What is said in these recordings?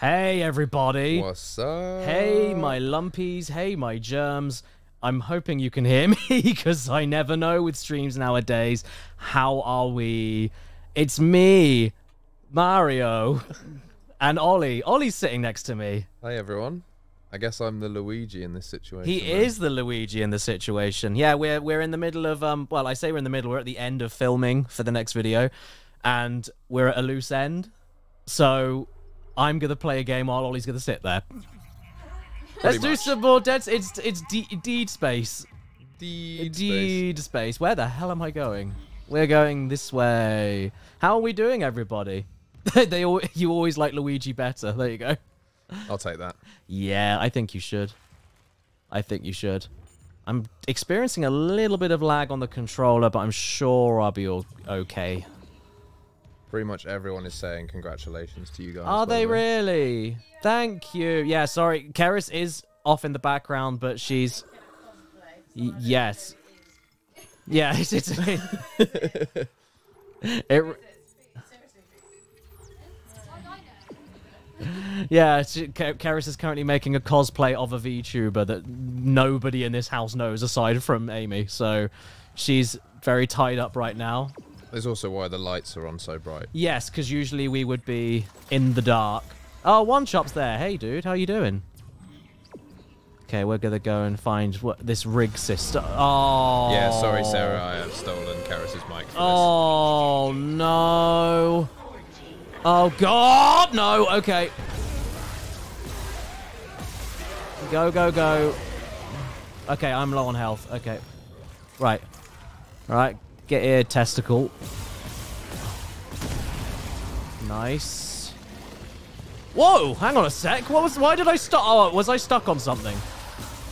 Hey everybody. What's up? Hey my lumpies, hey my germs. I'm hoping you can hear me because I never know with streams nowadays. How are we? It's me, Mario, and Ollie. Ollie's sitting next to me. Hey everyone. I guess I'm the Luigi in this situation. He is the Luigi in the situation. Yeah, we're in the middle of well, I say we're in the middle. We're at the end of filming for the next video, and we're at a loose end. So I'm gonna play a game while Ollie's gonna sit there. Let's do some more dead. It's deed space. Deed space. Where the hell am I going? We're going this way. How are we doing, everybody? You always like Luigi better. There you go. I'll take that. Yeah, I think you should. I think you should. I'm experiencing a little bit of lag on the controller, but I'm sure I'll be all okay. Pretty much everyone is saying congratulations to you guys. Are they really? Thank you. Yeah, sorry. Keris is off in the background, but she's... Yes. Yeah, it's... Yeah, Keris is currently making a cosplay of a VTuber that nobody in this house knows aside from Amy, so she's very tied up right now. There's also why the lights are on so bright. Yes, because usually we would be in the dark. Oh, One Chop's there. Hey, dude, how you doing? Okay, we're going to go and find this rig system. Oh. Yeah, sorry, Sarah, I have stolen Keris's mic for this. Oh, no. Oh, God, no. Okay. Go, go, go. Okay, I'm low on health. Okay. Right. All right. Get here, testicle. Nice. Whoa, hang on a sec. Why did I stop? Oh, was I stuck on something?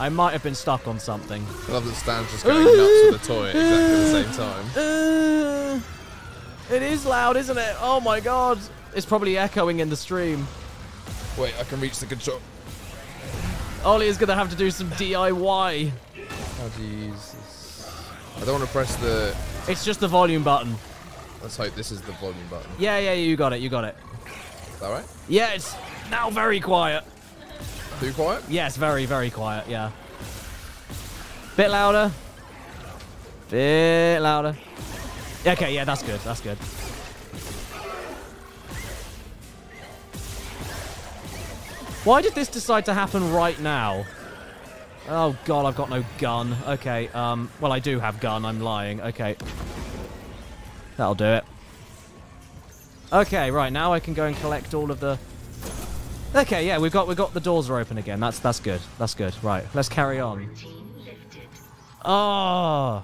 I might have been stuck on something. I love that Stan's just going nuts with the toy at exactly the same time. It is loud, isn't it? Oh, my God. It's probably echoing in the stream. Wait, I can reach the control. Ollie is going to have to do some DIY. Oh, Jesus. I don't want to press the... It's just the volume button. Let's hope this is the volume button. Yeah, yeah, you got it. You got it. Is that right? Yeah, it's now very quiet. Too quiet? Yes, very, very quiet, yeah. Bit louder. Bit louder. Okay, yeah, that's good. That's good. Why did this decide to happen right now? Oh, God, I've got no gun. Okay, well, I do have gun. I'm lying. Okay. That'll do it. Okay, right, now I can go and collect all of the... Okay, yeah, we've got the doors are open again. That's good. That's good. Right, let's carry on. Oh...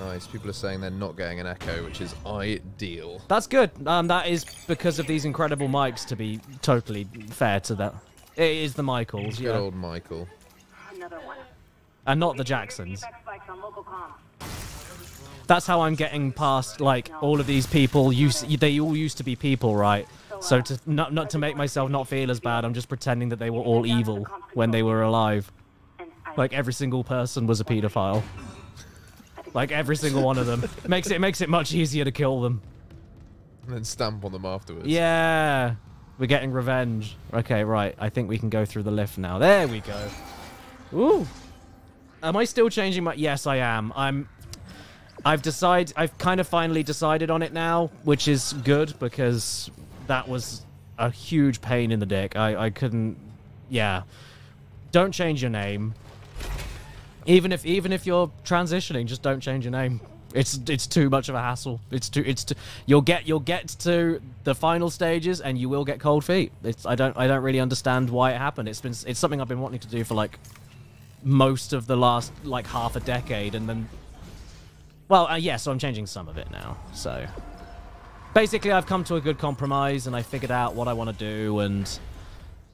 Nice. People are saying they're not getting an echo, which is ideal. That's good. That is because of these incredible mics, to be totally fair to that. It is the Michaels, yeah. Good old Michael. Another one. And not the Jacksons. That's how I'm getting past, like, all of these people. They all used to be people, right? So to not to make myself not feel as bad, I'm just pretending that they were all evil when they were alive. Like, every single person was a pedophile. Like every single one of them. Makes it much easier to kill them. And then stamp on them afterwards. Yeah. We're getting revenge. Okay, right. I think we can go through the lift now. There we go. Ooh. Am I still changing my... Yes, I am. I've kind of finally decided on it now, which is good because that was a huge pain in the dick. I couldn't... Yeah. Don't change your name. Even if you're transitioning, just don't change your name. It's too much of a hassle. You'll get to the final stages and you will get cold feet. I don't really understand why it happened. It's something I've been wanting to do for like most of the last like half a decade, and then yeah, so I'm changing some of it now. So basically, I've come to a good compromise and I figured out what I want to do, and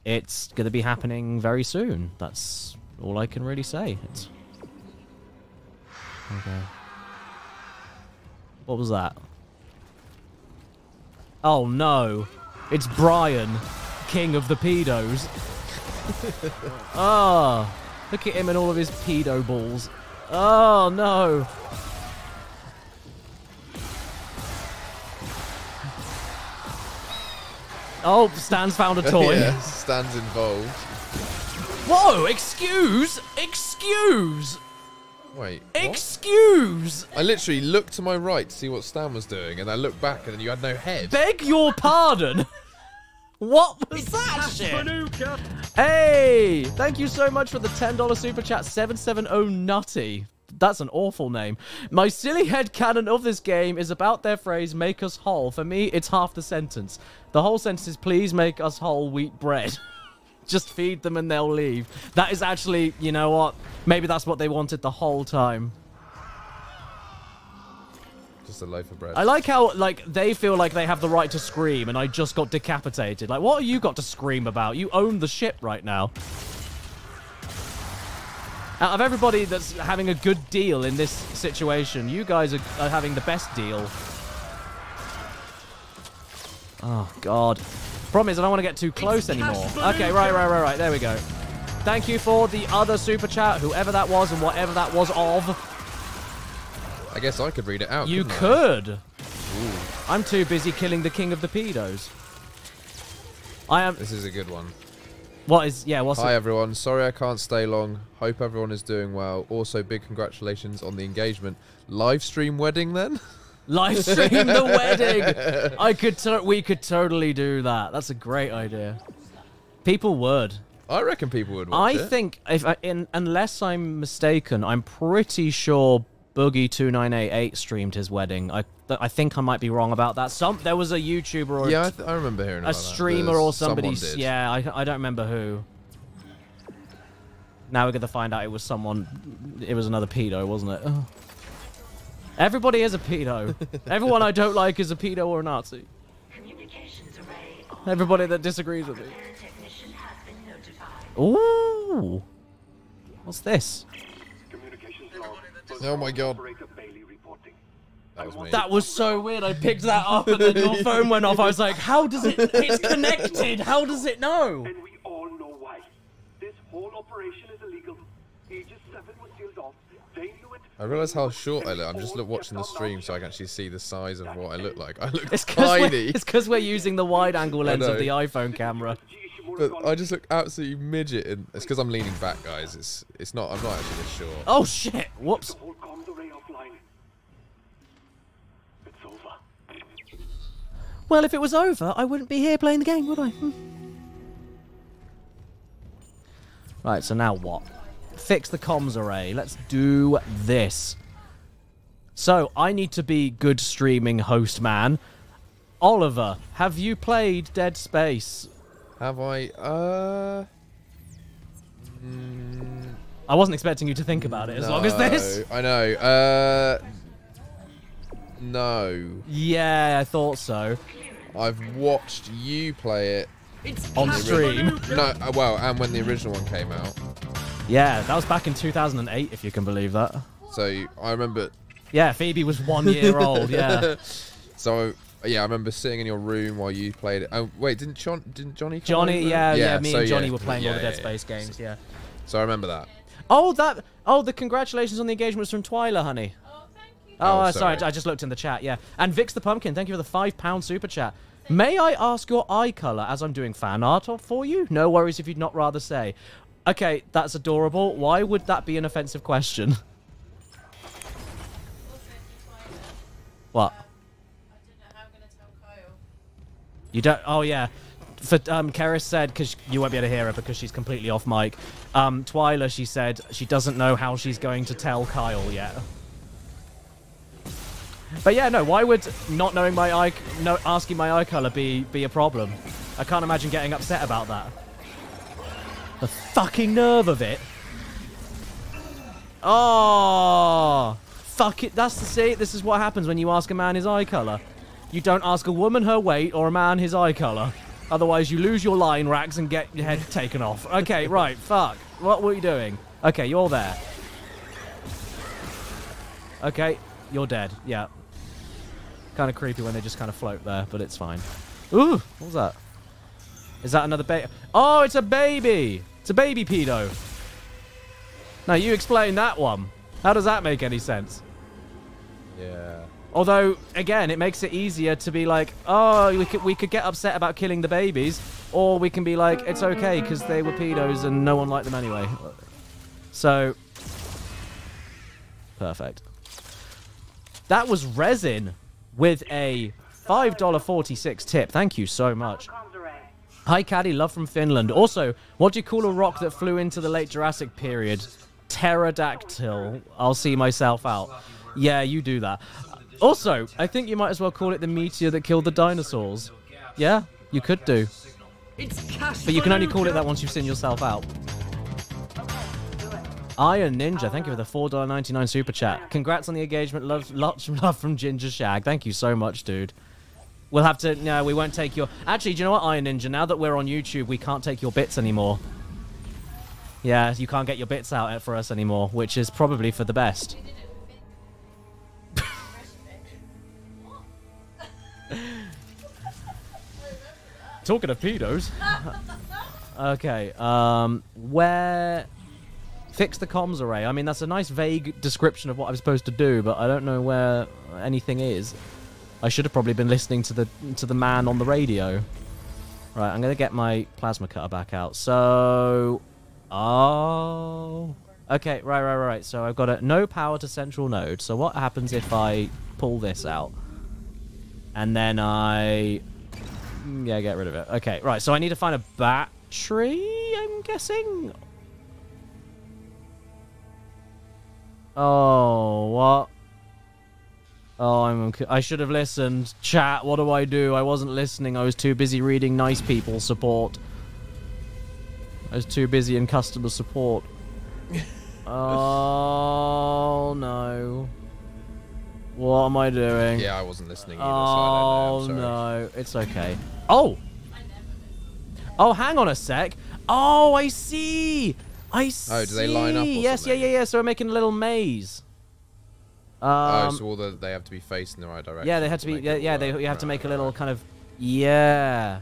it's going to be happening very soon. That's all I can really say. Okay. What was that? Oh no. It's Brian, king of the pedos. Oh, look at him and all of his pedo balls. Oh no. Oh, Stan's found a toy. Yeah, Stan's involved. Whoa, excuse. Wait. Excuse. What? I literally looked to my right to see what Stan was doing, and I looked back, and then you had no head. Beg your pardon. What was that shit? Manuka. Hey, thank you so much for the $10 super chat, 770 Nutty. That's an awful name. My silly headcanon of this game is about their phrase, make us whole. For me, it's half the sentence. The whole sentence is, please make us whole wheat bread. Just feed them and they'll leave. That is actually, you know what? Maybe that's what they wanted the whole time. Just a loaf of bread. I like how, like, they feel like they have the right to scream and I just got decapitated. Like, what have you got to scream about? You own the ship right now. Out of everybody that's having a good deal in this situation, you guys are having the best deal. Oh, God. Problem is, I don't want to get too close anymore. Okay, right. There we go. Thank you for the other super chat, whoever that was and whatever that was of. I guess I could read it out. You could. Ooh. I'm too busy killing the king of the pedos. I am. This is a good one. What is, yeah, what's Hi, everyone. Sorry I can't stay long. Hope everyone is doing well. Also, big congratulations on the engagement. Livestream wedding, then? Livestream the wedding! We could totally do that. That's a great idea. People would. I reckon people would watch it. I think, unless I'm mistaken, I'm pretty sure Boogie2988 streamed his wedding. I think I might be wrong about that. There was a YouTuber or I remember hearing about a streamer or somebody. Yeah, I don't remember who. Now we're gonna find out it was someone. It was another pedo, wasn't it? Oh. Everybody is a pedo. Everyone I don't like is a pedo or a Nazi. Everybody that disagrees with me. Ooh, what's this? Oh my God. That was so weird. I picked that up and then your phone went off. I was like, how does it... It's connected. How does it know? And we all know why. This whole operation is illegal. Aegis 7 was sealed off. They knew it. I realize how short I look. I'm just watching the stream so I can actually see the size of what I look like. I look tiny. It's because we're using the wide angle lens of the iPhone camera. But I just look absolutely midget. And it's because I'm leaning back, guys. It's not... I'm not actually this short. Oh, shit. Whoops. Well, if it was over, I wouldn't be here playing the game, would I? Hmm. Right, so now what? Fix the comms array. Let's do this. So, I need to be good streaming host, man. Oliver, have you played Dead Space? Have I? I wasn't expecting you to think about it as long as this. I know. No. Yeah, I thought so. I've watched you play it on stream. No, well, and when the original one came out. Yeah, that was back in 2008, if you can believe that. So I remember. Yeah, Phoebe was 1 year old. Yeah. So yeah, I remember sitting in your room while you played it. Oh wait, didn't Johnny? Yeah. Me and Johnny were playing all the Dead Space games. Yeah. So I remember that. Oh, the congratulations on the engagement was from Twyla, honey. Oh, sorry, I just looked in the chat, yeah. And Vix the Pumpkin, thank you for the £5 super chat. May I ask your eye colour as I'm doing fan art for you? No worries if you'd not rather say. Okay, that's adorable. Why would that be an offensive question? What? I don't know how I'm going to tell Kyle. You don't... Oh, yeah. For Keris said, because you won't be able to hear her because she's completely off mic. Twyla, she said she doesn't know how she's going to tell Kyle yet. But yeah, no, why would not knowing my eye, asking my eye colour be a problem? I can't imagine getting upset about that. The fucking nerve of it. Oh, fuck it. This is what happens when you ask a man his eye colour. You don't ask a woman her weight or a man his eye colour. Otherwise, you lose your line racks and get your head taken off. Okay, right, fuck. What were you doing? Okay, you're there. Okay, you're dead, yeah. Kind of creepy when they just kind of float there, but it's fine. Ooh, what was that? Is that another baby? Oh, it's a baby! It's a baby pedo. Now, you explain that one. How does that make any sense? Yeah. Although, again, it makes it easier to be like, oh, we could get upset about killing the babies, or we can be like, it's okay, because they were pedos and no one liked them anyway. So, perfect. That was Resin with a $5.46 tip. Thank you so much. Hi, Caddy. Love from Finland. Also, what do you call a rock that flew into the late Jurassic period? Pterodactyl. I'll see myself out. Yeah, you do that. Also, I think you might as well call it the meteor that killed the dinosaurs. Yeah, you could do. But you can only call it that once you've seen yourself out. Iron Ninja, thank you for the $4.99 super chat. Congrats on the engagement. Lots of love from Ginger Shag. Thank you so much, dude. We'll have to... No, we won't take your... Actually, do you know what, Iron Ninja? Now that we're on YouTube, we can't take your bits anymore. Yeah, you can't get your bits out for us anymore, which is probably for the best. Talking of pedos. Okay, where... Fix the comms array. I mean, that's a nice vague description of what I'm supposed to do, but I don't know where anything is. I should have probably been listening to the man on the radio. Right, I'm going to get my plasma cutter back out. So... Oh... Okay, right. So I've got a no power to central node. So what happens if I pull this out? And then I... Yeah, get rid of it. Okay, right. So I need to find a battery, I'm guessing? Oh, what? Oh, I should have listened. Chat, what do? I wasn't listening. I was too busy reading nice people support. I was too busy in customer support. Oh, no. What am I doing? Yeah, I wasn't listening either, oh, so I don't know. I'm sorry. No. It's okay. Oh! Oh, hang on a sec. Oh, I see! I see. Oh, do they line up? Or yes, something? Yeah. So we're making a little maze. Oh, so all they have to be faced in the right direction. Yeah, they have to be. Yeah, you have to make a little kind of. Yeah.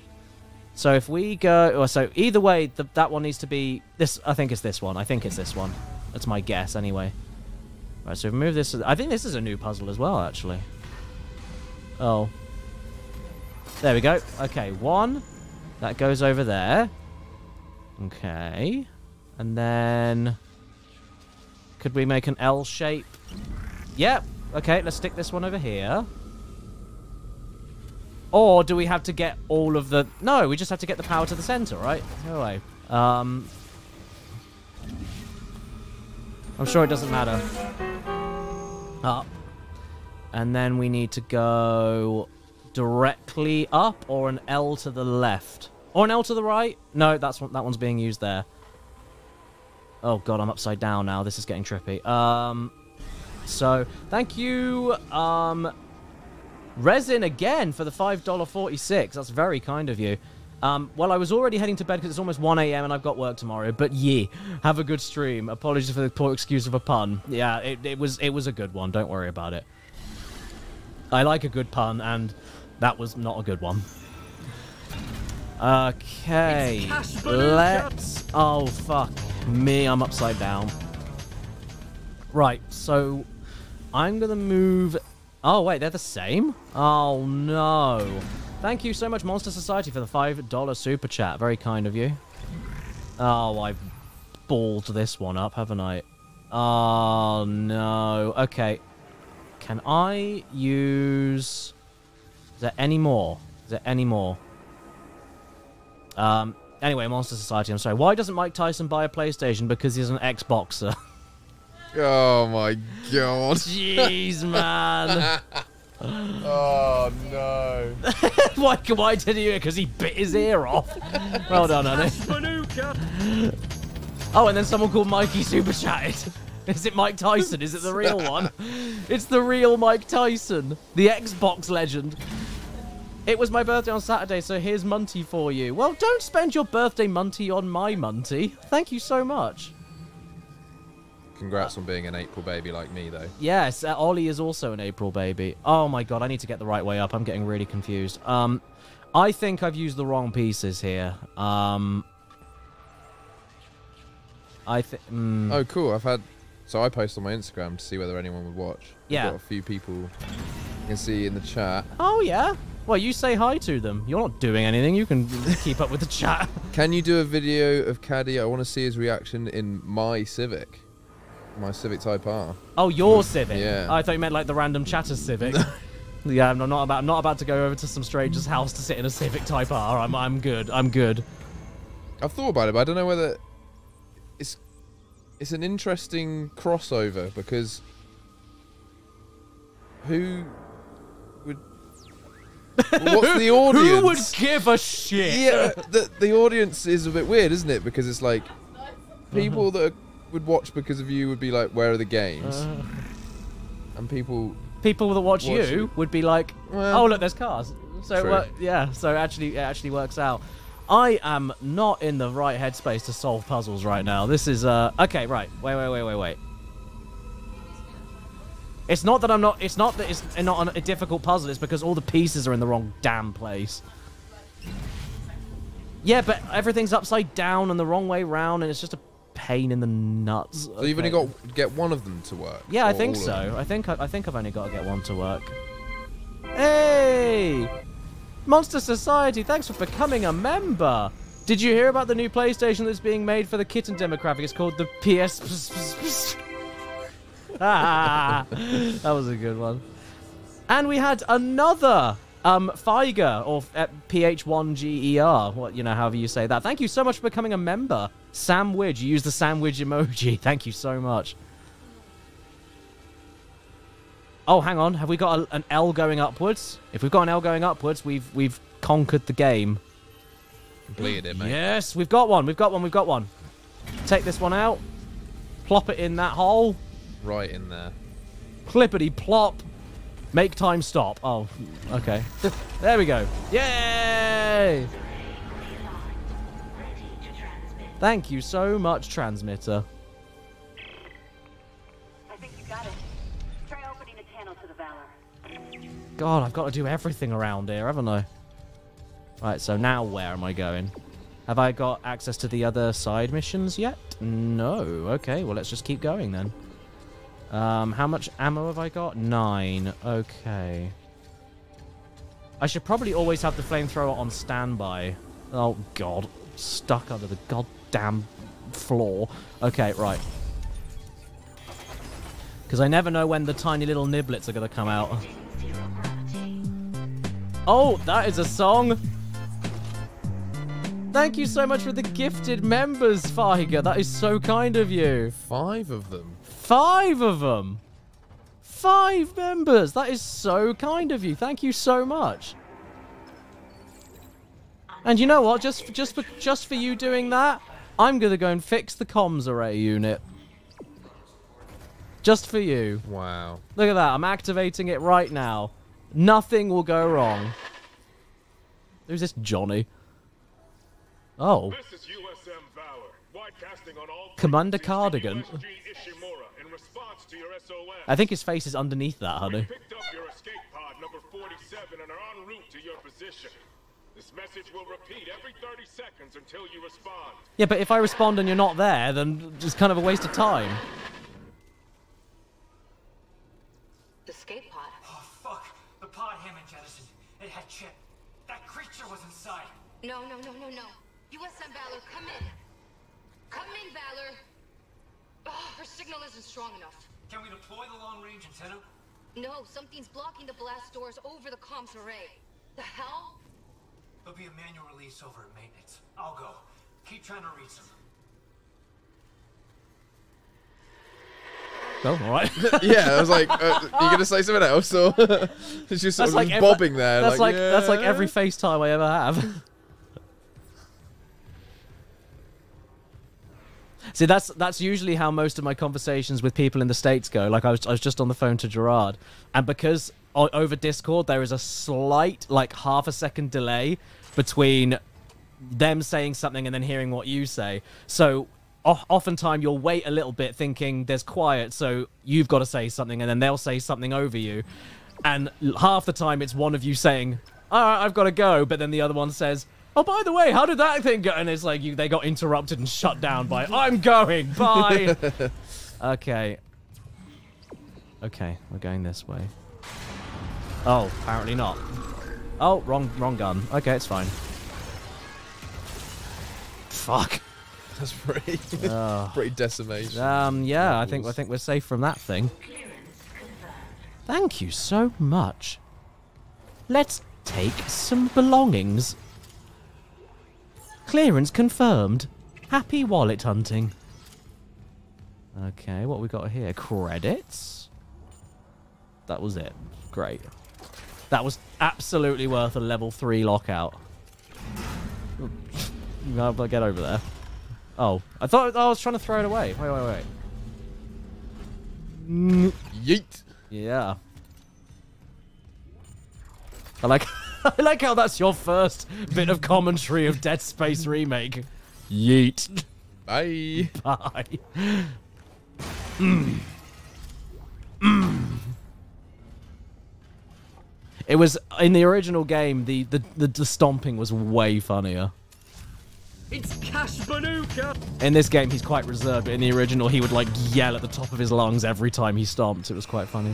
So if we go, or so either way, that one needs to be this. I think it's this one. That's my guess, anyway. All right, so we've moved this. I think this is a new puzzle as well, actually. Oh. There we go. Okay, one. That goes over there. Okay. And then... Could we make an L shape? Yep. Okay, let's stick this one over here. Or do we have to get all of the... No, we just have to get the power to the center, right? Anyway. I'm sure it doesn't matter. Up. And then we need to go directly up or an L to the left. Or an L to the right? No, that one's being used there. Oh, God, I'm upside down now. This is getting trippy. So, thank you, Resin, again, for the $5.46. That's very kind of you. Well, I was already heading to bed because it's almost 1 AM and I've got work tomorrow. But, yeah, have a good stream. Apologies for the poor excuse of a pun. Yeah, it was a good one. Don't worry about it. I like a good pun, and that was not a good one. Okay, let's... Oh, fuck me, I'm upside down. Right, so I'm going to move... Oh, wait, they're the same? Oh, no. Thank you so much, Monster Society, for the $5 super chat. Very kind of you. Oh, I've balled this one up, haven't I? Oh, no. Okay. Can I use... Is there any more? Is there any more? Anyway, Monster Society, I'm sorry. Why doesn't Mike Tyson buy a PlayStation? Because he's an Xboxer. Oh, my God. Jeez, man. Oh, no. Why did he do it? Because he bit his ear off. Well done, honey. Oh, and then someone called Mikey super chatted. Is it Mike Tyson? Is it the real one? It's the real Mike Tyson, the Xbox legend. It was my birthday on Saturday, so here's Munty for you. Well, don't spend your birthday Munty on my Munty. Thank you so much. Congrats on being an April baby like me, though. Yes, Ollie is also an April baby. Oh, my God, I need to get the right way up. I'm getting really confused. I think I've used the wrong pieces here. Oh, cool. I posted on my Instagram to see whether anyone would watch. Yeah. I've got a few people... you can see in the chat. Oh, yeah? Well, you say hi to them. You're not doing anything. You can keep up with the chat. Can you do a video of Caddy? I want to see his reaction in my Civic. My Civic Type R. Oh, your Civic? Yeah. I thought you meant like the random chatter's Civic. Yeah, I'm not about to go over to some stranger's house to sit in a Civic Type R. I'm good. I'm good. I've thought about it, but I don't know whether it's an interesting crossover, because who would what's the audience? Who would give a shit? Yeah, the audience is a bit weird, isn't it? Because it's like people that would watch because of you would be like, where are the games? And people that watch you would be like, well, oh look, there's cars. So yeah, so it actually works out. I am not in the right headspace to solve puzzles right now. This is okay, right. Wait. It's not that I'm not. It's not that it's not a difficult puzzle. It's because all the pieces are in the wrong damn place. Yeah, but everything's upside down and the wrong way round, and it's just a pain in the nuts. So you've only got to get one of them to work. Yeah, I think so. I think I've only got to get one to work. Hey, Monster Society, thanks for becoming a member. Did you hear about the new PlayStation that's being made for the kitten demographic? It's called the PS. Ah, that was a good one. And we had another Feiger, or PH1GER, what, you know, however you say that. Thank you so much for becoming a member. Samwidge, you used the sandwich emoji. Thank you so much. Oh, hang on. Have we got an L going upwards? If we've got an L going upwards, we've conquered the game. Completed it, mate. Yes, we've got one. We've got one. Take this one out. Plop it in that hole. Right in there. Clippity plop. Make time stop. Oh, okay. There we go. Yay! Thank you so much, transmitter. I think you got it. Try opening the channel to the Valor. God, I've got to do everything around here, haven't I? Right, so now where am I going? Have I got access to the other side missions yet? No. Okay, well, let's just keep going then. How much ammo have I got? 9. Okay. I should probably always have the flamethrower on standby. Oh, God. Stuck under the goddamn floor. Okay, right. Because I never know when the tiny little niblets are going to come out. Oh, that is a song. Thank you so much for the gifted members, Feiger. That is so kind of you. 5 of them. 5 of them! 5 members! That is so kind of you. Thank you so much. And you know what? Just for you doing that, I'm gonna go and fix the comms array unit. Just for you. Wow. Look at that. I'm activating it right now. Nothing will go wrong. Who's this Johnny? Oh. This is USM Valor, broadcasting on all Commander Cardigan. I think his face is underneath that, honey. We picked up your escape pod number 47 and are en route to your position. This message will repeat every 30 seconds until you respond. Yeah, but if I respond and you're not there, then it's kind of a waste of time. The escape pod? Oh, fuck. The pod Hammond jettison. It had Chip. That creature was inside. No. USM Valor, come in. Come in, Valor. Oh, her signal isn't strong enough. Can we deploy the long-range antenna? No, something's blocking the blast doors over the comms array. The hell? There'll be a manual release over at maintenance. I'll go. Keep trying to reach them. Oh, all right. Yeah, I was like, you're gonna say something else, or it's just sort of like bobbing there. That's like yeah. That's like every FaceTime I ever have. See, that's usually how most of my conversations with people in the States go. Like, I was just on the phone to Gerard, and because over Discord there is a slight, like, half-a-second delay between them saying something and then hearing what you say. So oftentimes you'll wait a little bit thinking there's quiet, so you've got to say something, and then they'll say something over you. And half the time it's one of you saying, all right, I've got to go, but then the other one says, oh, by the way, how did that thing go? And it's like they got interrupted and shut down by, I'm going, bye. Okay. Okay, we're going this way. Oh, apparently not. Oh, wrong gun. Okay, it's fine. Fuck. That's pretty, pretty decimation. Yeah, levels. I think we're safe from that thing. Thank you so much. Let's take some belongings. Clearance confirmed. Happy wallet hunting. Okay, what we got here? Credits. That was it. Great. That was absolutely worth a level 3 lockout. Get over there. Oh, I thought I was trying to throw it away. Wait. Yeet. Yeah. I like how that's your first bit of commentary of Dead Space Remake. Yeet. Bye. Bye. Mm. Mm. It was in the original game. The stomping was way funnier. It's Cash Manuka. In this game, he's quite reserved. But in the original, he would like yell at the top of his lungs every time he stomped. It was quite funny.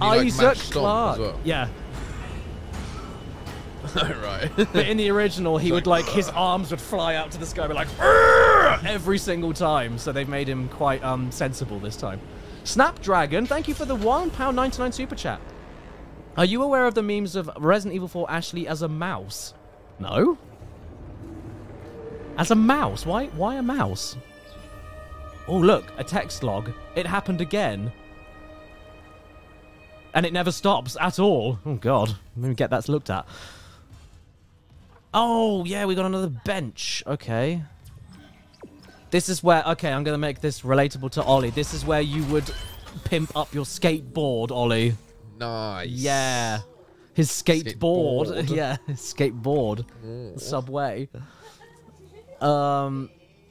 Isaac Clarke. Well? Yeah. Right. But in the original, he would like his arms would fly out to the sky, be like every single time. So they've made him quite sensible this time. Snapdragon, thank you for the £1.99 super chat. Are you aware of the memes of Resident Evil 4 Ashley as a mouse? No. As a mouse? Why a mouse? Oh, look, a text log. It happened again. And it never stops at all. Oh, God. Let me get that looked at. Oh, yeah, we got another bench. Okay. This is where... Okay, I'm going to make this relatable to Ollie. This is where you would pimp up your skateboard, Ollie. Nice. Yeah. His skateboard. Yeah, his skateboard. Mm. Subway.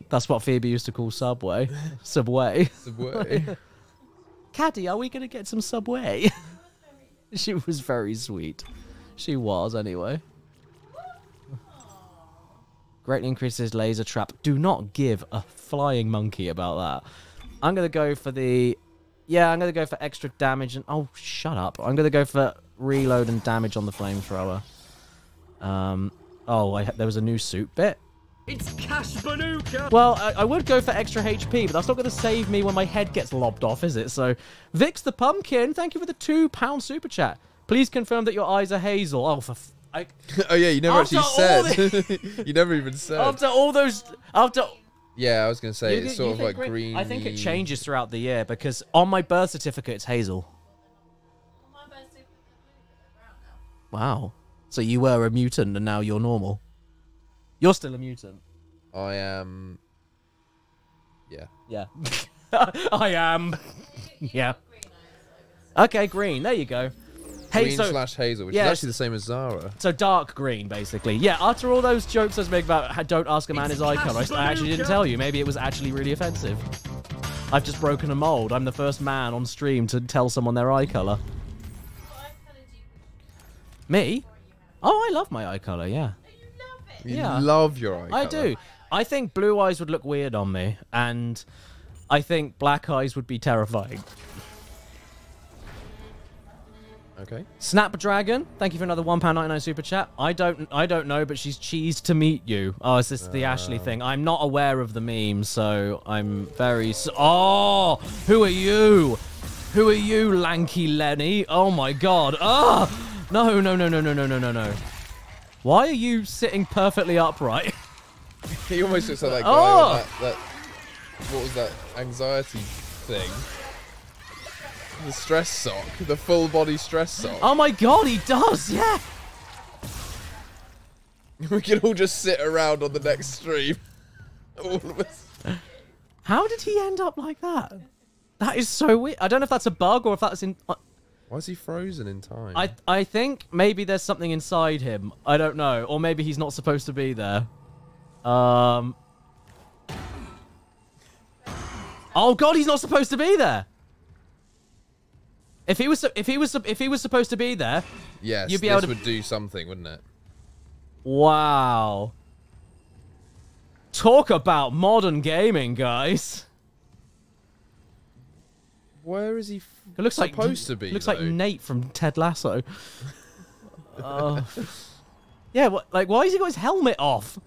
That's what Phoebe used to call Subway. Subway. Subway. Caddy, are we going to get some Subway? She was very sweet. She was, anyway. Greatly increases laser trap. Do not give a flying monkey about that. I'm going to go for the... Yeah, I'm going to go for extra damage and... Oh, shut up. I'm going to go for reload and damage on the flamethrower. Oh, there was a new suit bit. It's Cash Manuka. Well, I would go for extra HP, but that's not going to save me when my head gets lobbed off, is it? So, Vix the Pumpkin, thank you for the £2 super chat. Please confirm that your eyes are hazel. Oh, for... Oh, yeah, you never actually said. You never even said. After all those... After... Yeah, I was going to say, it's sort of like green. I think it changes throughout the year, because on my birth certificate, it's hazel. On my birth certificate, it's brown now. Wow. So you were a mutant, and now you're normal. You're still a mutant. I am... Yeah. Yeah. I am... Yeah. Okay, green. There you go. Green slash hazel, which is actually the same as Zara. So dark green, basically. Yeah, after all those jokes I was making about don't ask a man his icon, I actually didn't tell you. Maybe it was actually really offensive. I've just broken a mold. I'm the first man on stream to tell someone their eye colour. Me? Oh, I love my eye colour, yeah. You love your eye colour. I do. I think blue eyes would look weird on me, and I think black eyes would be terrifying. Okay. Snapdragon, thank you for another £1.99 super chat. I don't know, but she's cheesed to meet you. Oh, is this the Ashley thing? I'm not aware of the meme, so I'm very... Oh, who are you? Who are you, lanky Lenny? Oh my God. Ah, no, no, no, no, no, no, no, no, no. Why are you sitting perfectly upright? He almost looks like that guy with that... What was that anxiety thing? The stress sock. The full body stress sock. Oh my God, he does, yeah! We can all just sit around on the next stream. All of us. How did he end up like that? That is so weird. I don't know if that's a bug or if that's in... Why is he frozen in time? I think maybe there's something inside him. I don't know. Or maybe he's not supposed to be there. Oh God, he's not supposed to be there. If he was supposed to be there, yes, you'd be able to... would do something, wouldn't it? Wow. Talk about modern gaming, guys. Where is he? It looks supposed like, to be. Looks though. Like Nate from Ted Lasso. Yeah, like why has he got his helmet off?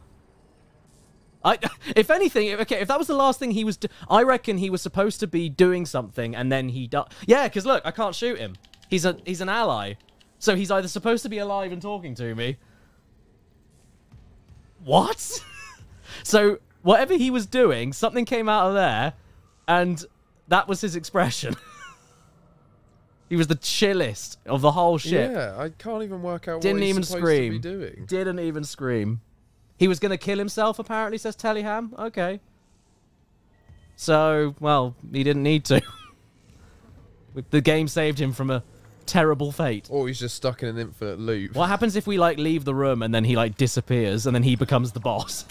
If anything, okay, if that was the last thing he was, I reckon he was supposed to be doing something, and then he died. Yeah, because look, I can't shoot him. He's an ally, so he's either supposed to be alive and talking to me. What? So whatever he was doing, something came out of there, and that was his expression. He was the chillest of the whole ship. Yeah, I can't even work out what he's supposed to be doing. Didn't even scream. He was going to kill himself, apparently, says Tellyham. Okay. So, well, he didn't need to. The game saved him from a terrible fate. Or he's just stuck in an infinite loop. What happens if we, like, leave the room and then he, like, disappears and then he becomes the boss?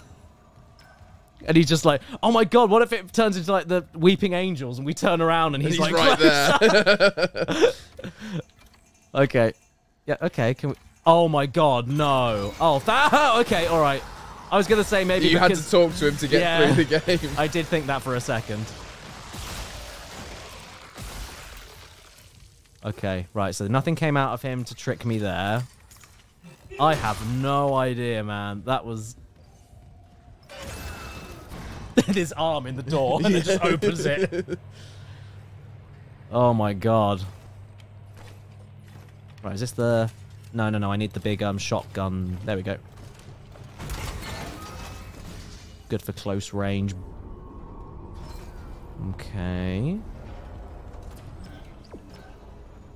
And he's just like, oh my god, what if it turns into, like, the Weeping Angels and we turn around and he's like, right there. Okay. Yeah, okay, can we... Oh my god, no. Oh, okay, all right. I was going to say maybe you because... had to talk to him to get through the game. I did think that for a second. Okay, right, so nothing came out of him to trick me there. I have no idea, man. That was... his arm in the door and it just opens it. Oh my god. Right, is this the... No, no, no, I need the big shotgun. There we go. Good for close range. Okay.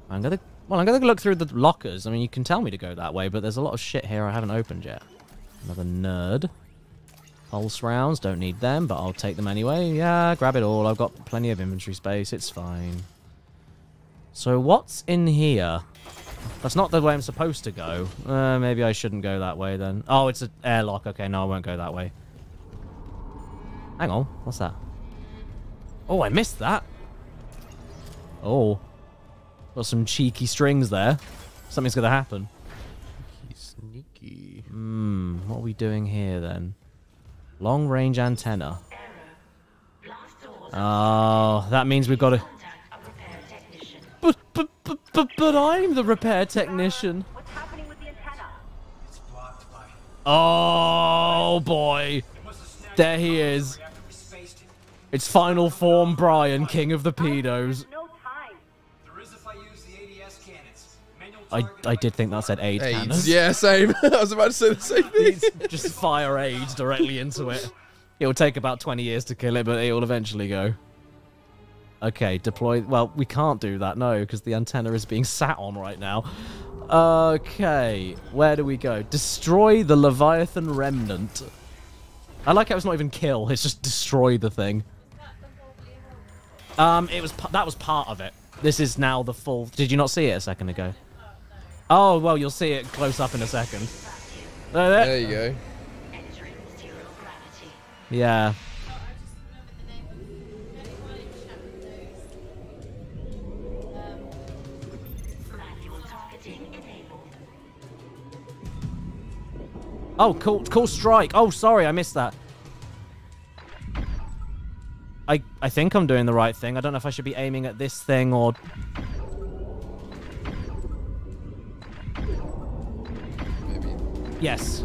I'm gonna look through the lockers. I mean, you can tell me to go that way, but there's a lot of shit here I haven't opened yet. Another nerd. Pulse rounds, don't need them, but I'll take them anyway. Yeah, grab it all. I've got plenty of inventory space. It's fine. So what's in here? That's not the way I'm supposed to go. Maybe I shouldn't go that way then. Oh, it's an airlock. Okay, no, I won't go that way. Hang on. What's that? Oh, I missed that. Oh. Got some cheeky strings there. Something's going to happen. Sneaky. Hmm. What are we doing here then? Long-range antenna. Oh, that means we've got to... But I'm the repair technician. What's happening with the antenna? It's blocked by... Oh boy. There he is. It's final form Brian, king of the pedos. I did think that said AIDS cannons. Yeah, same. I was about to say the same thing. Just fire AIDS directly into it. It'll take about 20 years to kill it, but it'll eventually go. Okay, deploy... Well, we can't do that, no, because the antenna is being sat on right now. Okay, where do we go? Destroy the Leviathan Remnant. I like how it's not even kill, it's just destroy the thing. That was part of it. This is now the full... Did you not see it a second ago? Oh, well, you'll see it close up in a second. There you go. Yeah. Oh, cool strike. Oh, sorry, I missed that. I think I'm doing the right thing. I don't know if I should be aiming at this thing or... Maybe. Yes.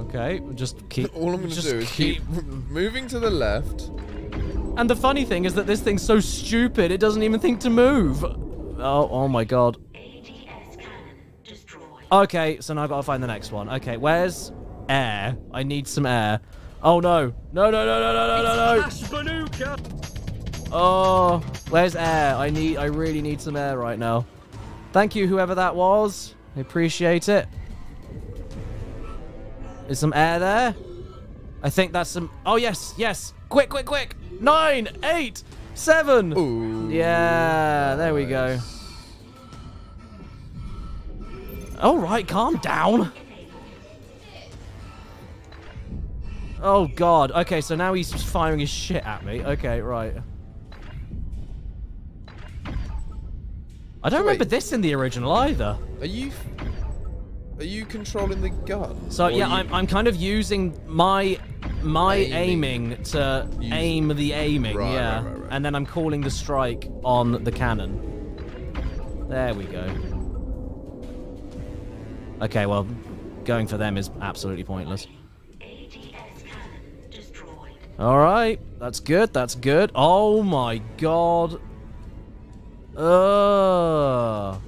Okay, just keep... All I'm going to do is keep moving to the left. And the funny thing is that this thing's so stupid, it doesn't even think to move. Oh my god. Okay, so now I've got to find the next one. Okay, where's air? I need some air. Oh, no. No, no, no, no, no, no, no. Oh, where's air? I really need some air right now. Thank you, whoever that was. I appreciate it. Is some air there? I think that's some... Oh, yes, yes. Quick, quick, quick. 9, 8, 7. Ooh, yeah, there we go. All right, calm down. Oh, God. Okay, so now he's just firing his shit at me. Okay, right. I don't remember this in the original either. Are you controlling the gun? So, yeah, I'm kind of using my my aiming to aim the aiming, right, yeah. Right. And then I'm calling the strike on the cannon. There we go. Okay, well, going for them is absolutely pointless. Alright, that's good, that's good. Oh my god. I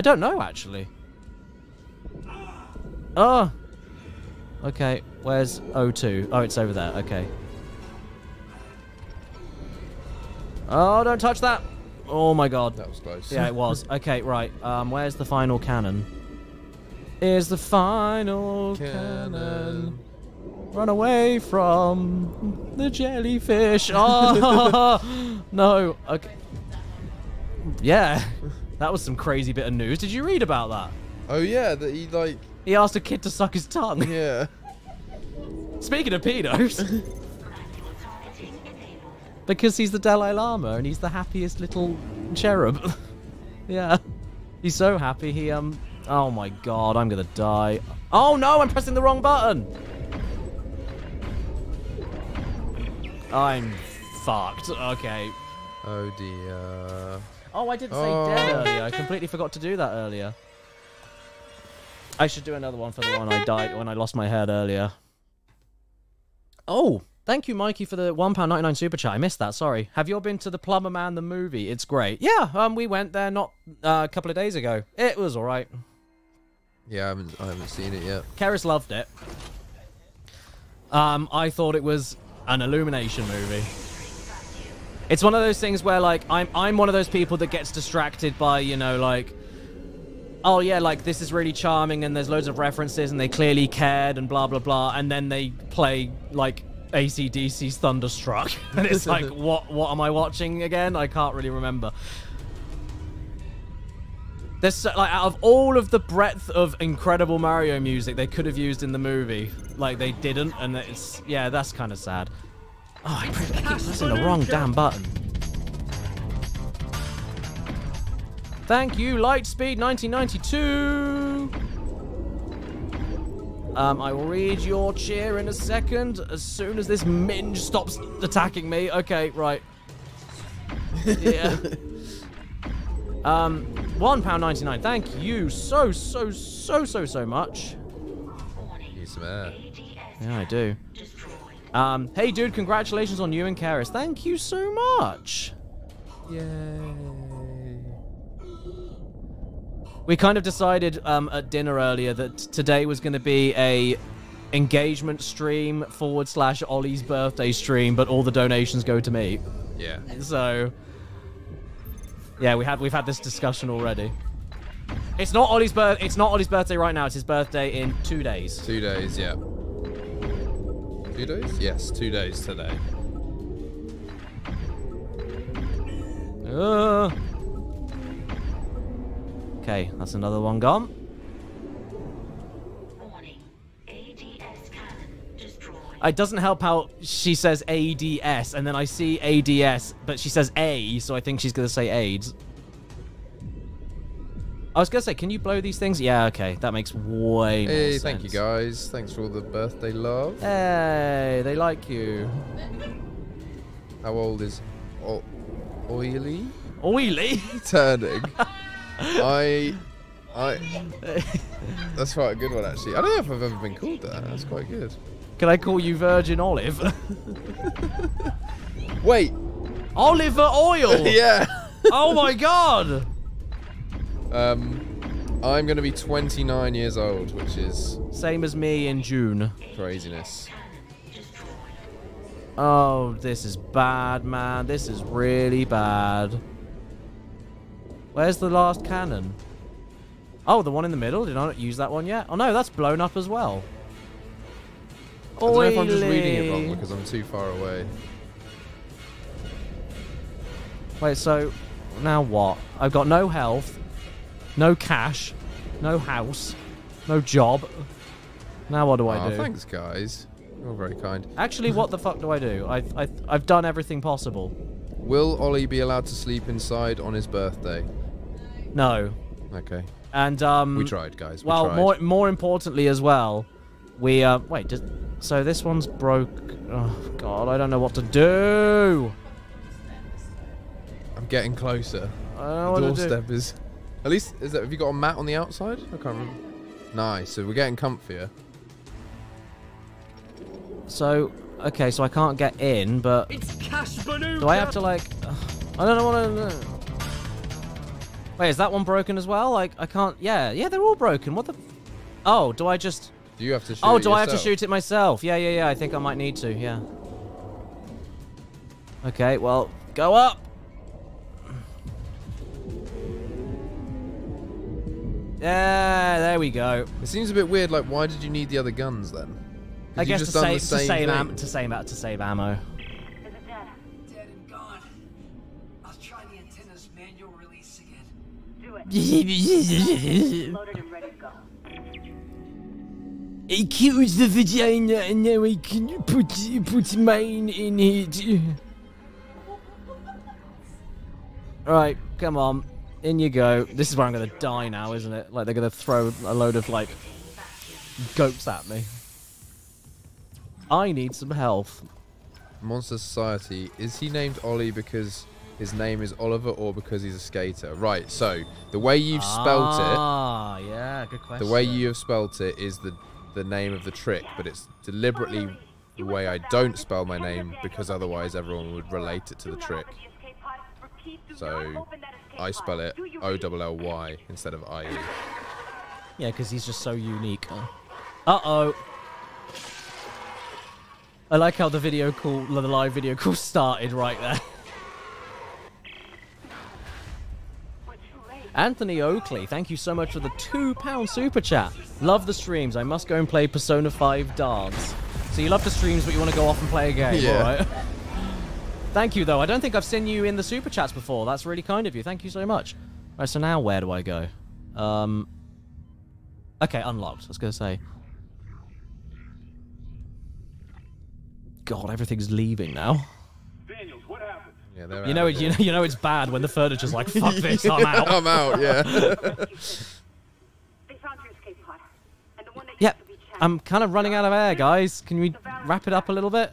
don't know, actually. Okay, where's O2? Oh, it's over there, okay. Oh, don't touch that! Oh my god. That was close. Yeah, it was. Okay, right. Where's the final cannon? Here's the final cannon. Run away from the jellyfish. Oh, no. Okay. Yeah, that was some crazy bit of news. Did you read about that? Oh, yeah, that he, like... He asked a kid to suck his tongue. Yeah. Speaking of pedos. Because he's the Dalai Lama and he's the happiest little cherub. Yeah. He's so happy he, Oh, my God, I'm going to die. Oh, no, I'm pressing the wrong button. I'm fucked. Okay. Oh, dear. Oh, I did say dead earlier. I completely forgot to do that earlier. I should do another one for the one I died when I lost my head earlier. Oh, thank you, Mikey, for the £1.99 super chat. I missed that. Sorry. Have you all been to the Plumber Man the movie? It's great. Yeah, we went there not a couple of days ago. It was all right. Yeah, I haven't seen it yet. Keris loved it. I thought it was an Illumination movie. It's one of those things where, like, I'm one of those people that gets distracted by, you know, like, oh yeah, like, this is really charming and there's loads of references and they clearly cared and blah, blah, blah. And then they play, like, AC/DC's Thunderstruck. And it's like, what am I watching again? I can't really remember. There's, so, like, out of all of the breadth of incredible Mario music they could have used in the movie, like, they didn't. And it's, yeah, that's kind of sad. Oh, I keep pressing the wrong damn button. Thank you, Lightspeed 1992. I will read your cheer in a second as soon as this minge stops attacking me. Okay, right. Yeah. £1.99. Thank you so much. Need some air. Yeah, I do. Hey, dude, congratulations on you and Keris. Thank you so much. Yay. We kind of decided at dinner earlier that today was going to be a engagement stream / Ollie's birthday stream, but all the donations go to me. Yeah. So, yeah, we've had this discussion already. It's not Ollie's birthday right now. It's his birthday in 2 days. 2 days, yeah. 2 days? Yes, 2 days today. Okay, that's another one gone. Warning. ADS cannon destroyed. It doesn't help how she says ADS, and then I see ADS, but she says A, so I think she's going to say AIDS. I was going to say, can you blow these things? Yeah, okay. That makes way more sense. Thank you, guys. Thanks for all the birthday love. Hey, they like you. How old is Oily? Oily? Turning. That's quite a good one, actually. I don't know if I've ever been called that. That's quite good. Can I call you Virgin Olive? Wait. Oliver Oil? Yeah. Oh, my God. I'm going to be 29 years old, which is... Same as me in June. Craziness. Oh, this is bad, man. This is really bad. Where's the last cannon? Oh, the one in the middle? Did I not use that one yet? Oh, no, that's blown up as well. Oily. I don't know if I'm just reading it wrong because I'm too far away. Wait, so now what? I've got no health. No cash, no house, no job. Now what do I do? Thanks, guys. You're very kind. Actually, what the fuck do I do? I've done everything possible. Will Ollie be allowed to sleep inside on his birthday? No. Okay. And we tried, guys. We tried. More importantly as well, we wait. Does So this one's broke. Oh god, I don't know what to do. I'm getting closer. The doorstep is. At least, is that, have you got a mat on the outside? I can't remember. Nice. So we're getting comfier. So, okay, so I can't get in, but it's cash balloon. Do I have to like? I don't want to. Wait, is that one broken as well? Like, I can't. Yeah, yeah, they're all broken. What the? Oh, do I just? Do you have to shoot it yourself? I have to shoot it myself? Yeah, yeah, yeah. I think I might need to. Yeah. Okay. Well, go up. Yeah, there we go. It seems a bit weird. Like, why did you need the other guns then? I guess to save ammo. Is it dead? Dead and gone. I'll try the antenna's manual release again. Do it. Loaded and ready to go. It kills the vagina, and now I can put mine in it. All right, come on. In you go. This is where I'm going to die now, isn't it? Like, they're going to throw a load of, like, goats at me. I need some health. Monster Society. Is he named Ollie because his name is Oliver or because he's a skater? Right, so the way you've spelt it... Ah, yeah, good question. The way you have spelt it is the name of the trick, but it's deliberately the way I don't spell my name because otherwise everyone would relate it to the trick. So... I spell it O-L-L-Y instead of I-E. Yeah, because he's just so unique. Uh-oh. I like how the video call, the live video call started right there. Anthony Oakley, thank you so much for the £2 super chat. Love the streams. I must go and play Persona 5 Darts. So you love the streams, but you want to go off and play a game, yeah. All right? Thank you, though. I don't think I've seen you in the Super Chats before. That's really kind of you. Thank you so much. All right, so now where do I go? Okay, unlocked. I was going to say. God, everything's leaving now. Daniels, what happened? Yeah, they're you know it's bad when the furniture's like, fuck this, I'm out. I'm out, yeah. Yep, I'm kind of running out of air, guys. Can we wrap it up a little bit?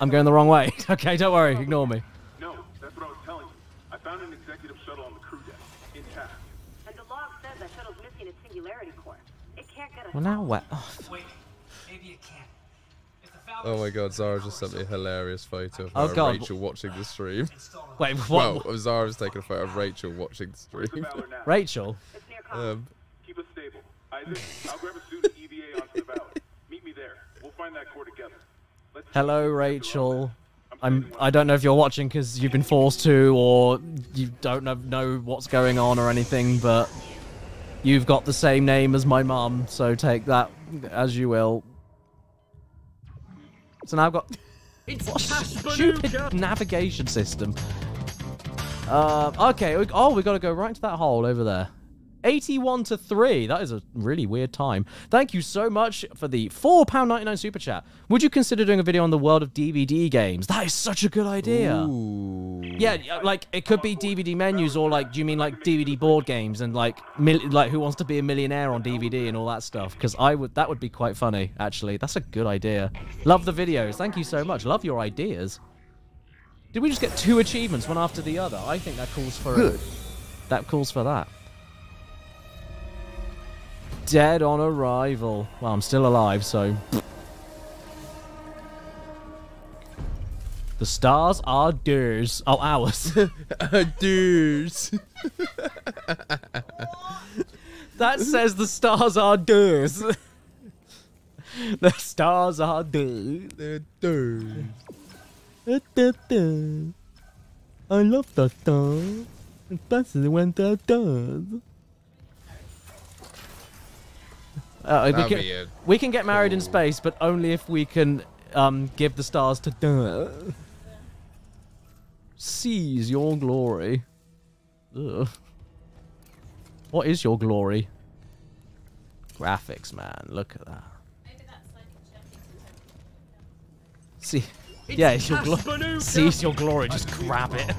I'm going the wrong way. Okay, don't worry. Ignore me. No, that's what I was telling you. I found an executive shuttle on the crew deck, intact. And the log says that shuttle's missing its singularity core. It can't get us. Well, now what? Oh, wait, maybe it can. Oh my God, Zara just sent me a hilarious photo of Rachel watching the stream. Wait, what? Well, Zara's taken a photo of Rachel watching the stream. Rachel. Keep us stable. Isaac, I'll grab a suit of EVA onto the Valley. Meet me there. We'll find that core together. Hello, Rachel. I don't know if you're watching because you've been forced to, or you don't know what's going on or anything, but you've got the same name as my mum, so take that as you will. So now I've got stupid navigation system. Okay. Oh, we got to go right into that hole over there. 81-3. That is a really weird time. Thank you so much for the £4.99 super chat. Would you consider doing a video on the world of DVD games? That is such a good idea. Ooh. Yeah, like it could be DVD menus, or like, do you mean like DVD board games and like Who Wants to Be a Millionaire on DVD and all that stuff? Because that would be quite funny actually. That's a good idea. Love the videos. Thank you so much. Love your ideas. Did we just get 2 achievements one after the other? I think that calls for it. That calls for that. Dead on arrival. Well, I'm still alive, so... The stars are theirs. Oh, ours. Theirs. That says the stars are theirs. The stars are theirs. They're theirs. I love the stars. Especially when they're theirs. We can get married in space, but only if we can give the stars to seize your glory. Ugh. What is your glory? Graphics, man. Look at that. See, yeah, it's your glory. Seize your glory. Just grab it.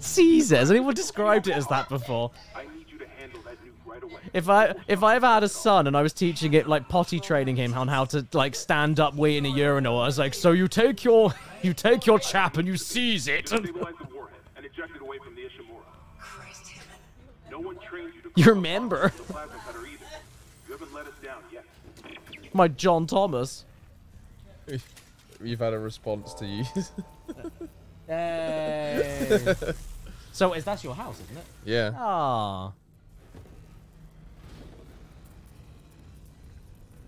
Seize it. Has anyone described it as that before? I need you to handle that nuke right away. If I ever had a son and I was teaching it, like, potty training him on how to, like, stand up, wait in a urinal, I was like, so you take your chap and you seize it. You remember? My John Thomas. You've had a response to you. Hey. So that's your house, isn't it? Yeah. Ah.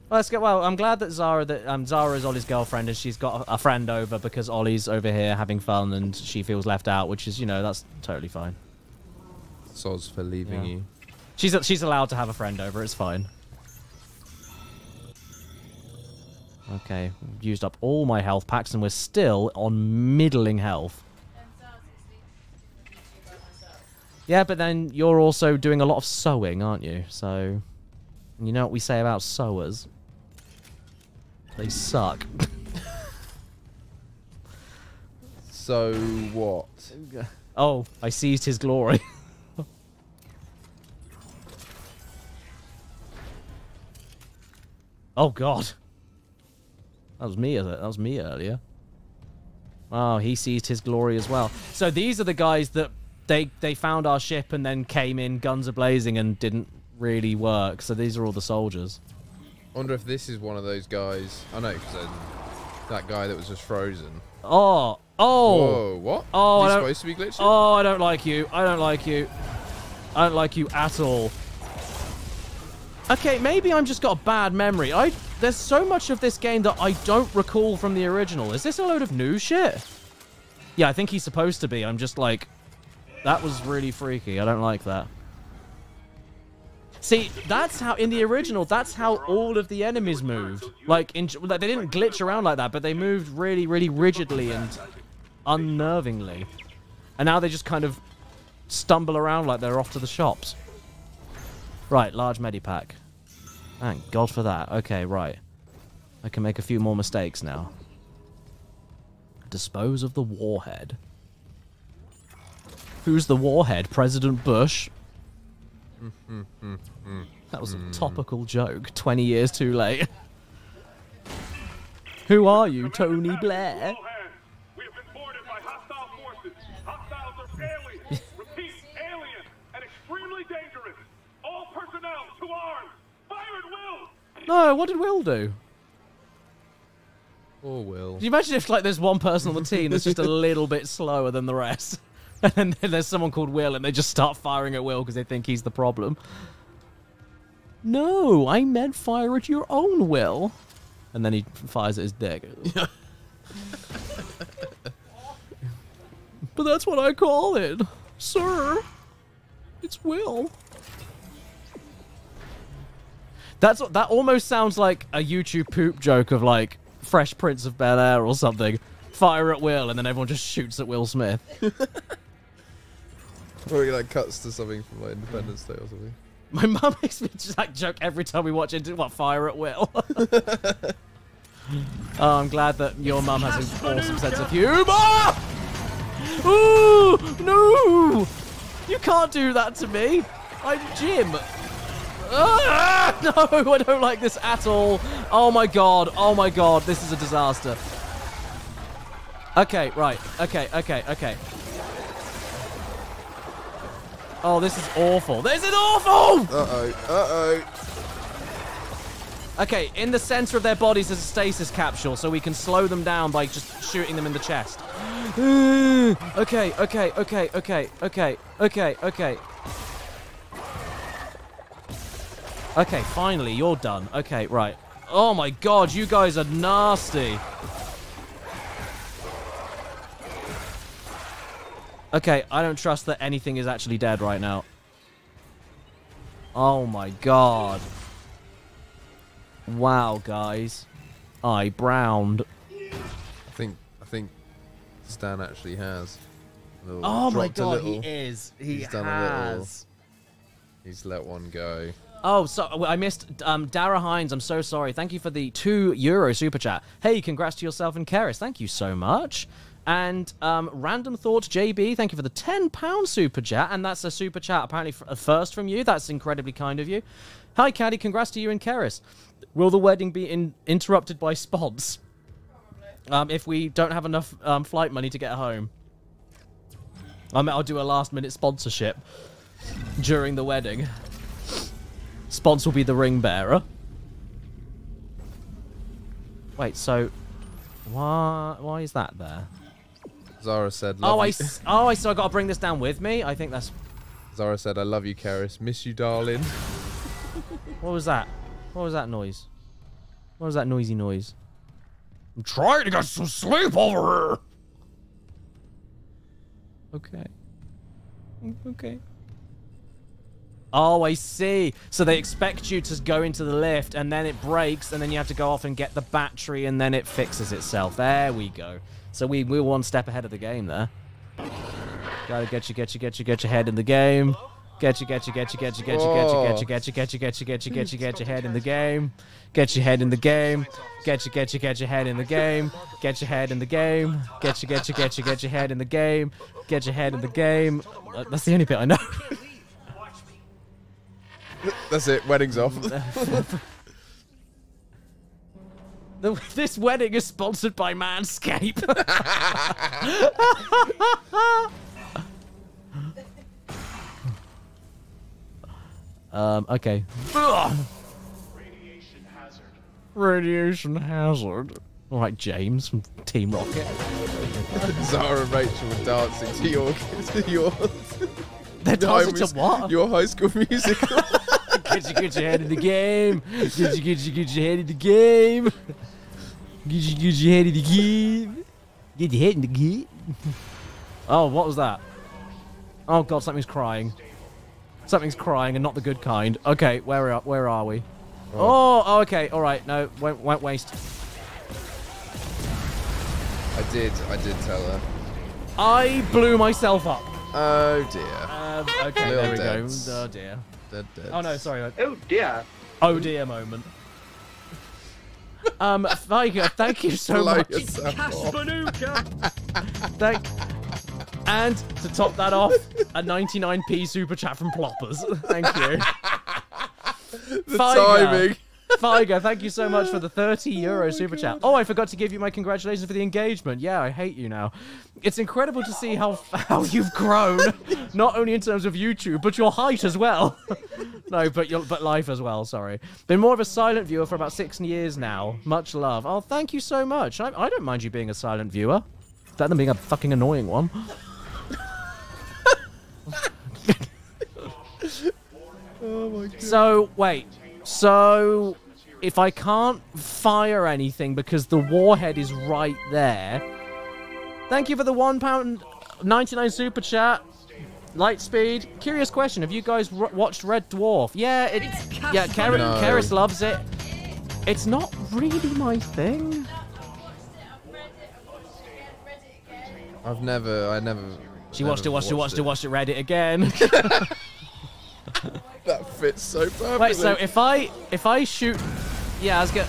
Well, let's go. Well, I'm glad that Zara is Ollie's girlfriend, and she's got a friend over because Ollie's over here having fun, and she feels left out, which is, you know, that's totally fine. Soz for leaving you. She's allowed to have a friend over. It's fine. Okay, used up all my health packs, and we're still on middling health. Yeah, but then you're also doing a lot of sewing, aren't you? So, you know what we say about sewers? They suck. So what? Oh, I seized his glory. Oh, God. That was me, isn't it? That was me earlier. Oh, he seized his glory as well. So these are the guys that they found our ship and then came in guns a-blazing and didn't really work. So these are all the soldiers. I wonder if this is one of those guys. I know, because that guy that was just frozen. Oh. Oh. Whoa, what? Oh, he's supposed to be glitching? Oh, I don't like you. I don't like you. I don't like you at all. Okay, maybe I've just got a bad memory. There's so much of this game that I don't recall from the original. Is this a load of new shit? Yeah, I think he's supposed to be. I'm just like, that was really freaky. I don't like that. See, that's how, in the original, that's how all of the enemies moved. Like, they didn't glitch around like that, but they moved really, really rigidly and unnervingly. And now they just kind of stumble around like they're off to the shops. Right, large medipack. Thank God for that. Okay, right. I can make a few more mistakes now. Dispose of the warhead. Who's the warhead? President Bush? That was a topical joke. 20 years too late. Who are you, Tony Blair? No, what did Will do? Or Will. Can you imagine if, like, there's one person on the team that's just a little bit slower than the rest? And then there's someone called Will, and they just start firing at Will because they think he's the problem. No, I meant fire at your own Will. And then he fires at his dick. But that's what I call it. Sir, it's Will. That almost sounds like a YouTube poop joke of, like, Fresh Prince of Bel-Air or something. Fire at Will, and then everyone just shoots at Will Smith. Or he, like, cuts to something from, like, Independence Day or something. My mum makes me just, like, joke every time we watch it. What, fire at Will? Oh, I'm glad that your mum has an awesome sense of humor! Ooh, no! You can't do that to me. I'm Jim. No, I don't like this at all. Oh my god, oh my god, this is a disaster. Okay, right, okay. Oh, this is awful. This is awful! Uh-oh. Okay, in the center of their bodies is a stasis capsule, so we can slow them down by just shooting them in the chest. Okay. Okay, finally, you're done. Okay, right. Oh my god, you guys are nasty. Okay, I don't trust that anything is actually dead right now. Oh my god. Wow, guys. I browned. I think Stan actually has. Oh my god, he is. He's done a little. He's let one go. Oh, so I missed Dara Hines. I'm so sorry. Thank you for the €2 super chat. Hey, congrats to yourself and Keris. Thank you so much. And Random Thought JB, thank you for the £10 super chat. And that's a super chat apparently a first from you. That's incredibly kind of you. Hi, Caddy. Congrats to you and Keris. Will the wedding be interrupted by spons? If we don't have enough flight money to get home. I'll do a last-minute sponsorship during the wedding. Spons will be the ring bearer. Wait, so... Why is that there? Zara said... Love you. So I got to bring this down with me? I think that's... Zara said, I love you, Keris. Miss you, darling. What was that? What was that noise? What was that noisy noise? I'm trying to get some sleep over here! Okay. Okay. Oh, I see. So they expect you to go into the lift, and then it breaks, and then you have to go off and get the battery, and then it fixes itself. There we go. So we're one step ahead of the game there. Gotta get your head in the game. Get your head in the game. Get your head in the game. Get your head in the game. Get your head in the game. Get your head in the game. That's the only bit I know. That's it. Wedding's off. This wedding is sponsored by Manscaped. Okay. Radiation hazard. Radiation hazard. All right, James from Team Rocket. Zara and Rachel were dancing to yours. They're dancing to what? Your High School Musical. Get your head in the game. Get your head in the game. Get your head in the game. Get your head in the game. Oh, what was that? Oh God, something's crying. Something's crying and not the good kind. Okay, where are we? Oh, oh okay, all right. No, won't waste. I did tell her. I blew myself up. Oh dear. Okay, there we go. Oh dear. Oh no, sorry. Oh dear. Oh dear moment. Thank you so much. And to top that off, a 99p super chat from Ploppers. Thank you. The timing. Figer, thank you so much for the €30 super chat. Oh, I forgot to give you my congratulations for the engagement. Yeah, I hate you now. It's incredible to see how you've grown, not only in terms of YouTube, but your height as well. No, but life as well, sorry. Been more of a silent viewer for about 6 years now. Much love. Oh, thank you so much. I don't mind you being a silent viewer. Better than being a fucking annoying one. Oh my God. So, wait. So, if I can't fire anything because the warhead is right there... Thank you for the £1.99 super chat. Lightspeed. Curious question, have you guys watched Red Dwarf? Yeah, yeah, Keris loves it. It's not really my thing. I never... She watched it, read it again. That fits so perfectly. Wait, so if I shoot, yeah, I was gonna.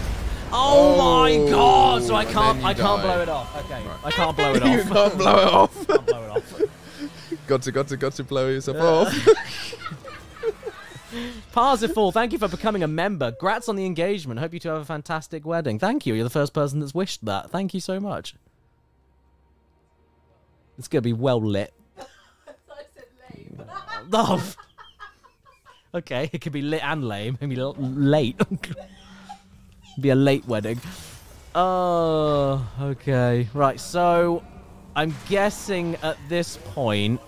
Oh my God! So I can't blow it off. Okay, right. I can't blow it off. You can't blow it off. Can't blow it off. Got to blow yourself off. Parsifal, thank you for becoming a member. Grats on the engagement. Hope you two have a fantastic wedding. Thank you. You're the first person that's wished that. Thank you so much. It's gonna be well lit. I said lame. Oh. Okay, it could be lit and lame. Maybe late. Be a late wedding. Oh, okay. Right, so I'm guessing at this point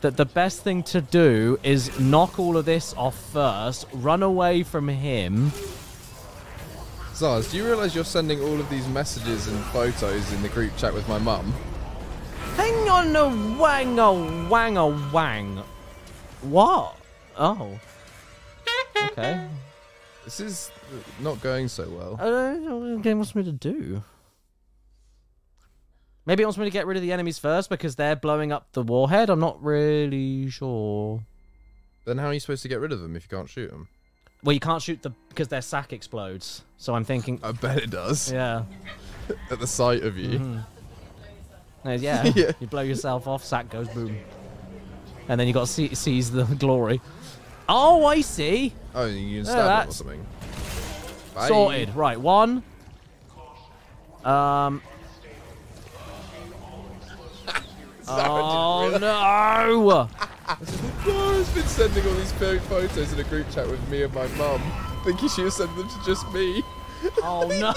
that the best thing to do is knock all of this off first, run away from him. Zaz, do you realise you're sending all of these messages and photos in the group chat with my mum? Hang on a wang. What? Oh. Okay. This is not going so well. I don't know what the game wants me to do. Maybe it wants me to get rid of the enemies first because they're blowing up the warhead. I'm not really sure. Then how are you supposed to get rid of them if you can't shoot them? Well, you can't shoot them because their sack explodes. So I'm thinking... I bet it does. Yeah. At the sight of you. Mm-hmm. Yeah, yeah. You blow yourself off, sack goes boom. And then you got to seize the glory. Oh, I see. Oh, you can stab him or something. Bye. Sorted. Right, one. Oh, no. Laura's been sending all these photos in a group chat with me and my mum, thinking she was sending them to just me. Oh, no.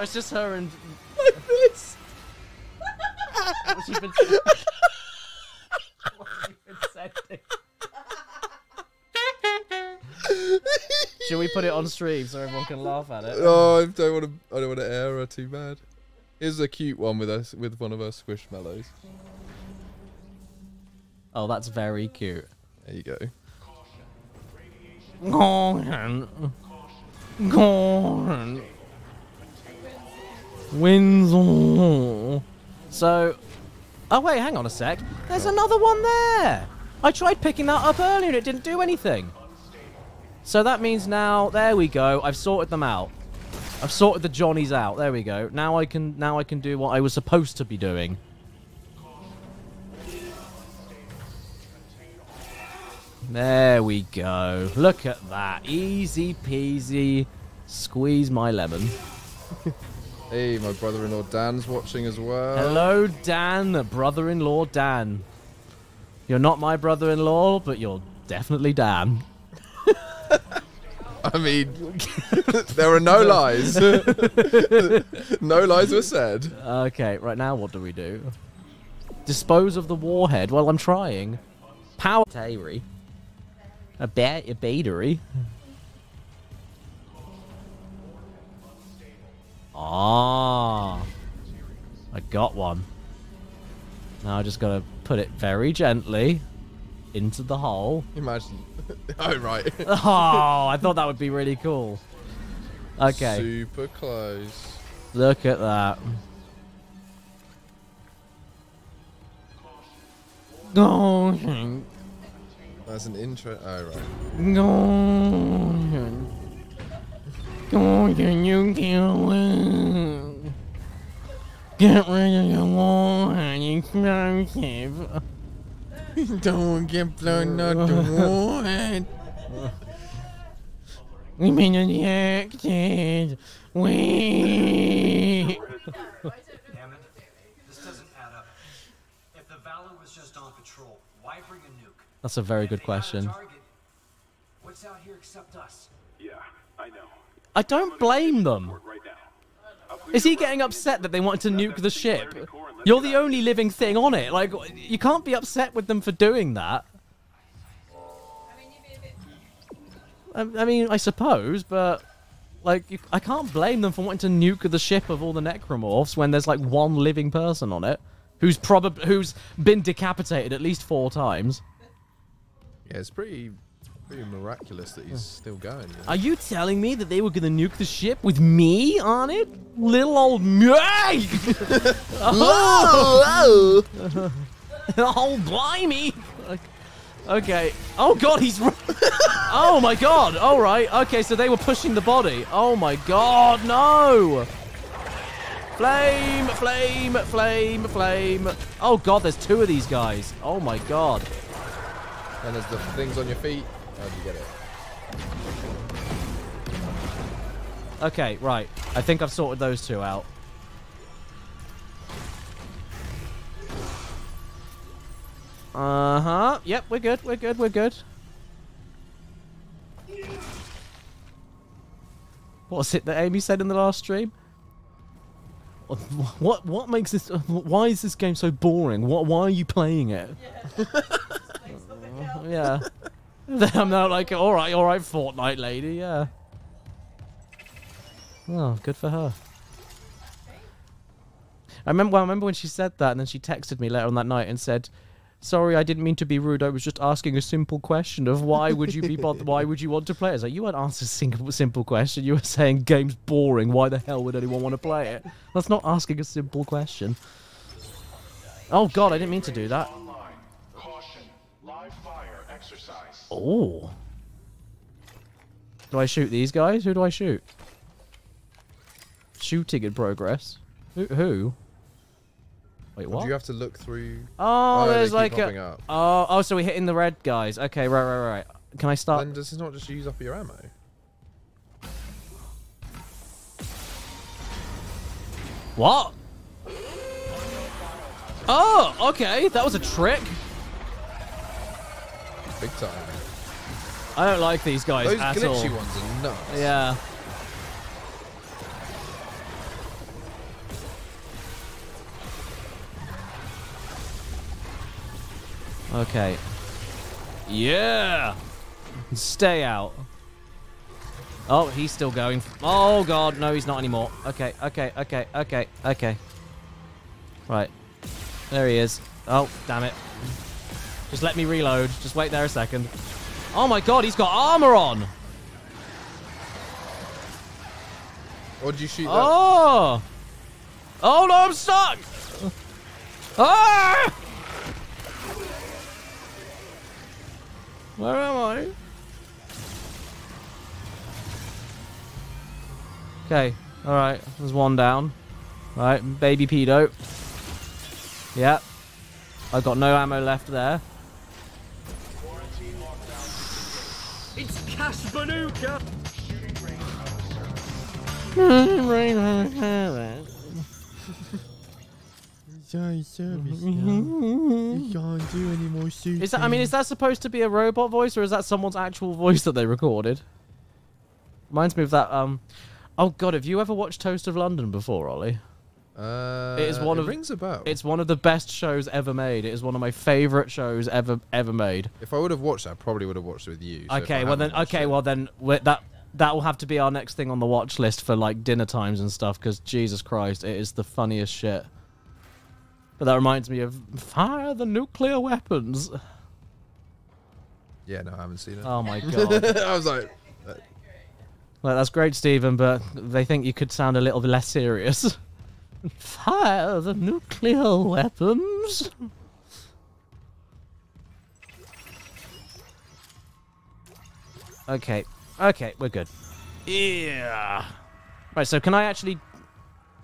It's just her and... Like this. What's she been sending? Should we put it on stream so everyone can laugh at it? Oh, I don't want to air her too bad. Here's a cute one with us, with one of our squishmallows. Oh, that's very cute. There you go. Gordon. Gordon. Winslow. So, oh wait, hang on a sec. There's another one there. I tried picking that up earlier and it didn't do anything. So that means now, there we go. I've sorted them out. I've sorted the Johnnies out. There we go. Now I can do what I was supposed to be doing. There we go. Look at that. Easy peasy. Squeeze my lemon. Hey, my brother-in-law Dan's watching as well. Hello, Dan. Brother-in-law Dan. You're not my brother-in-law, but you're definitely Dan. I mean, there are no lies. No lies were said. Okay, right now what do we do? Dispose of the warhead. Well, I'm trying. Power battery. A battery. Ah, I got one. Now I just gotta put it very gently into the hole. Imagine. Oh, right. Oh, I thought that would be really cool. Okay. Super close. Look at that. No. That's an intro. Oh, right. No. Gordon, you can't win. Get rid of the warhead explosive. Don't get blown out the warhead. We've been injected. We. Damn it. This doesn't add up. If the Valor was just on patrol, why bring a nuke? That's a very good question. What's out here except us? Yeah, I know. I don't blame them. Is he getting upset that they wanted to nuke the ship? You're the only living thing on it. Like, you can't be upset with them for doing that. I mean, I suppose, but... Like, I can't blame them for wanting to nuke the ship of all the necromorphs when there's, like, one living person on it who's probably... who's been decapitated at least 4 times. Yeah, it's pretty miraculous that he's still going. Yeah. Are you telling me that they were going to nuke the ship with me on it? Little old me! Oh, oh. Oh, blimey! Okay. Oh, God, he's... Oh, my God. All right. Okay, so they were pushing the body. Oh, my God. No! Flame, flame, flame, flame. Oh, God, there's 2 of these guys. Oh, my God. And there's the things on your feet. How do you get it? Okay, right. I think I've sorted those 2 out. Uh-huh. Yep, we're good, we're good, we're good. What was it that Amy said in the last stream? What makes this... Why is this game so boring? Why are you playing it? Yeah. Yeah. I'm now like, all right, Fortnite lady, yeah. Oh, good for her. I remember when she said that, and then she texted me later on that night and said, "Sorry, I didn't mean to be rude. I was just asking a simple question of why would you be bothered? Why would you want to play it?" I was like, you weren't answering a simple question. You were saying game's boring. Why the hell would anyone want to play it? That's not asking a simple question. Oh God, I didn't mean to do that. Oh. Do I shoot these guys? Who do I shoot? Shooting in progress. Who? Wait, what? Or do you have to look through? Oh, there's like a... Oh, so we're hitting the red guys. Okay, right. Can I start? Then does this not just use up your ammo? What? Oh, okay. That was a trick. Big time. I don't like these guys at all. Those glitchy ones are nuts. Yeah. Okay. Yeah! Stay out. Oh, he's still going. Oh, God. No, he's not anymore. Okay. Right. There he is. Oh, damn it. Just let me reload. Just wait there a second. Oh, my God. He's got armor on. Or did you shoot that? Oh! Oh, no, I'm stuck! Ah! Where am I? Okay, alright, there's one down. Right, baby pedo. Yeah. I've got no ammo left there. It's Cash Banuka! Is that, I mean, is that supposed to be a robot voice or is that someone's actual voice that they recorded? Reminds me of that. Oh God, have you ever watched Toast of London before, Ollie? It is one of. Rings a bell. It's one of the best shows ever made. It is one of my favourite shows ever made. If I would have watched that, I probably would have watched it with you. So okay, well then. Okay, well then. That will have to be our next thing on the watch list for like dinner times and stuff. Because Jesus Christ, it is the funniest shit. But that reminds me of Fire the Nuclear Weapons. Yeah, no, I haven't seen it. Oh my God. I was like... Well, that's great, Stephen, but they think you could sound a little bit less serious. Fire the Nuclear Weapons. Okay, we're good. Yeah. Right, so can I actually...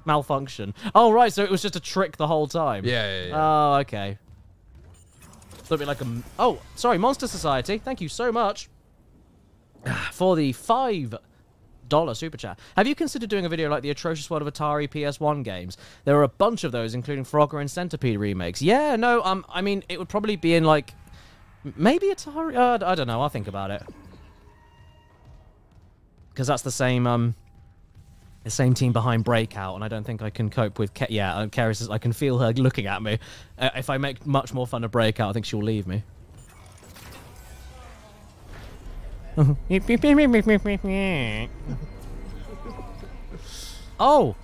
malfunction. Oh, right, so it was just a trick the whole time. Yeah. Oh, okay. A little bit like a... Oh, sorry, Monster Society. Thank you so much for the $5 super chat. Have you considered doing a video like the atrocious world of Atari PS1 games? There are a bunch of those, including Frogger and Centipede remakes. Yeah, no, I mean, it would probably be in, like, maybe Atari... I don't know. I'll think about it. Because that's the same team behind Breakout, and I don't think I can cope with... Keris, I can feel her looking at me. If I make much more fun of Breakout, I think she'll leave me. Oh!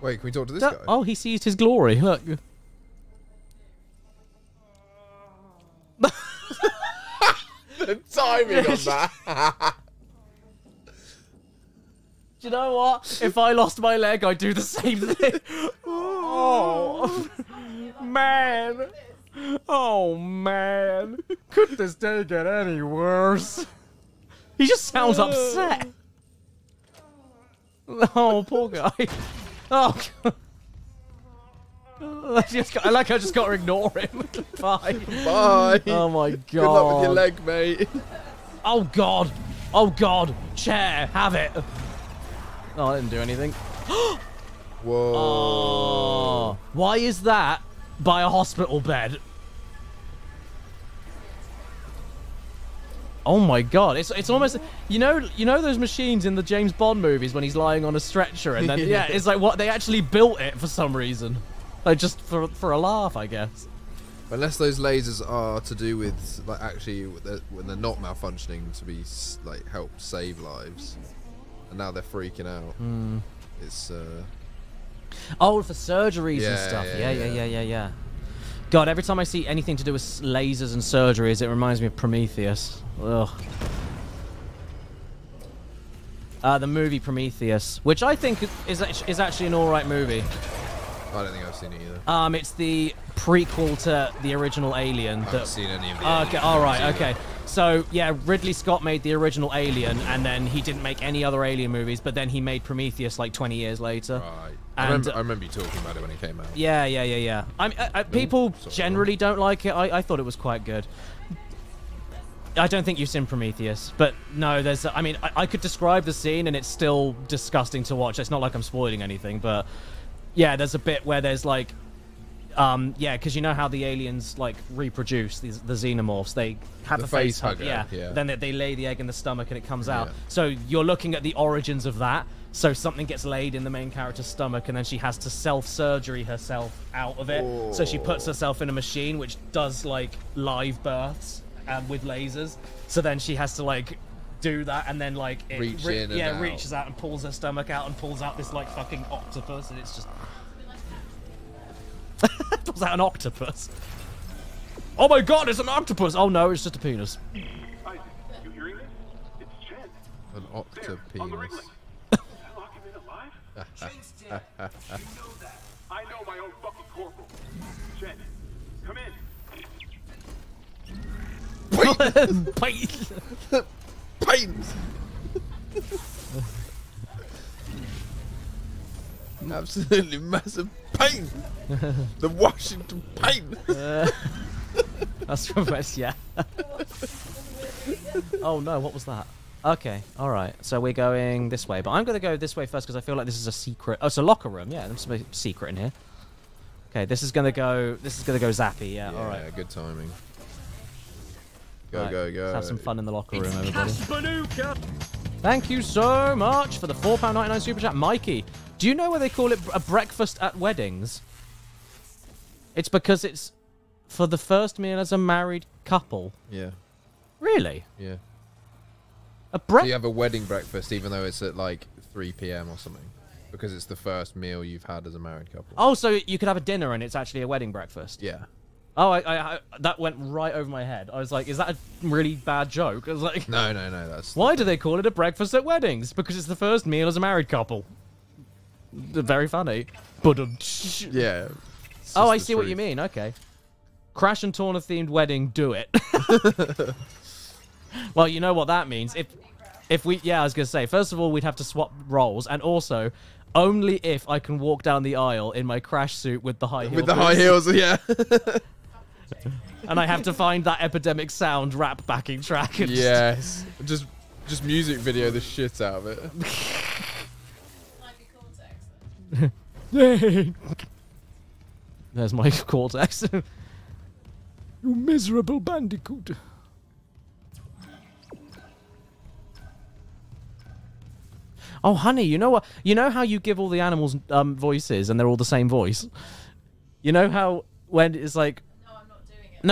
Wait, can we talk to this guy? Oh, he seized his glory. Look. The timing on that! You know what? If I lost my leg, I'd do the same thing. Oh, man. Oh, man. Could this day get any worse? He just sounds upset. Oh, poor guy. Oh, God. I like I just got to ignore him. Bye. Bye. Oh, my God. Good luck with your leg, mate. Oh, God. Oh, God. Chair, have it. Oh, I didn't do anything. Whoa. Oh, why is that by a hospital bed? Oh my God. It's almost, you know those machines in the James Bond movies when he's lying on a stretcher and then yeah, it's like what they actually built it for some reason. Like just for a laugh, I guess. Unless those lasers are to do with like actually when they're not malfunctioning to be like help save lives. And now they're freaking out. Mm. It's oh, for surgeries and stuff. Yeah. God, every time I see anything to do with lasers and surgeries, it reminds me of Prometheus. Ugh. The movie Prometheus, which I think is actually an all right movie. I don't think I've seen it either. It's the prequel to the original Alien. I haven't seen any of the Alien. Okay, all right, okay. So, yeah, Ridley Scott made the original Alien, and then he didn't make any other Alien movies, but then he made Prometheus like 20 years later. Right. I remember you talking about it when it came out. Yeah. People generally don't like it. I thought it was quite good. I don't think you've seen Prometheus, but no, there's... I mean, I could describe the scene, and it's still disgusting to watch. It's not like I'm spoiling anything, but... Yeah, there's a bit where there's, like... yeah, because you know how the aliens, like, reproduce, the xenomorphs. They have a face hugger. Yeah. Then they lay the egg in the stomach, and it comes out. Yeah. So you're looking at the origins of that. So something gets laid in the main character's stomach, and then she has to self-surgery herself out of it. Whoa. So she puts herself in a machine, which does, like, live births. With lasers, so then she has to like do that, and then like it reaches out and pulls her stomach out and pulls out this like fucking octopus, and it's just pulls out an octopus. Oh my god, it's an octopus! Oh no, it's just a penis. Isaac, you hearing this? It's Jen. An octopus. How long have you been alive? Jen's dead. You know that. I know my own fucking corporal. Jen, come in. Pains. Absolutely massive pain. The Washington pain. That's from us, yeah. Oh no, what was that? Okay, all right. So we're going this way, but I'm gonna go this way first because I feel like this is a secret. Oh, it's a locker room. Yeah, there's some secret in here. Okay, this is gonna go zappy. Yeah all right. Good timing. Go. Let's have some fun in the locker room, everybody. Thank you so much for the £4.99 super chat. Mikey, do you know why they call it a breakfast at weddings? It's because it's for the first meal as a married couple. Yeah. Really? Yeah. So you have a wedding breakfast even though it's at like 3 PM or something because it's the first meal you've had as a married couple. Oh, so you could have a dinner and it's actually a wedding breakfast. Yeah. Oh, I that went right over my head. I was like, is that a really bad joke? I was like, No. That's why do they call it a breakfast at weddings? Because it's the first meal as a married couple. Very funny. But yeah. Oh, I see what you mean. Okay. Crash and Torna themed wedding. Do it. Well, you know what that means. If we, yeah, I was gonna say. First of all, we'd have to swap roles, and also. Only if I can walk down the aisle in my crash suit with the high heels. With the high heels, yeah. And I have to find that Epidemic Sound rap backing track. And yes. Just music video the shit out of it. There's my Cortex. You miserable bandicoot. Oh, honey, you know what? You know how you give all the animals voices and they're all the same voice? You know how when it's like... No, I'm not doing it.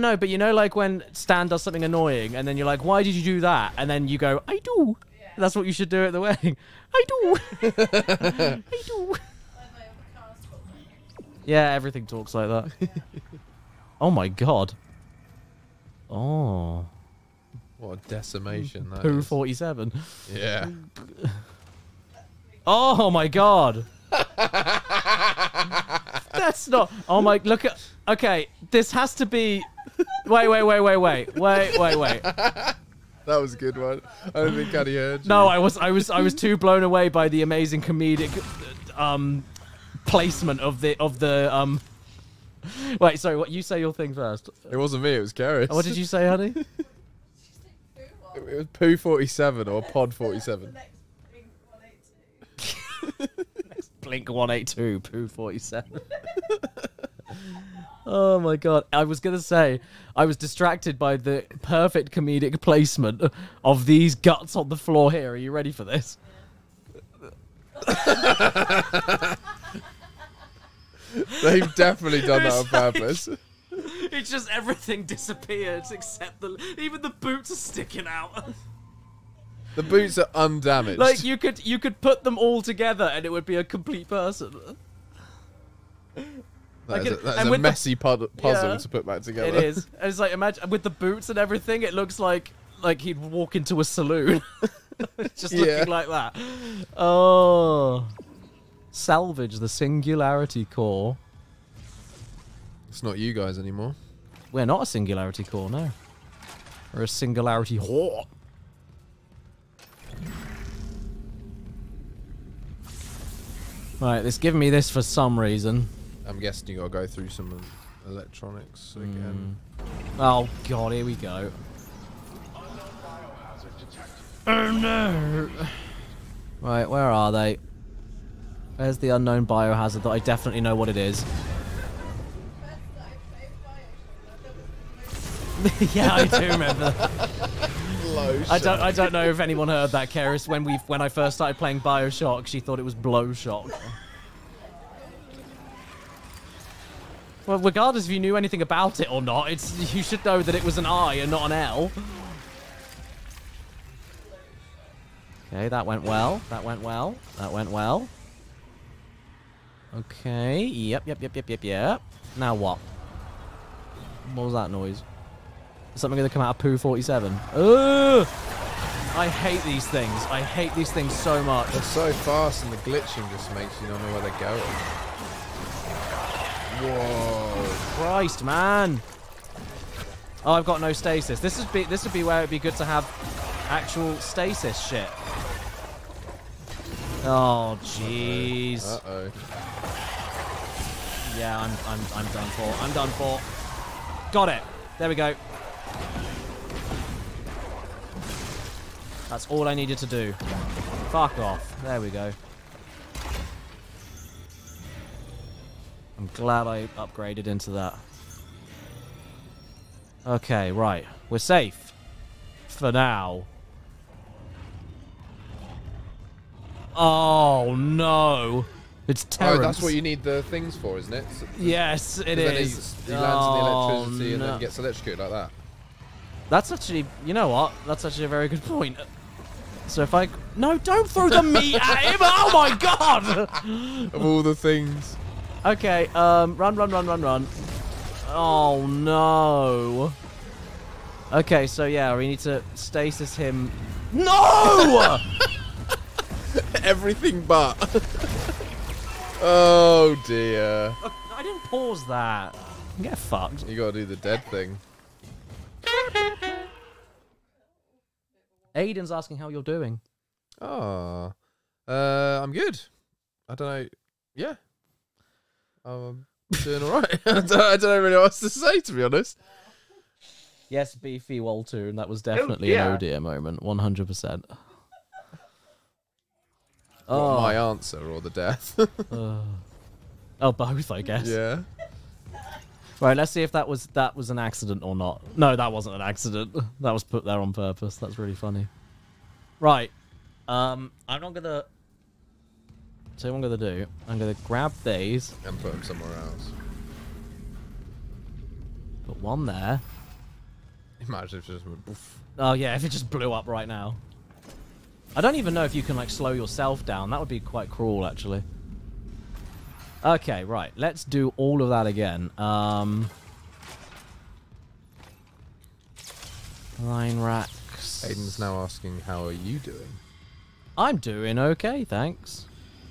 No. But you know, like, when Stan does something annoying and then you're like, why did you do that? And then you go, I do. Yeah. That's what you should do at the wedding. I do. I do. Yeah, everything talks like that. Yeah. Oh, my God. Oh. What a decimation that is. 47. Yeah. Oh my god. That's not... Oh my... Look at... Okay, this has to be... Wait. That was a good one. I don't think I'd heard you. No, I was too blown away by the amazing comedic placement of the Wait, sorry, what you say your thing first. It wasn't me, it was Gareth. What did you say, honey? It was Poo 47 or Pod 47. Next Blink 182, Poo 47. Oh my god. I was going to say, I was distracted by the perfect comedic placement of these guts on the floor here. Are you ready for this? They've definitely done that on purpose. It's just everything disappeared except even the boots are sticking out. The boots are undamaged. Like you could put them all together and it would be a complete person. That is a messy puzzle to put back together. It is. It's like imagine with the boots and everything, it looks like he'd walk into a saloon, just looking like that. Oh, salvage the singularity core. It's not you guys anymore. We're not a singularity core, no. Or a singularity whore. Right, it's giving me this for some reason. I'm guessing you gotta go through some electronics again. Oh god, here we go. Oh no! Right, where are they? Where's the unknown biohazard that I definitely know what it is? Yeah, I do remember that. I don't know if anyone heard that, Keris. When I first started playing Bioshock, she thought it was Blowshock. Well, regardless if you knew anything about it or not, it's you should know that it was an I and not an L. Okay, that went well. That went well. That went well. Okay. Yep. Now what? What was that noise? Is something going to come out of Poo 47? Ugh! I hate these things. I hate these things so much. They're so fast, and the glitching just makes you not know where they're going. Whoa! Christ, man! Oh, I've got no stasis. This would be where it'd be good to have actual stasis shit. Oh, jeez. Uh-oh. Yeah, I'm done for. I'm done for. Got it. There we go. That's all I needed to do. Fuck off. There we go. I'm glad I upgraded into that. Okay, right. We're safe. For now. Oh, no. It's Terrence. Oh, that's what you need the things for, isn't it? Yes, it is. Then he lands in the electricity and then gets electrocuted like that. That's actually, you know what? That's actually a very good point. So if I... No, don't throw the meat at him! Oh my god! Of all the things. Okay, run. Oh no. Okay, so yeah, we need to stasis him. No! Everything but... Oh dear. I didn't pause that. Get fucked. You gotta do the dead thing. Aiden's asking how you're doing. Oh. I'm good. I don't know. Yeah. I'm doing alright. I don't know really what else to say, to be honest. Yes, Beefy Walter, and that was definitely an oh dear moment. 100%. Oh. My answer or the death? Oh, both, I guess. Yeah. Right, let's see if that was an accident or not. No, that wasn't an accident. That was put there on purpose. That's really funny. Right. I'm not gonna... So what I'm gonna do, I'm gonna grab these... And put them somewhere else. Put one there. Imagine if it just went boof. Oh, yeah, if it just blew up right now. I don't even know if you can, like, slow yourself down. That would be quite cruel, actually. Okay, right. Let's do all of that again. Line racks. Aiden's now asking, how are you doing? I'm doing okay, thanks.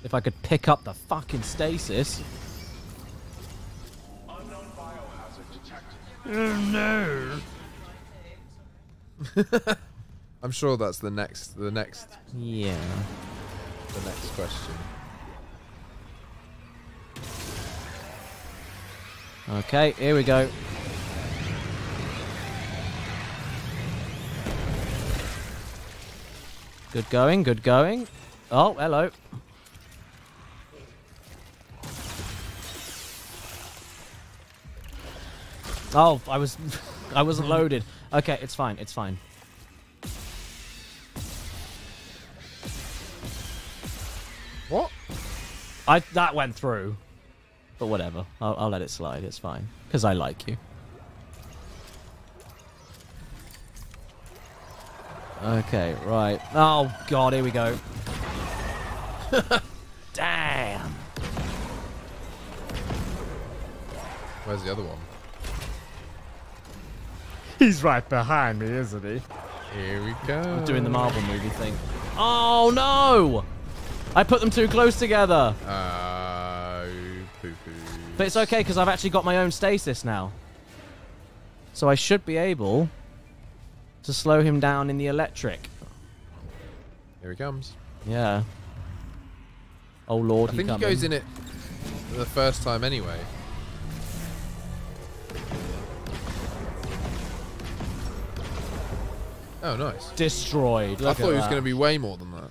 If I could pick up the fucking stasis. Unknown biohazard detected. Oh, no. I'm sure that's the next question. Okay, here we go. Good going, good going. Oh, hello. Oh, I wasn't loaded. Okay, it's fine. It's fine. What? That went through. But whatever. I'll let it slide. It's fine. Because I like you. Okay, right. Oh, God. Here we go. Damn. Where's the other one? He's right behind me, isn't he? Here we go. I'm doing the Marvel movie thing. Oh, no! I put them too close together. Poo-poo. But it's okay because I've actually got my own stasis now. So I should be able to slow him down in the electric. Here he comes. Yeah. Oh lord, I think he goes in it the first time anyway. Oh, nice. Destroyed. Look, I thought it was going to be way more than that.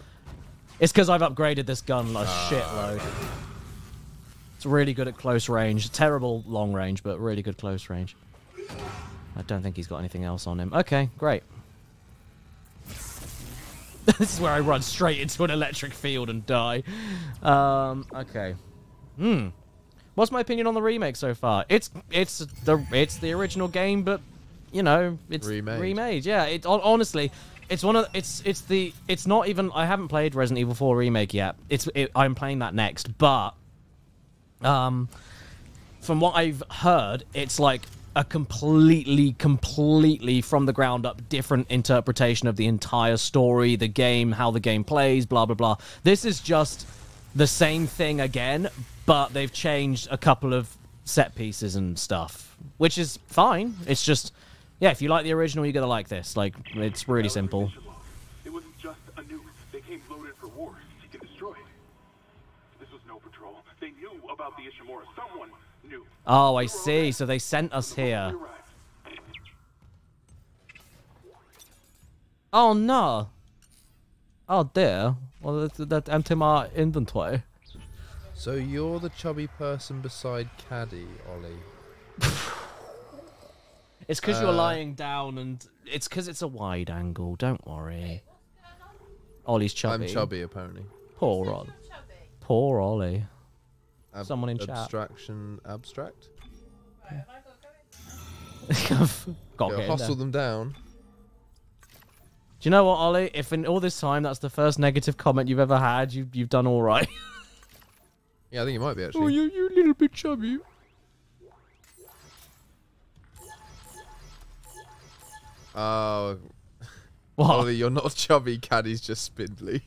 It's because I've upgraded this gun like shitload. It's really good at close range. Terrible long range, but really good close range. I don't think he's got anything else on him. Okay, great. This is where I run straight into an electric field and die. Okay. Hmm. What's my opinion on the remake so far? It's the original game, but you know, it's remade. Yeah, it honestly, it's one of it's not even, I haven't played Resident Evil 4 remake yet. I'm playing that next, but from what I've heard, it's like a completely from the ground up different interpretation of the entire story, the game, how the game plays, blah blah blah. This is just the same thing again, but they've changed a couple of set pieces and stuff, which is fine. It's just, yeah, if you like the original, you're gonna like this. Like, it's really simple. It wasn't just a nuke. They came loaded for war to get destroyed. This was no patrol. They knew about the Ishimura. Someone knew. Oh, I see. So they sent us here. Oh no. Oh dear. Well, that emptied my inventory. So you're the chubby person beside Caddy, Ollie. It's because you're lying down, and it's because it's a wide angle. Don't worry. Ollie's chubby. I'm chubby, apparently. Poor Ollie. Poor Ollie. Someone in chat. Abstraction abstract? Got to hustle them down. Do you know what, Ollie? If in all this time that's the first negative comment you've ever had, you've done all right. Yeah, I think you might be, actually. Oh, you're a little bit chubby. Oh, what? Ollie, you're not chubby. Caddy's just spindly.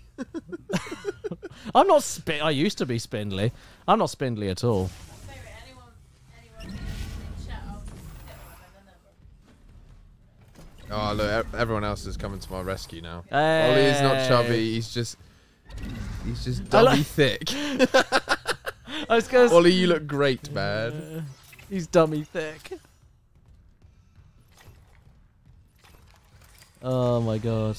I'm not spindly. I used to be spindly. I'm not spindly at all. Oh, look, everyone else is coming to my rescue now. Hey. Ollie is not chubby. He's just dummy thick. I was gonna say, Ollie, you look great, man. He's dummy thick. Oh my god.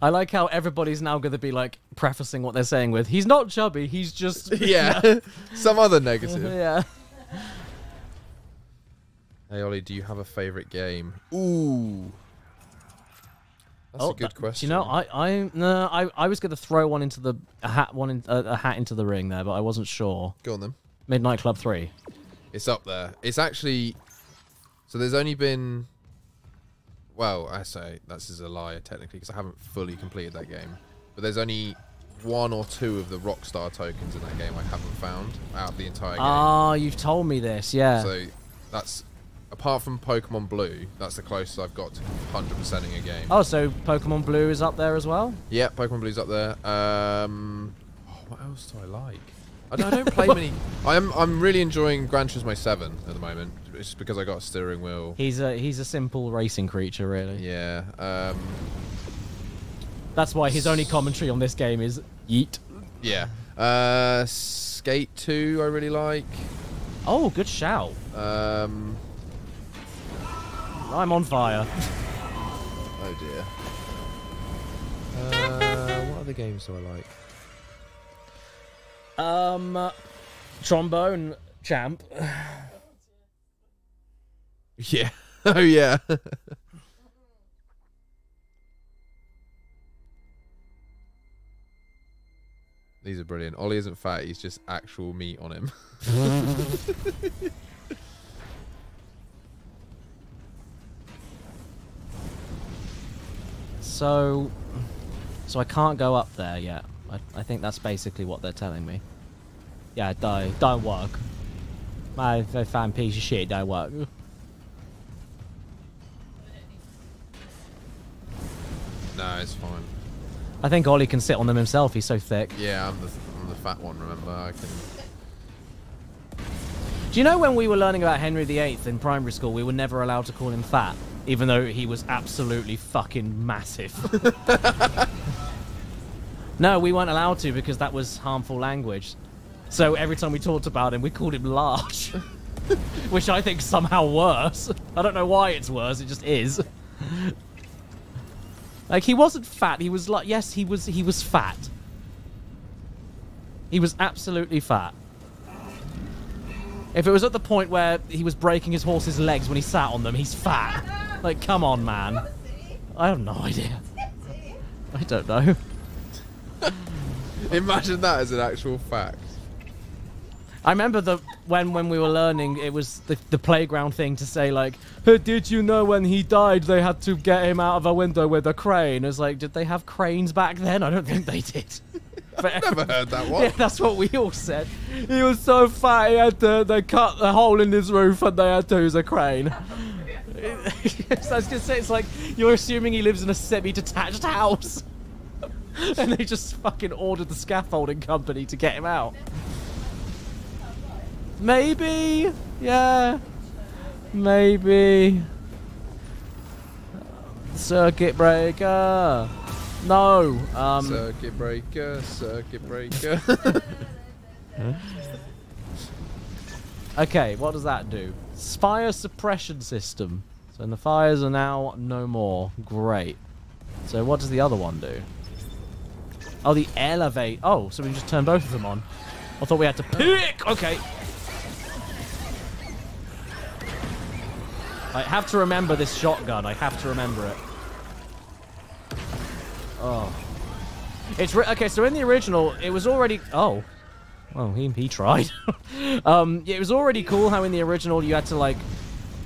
I like how everybody's now going to be like prefacing what they're saying with, he's not chubby, he's just... Yeah, some other negative. Yeah. Hey Ollie, do you have a favourite game? Ooh. That's a good question. Do you know, I was going to throw one into the a hat into the ring there, but I wasn't sure. Go on then. Midnight Club 3. It's up there. It's actually... So there's only been, well, I say that's a lie technically because I haven't fully completed that game. But there's only one or two of the Rockstar tokens in that game I haven't found out of the entire game. Ah, you've told me this, yeah. So that's, apart from Pokemon Blue, that's the closest I've got to 100%ing a game. Oh, so Pokemon Blue is up there as well? Yeah, Pokemon Blue's up there. Oh, what else do I like? I don't play many. I'm really enjoying Gran Turismo 7 at the moment. It's just because I got a steering wheel. He's a simple racing creature, really. Yeah. That's why his only commentary on this game is yeet. Yeah. Skate 2 I really like. Oh, good shout. I'm on fire. Oh dear. What other games do I like? Trombone Champ. Yeah. Oh, yeah. These are brilliant. Ollie isn't fat. He's just actual meat on him. So I can't go up there yet. I think that's basically what they're telling me. Yeah, don't work. My fan piece of shit don't work. No, it's fine. I think Ollie can sit on them himself, he's so thick. Yeah, I'm the fat one, remember? I can... Do you know when we were learning about Henry VIII in primary school, we were never allowed to call him fat, even though he was absolutely fucking massive? No, we weren't allowed to because that was harmful language. So every time we talked about him, we called him large. Which I think somehow worse. I don't know why it's worse, it just is. Like, he wasn't fat, he was like, yes, he was fat. He was absolutely fat. If it was at the point where he was breaking his horse's legs when he sat on them, he's fat. Like, come on, man. I have no idea. I don't know. Imagine that as an actual fact. I remember when we were learning, it was the playground thing to say, like, hey, did you know when he died they had to get him out of a window with a crane? It's like, did they have cranes back then? I don't think they did. I've never heard that one. Yeah, that's what we all said. He was so fat he had to, they cut a hole in his roof and they had to use a crane. So I was gonna say, it's like, you're assuming he lives in a semi-detached house. And they just fucking ordered the scaffolding company to get him out. Maybe, yeah, maybe. Circuit breaker. No. Circuit breaker. Circuit breaker. Okay, what does that do? Fire suppression system. So the fires are now no more. Great. So what does the other one do? Oh, the elevate. Oh, so we can just turn both of them on. I thought we had to pick. Okay. I have to remember this shotgun. I have to remember it. Oh. It's okay, so in the original, it was already... Oh. Well, he tried. It was already cool how in the original you had to, like,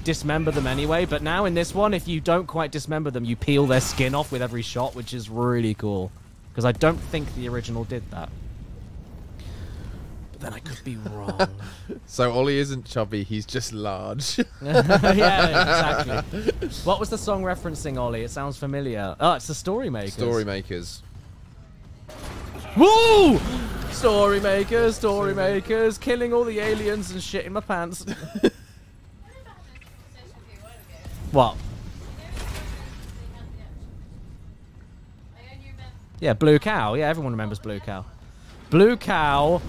dismember them anyway. But now in this one, if you don't quite dismember them, you peel their skin off with every shot, which is really cool. Because I don't think the original did that. But then I could be wrong. So Ollie isn't chubby, he's just large. Yeah, exactly. What was the song referencing, Ollie? It sounds familiar. Oh, it's the Storymakers. Storymakers. Woo! Storymakers, Storymakers, killing all the aliens and shit in my pants. What? Yeah, Blue Cow. Yeah, everyone remembers Blue Cow. Blue Cow.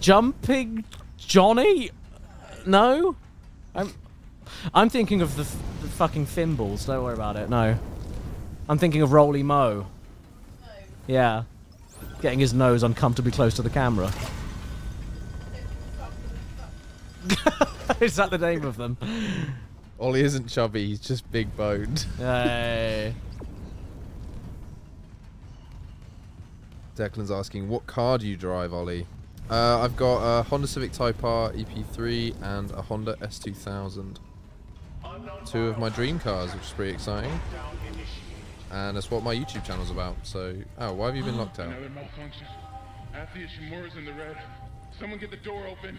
Jumping Johnny? No? I'm thinking of the fucking Thimbles. Don't worry about it. No. I'm thinking of Rolly Moe. Yeah. Getting his nose uncomfortably close to the camera. Is that the name of them? Ollie isn't chubby. He's just big boned. Hey. Declan's asking, what car do you drive, Ollie? I've got a Honda Civic Type R EP3 and a Honda S2000. Two of my dream cars, which is pretty exciting. And that's what my YouTube channel's about, so... Oh, why have you been locked out? Athea Shimura's in the red. Someone get the door open.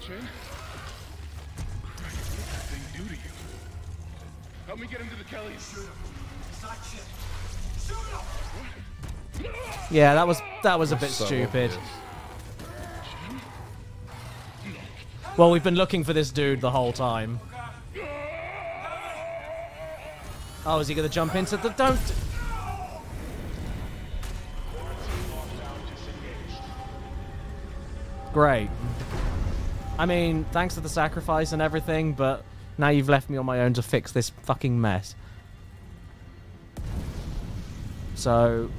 Chin? What did that thing do to you? Help me get him to the Kellys. Yeah, that was a bit stupid. Well, we've been looking for this dude the whole time. Oh, is he gonna jump into the don't? Great. I mean, thanks for the sacrifice and everything, but now you've left me on my own to fix this fucking mess. So,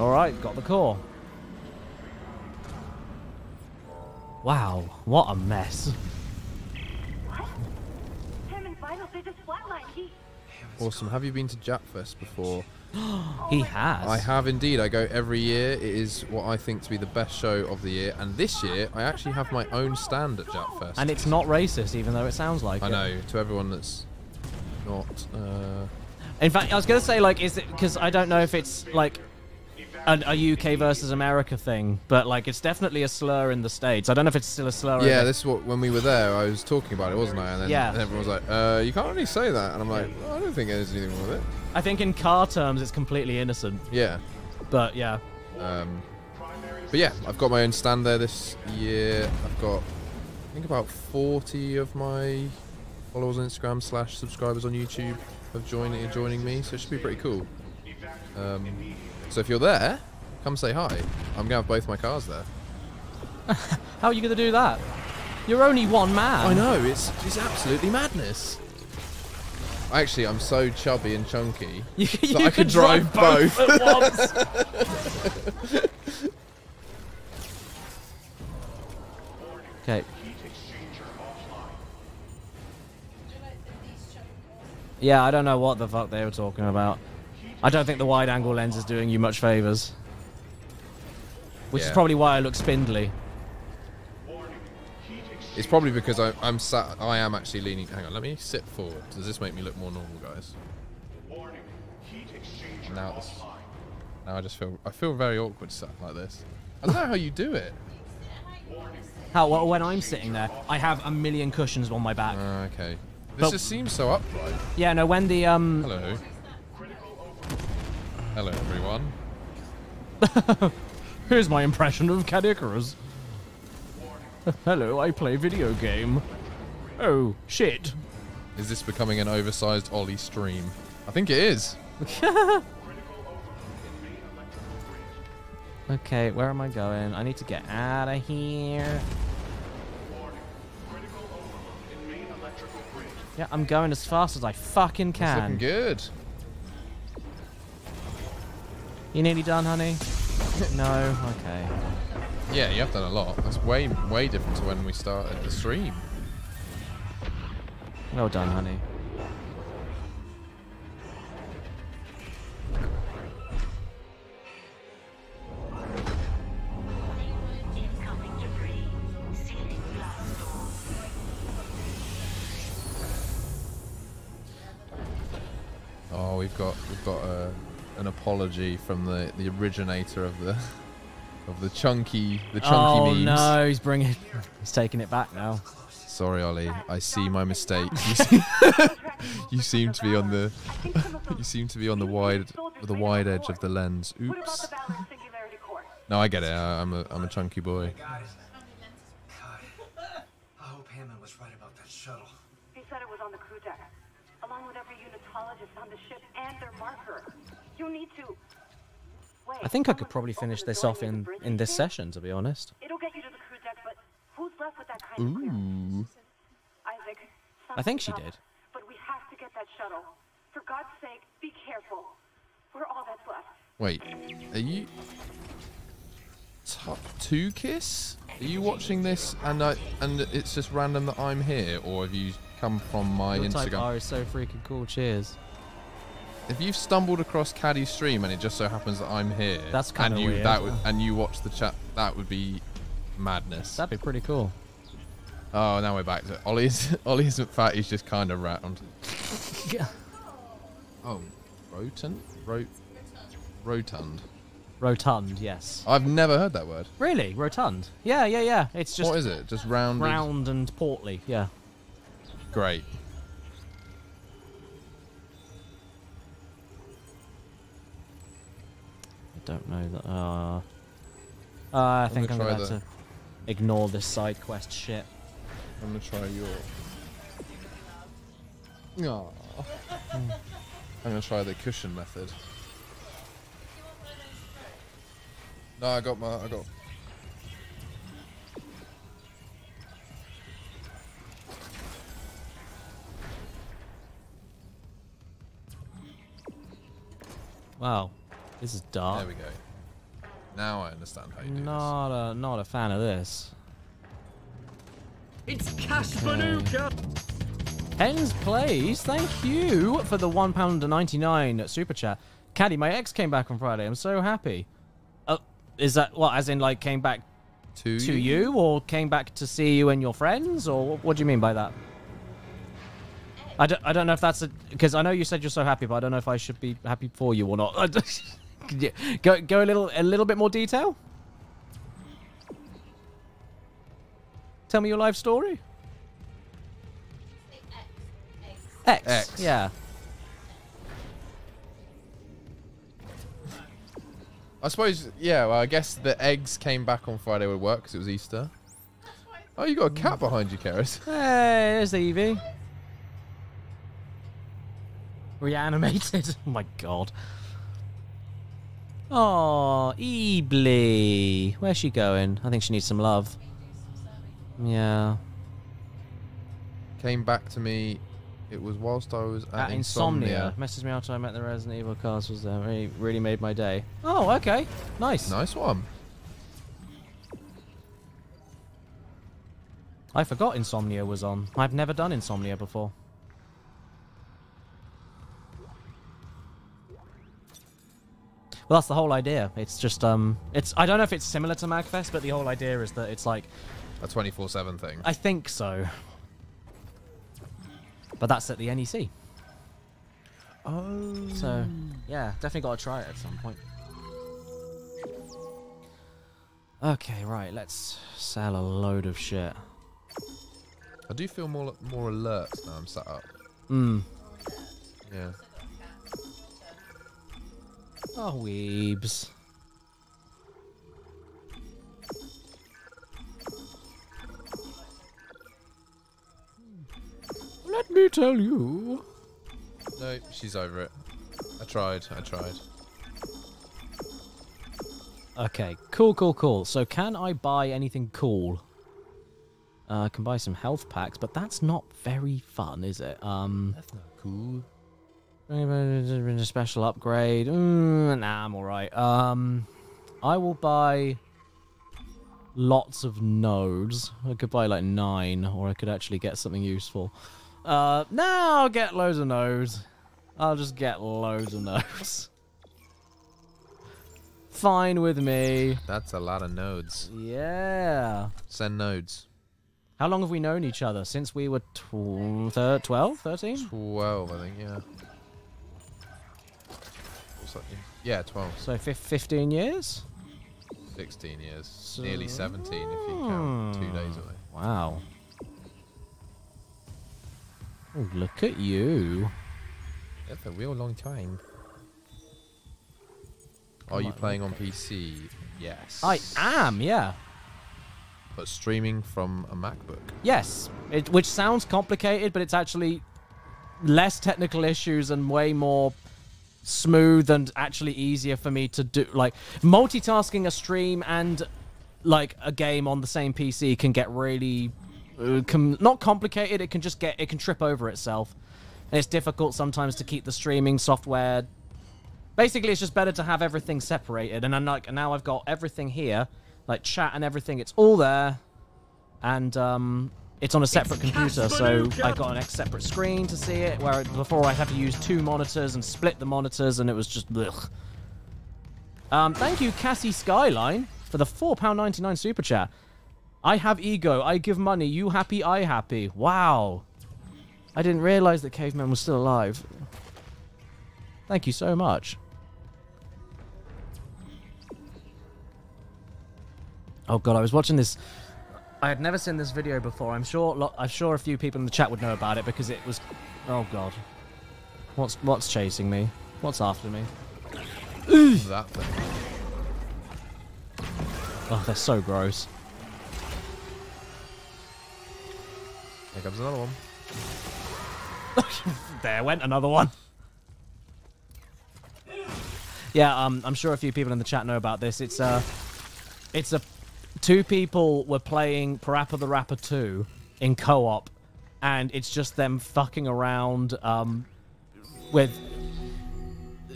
alright, got the core. Wow, what a mess. Awesome, have you been to Japfest before? He has. I have indeed, I go every year. It is what I think to be the best show of the year. And this year, I actually have my own stand at Japfest. And it's not racist, even though it sounds like it. I know, to everyone that's not... In fact, I was going to say, like, is it... Because I don't know if it's, like, a UK versus America thing, but, like, it's definitely a slur in the States. I don't know if it's still a slur. Yeah, this is what... When we were there, I was talking about it, wasn't I? And then yeah. And everyone was like, you can't really say that. And I'm like, well, I don't think there's anything wrong with it. I think in car terms, it's completely innocent. Yeah. But, yeah. But yeah, I've got my own stand there this year. I've got, I think, about 40 of my followers on Instagram / subscribers on YouTube have joining me, so it should be pretty cool. So if you're there, come say hi. I'm going to have both my cars there. How are you going to do that? You're only one man. I know, it's absolutely madness. Actually, I'm so chubby and chunky that I could drive both at once. Okay. Yeah, I don't know what the fuck they were talking about. I don't think the wide-angle lens is doing you much favours. Which is probably why I look spindly. It's probably because I am actually leaning. Hang on, let me sit forward. Does this make me look more normal, guys? Now I just feel very awkward sat like this. I don't know how you do it. How? Well, when I'm sitting there, I have a million cushions on my back. Okay. This just seems so upright. Yeah. No. When the Hello. Hello, everyone. Here's my impression of Cat Icarus. Hello, I play video game. Oh, shit. Is this becoming an oversized Ollie stream? I think it is. Okay, where am I going? I need to get out of here. Yeah, I'm going as fast as I fucking can. It's looking good. You nearly done, honey? No, okay. Yeah, you have done a lot. That's way, way different to when we started the stream. Well done, honey. Oh, we've got an apology from the originator of the. Of the chunky memes. Oh no, he's taking it back now. Sorry, Ollie, I see my mistake. You seem to be on the, wide edge of the lens. Oops. No, I get it. I'm a chunky boy. I hope Hammond was right about that shuttle. He said it was on the crew deck, along with every unitologist on the ship and their marker. You need to. I think I could probably finish this off in this session, to be honest. It'll get you to the crew deck, but who's left with that kind of crew? Isaac, I think she did. But we have to get that shuttle. For God's sake, be careful. We're all that's left. Wait, are you Top 2 Kiss? Are you watching this and it's just random that I'm here, or have you come from my Your Instagram? Type R is so freaking cool. Cheers. If you've stumbled across Caddy's stream and it just so happens that I'm here, that's kind of weird. And you watch the chat, that would be madness. That'd be pretty cool. Oh, now we're back to it. Ollie isn't fat, he's just kind of round. Oh, rotund. Rotund, yes. I've never heard that word. Really? Rotund? Yeah, yeah, yeah. It's just. What is it? Just round. Round and portly, yeah. Great. Don't know that. I think I'm going to ignore this side quest shit. I'm going to try your. Oh. I'm going to try the cushion method. No, I got. Wow. This is dark. There we go. Now I understand how you do this. Not a fan of this. It's Cash Manuka. Hens Plays, thank you for the £1.99 super chat. Caddy, my ex came back on Friday. I'm so happy. Is that what? As in, like, came back to you, or came back to see you and your friends, or what do you mean by that? I don't know if that's because I know you said you're so happy, but I don't know if I should be happy for you or not. Go a little bit more detail. Tell me your life story. X. Yeah. I suppose, yeah, well, I guess the eggs came back on Friday would work because it was Easter. Oh, you got a cat behind you, Keras. Hey, there's the Eevee. Reanimated. Oh, my God. Oh, Eebly. Where's she going? I think she needs some love. Yeah. Came back to me. It was whilst I was at Insomnia. Messaged me after I met the Resident Evil castles there. It really made my day. Oh, okay. Nice. Nice one. I forgot Insomnia was on. I've never done Insomnia before. Well, that's the whole idea. It's just, it's, I don't know if it's similar to MAGFest, but the whole idea is that it's like... a 24/7 thing. I think so. But that's at the NEC. Oh. So, yeah, definitely got to try it at some point. Okay, right, let's sell a load of shit. I do feel more alert now I'm sat up. Mm. Yeah. Oh, weebs. Let me tell you. No, she's over it. I tried. Okay, cool. So can I buy anything cool? I can buy some health packs, but that's not very fun, is it? That's not cool. A special upgrade. Nah, I'm alright. I will buy lots of nodes. I could buy like 9, or I could actually get something useful. Nah, I'll get loads of nodes. I'll just get loads of nodes. Fine with me. That's a lot of nodes. Yeah. Send nodes. How long have we known each other? Since we were 12, 13? 12, I think, yeah. Yeah, 12. So 15 years? 16 years. So nearly 17 if you count 2 days away. Wow. Oh, look at you. That's a real long time. Are you playing on PC? Yes. I am, yeah. But streaming from a MacBook. Yes. Which sounds complicated, but it's actually less technical issues and way more... smooth and actually easier for me to do. Like, multitasking a stream and like a game on the same PC can get really not complicated. It can just get, it can trip over itself, and it's difficult sometimes to keep the streaming software. Basically, it's just better to have everything separated. And I'm like, now I've got everything here, like chat and everything. It's all there, and it's on a separate computer, so I got an separate screen to see it, where before I had to use 2 monitors and split the monitors, and it was just ugh. Thank you, Cassie Skyline, for the £4.99 super chat. I have ego. I give money. You happy? I happy. Wow. I didn't realize that Caveman was still alive. Thank you so much. Oh, God, I was watching this... I had never seen this video before. I'm sure a few people in the chat would know about it because it was... Oh, God. What's chasing me? What's after me? That thing. Oh, they're so gross. Here comes another one. There went another one. Yeah, I'm sure a few people in the chat know about this. It's a... 2 people were playing Parappa the Rapper 2 in co-op, and it's just them fucking around with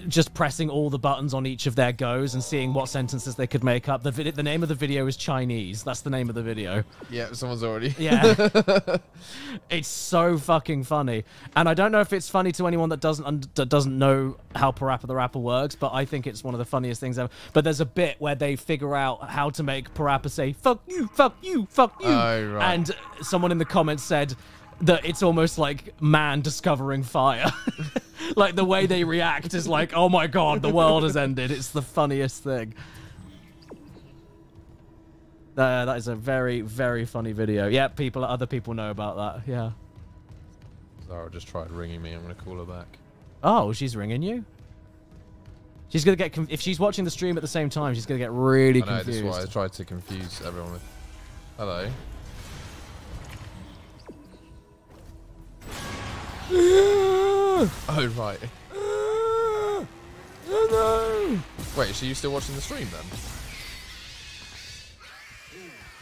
just pressing all the buttons on each of their goes and seeing what sentences they could make up. The name of the video is Chinese. That's the name of the video. Yeah, someone's already. Yeah. It's so fucking funny. And I don't know if it's funny to anyone that doesn't know how Parappa the Rapper works, but I think it's one of the funniest things ever. But there's a bit where they figure out how to make Parappa say, fuck you, fuck you, fuck you. Oh, right. And someone in the comments said that it's almost like man discovering fire. Like, the way they react is like, oh my God, the world has ended. It's the funniest thing. That is a very, very funny video. Yeah, other people know about that, yeah. Zara just tried ringing me. I'm going to call her back. Oh, she's ringing you? She's going to get... If she's watching the stream at the same time, she's going to get really confused. This is what I tried to confuse everyone with. Hello. Oh, right. No, no. Wait, so you still watching the stream then?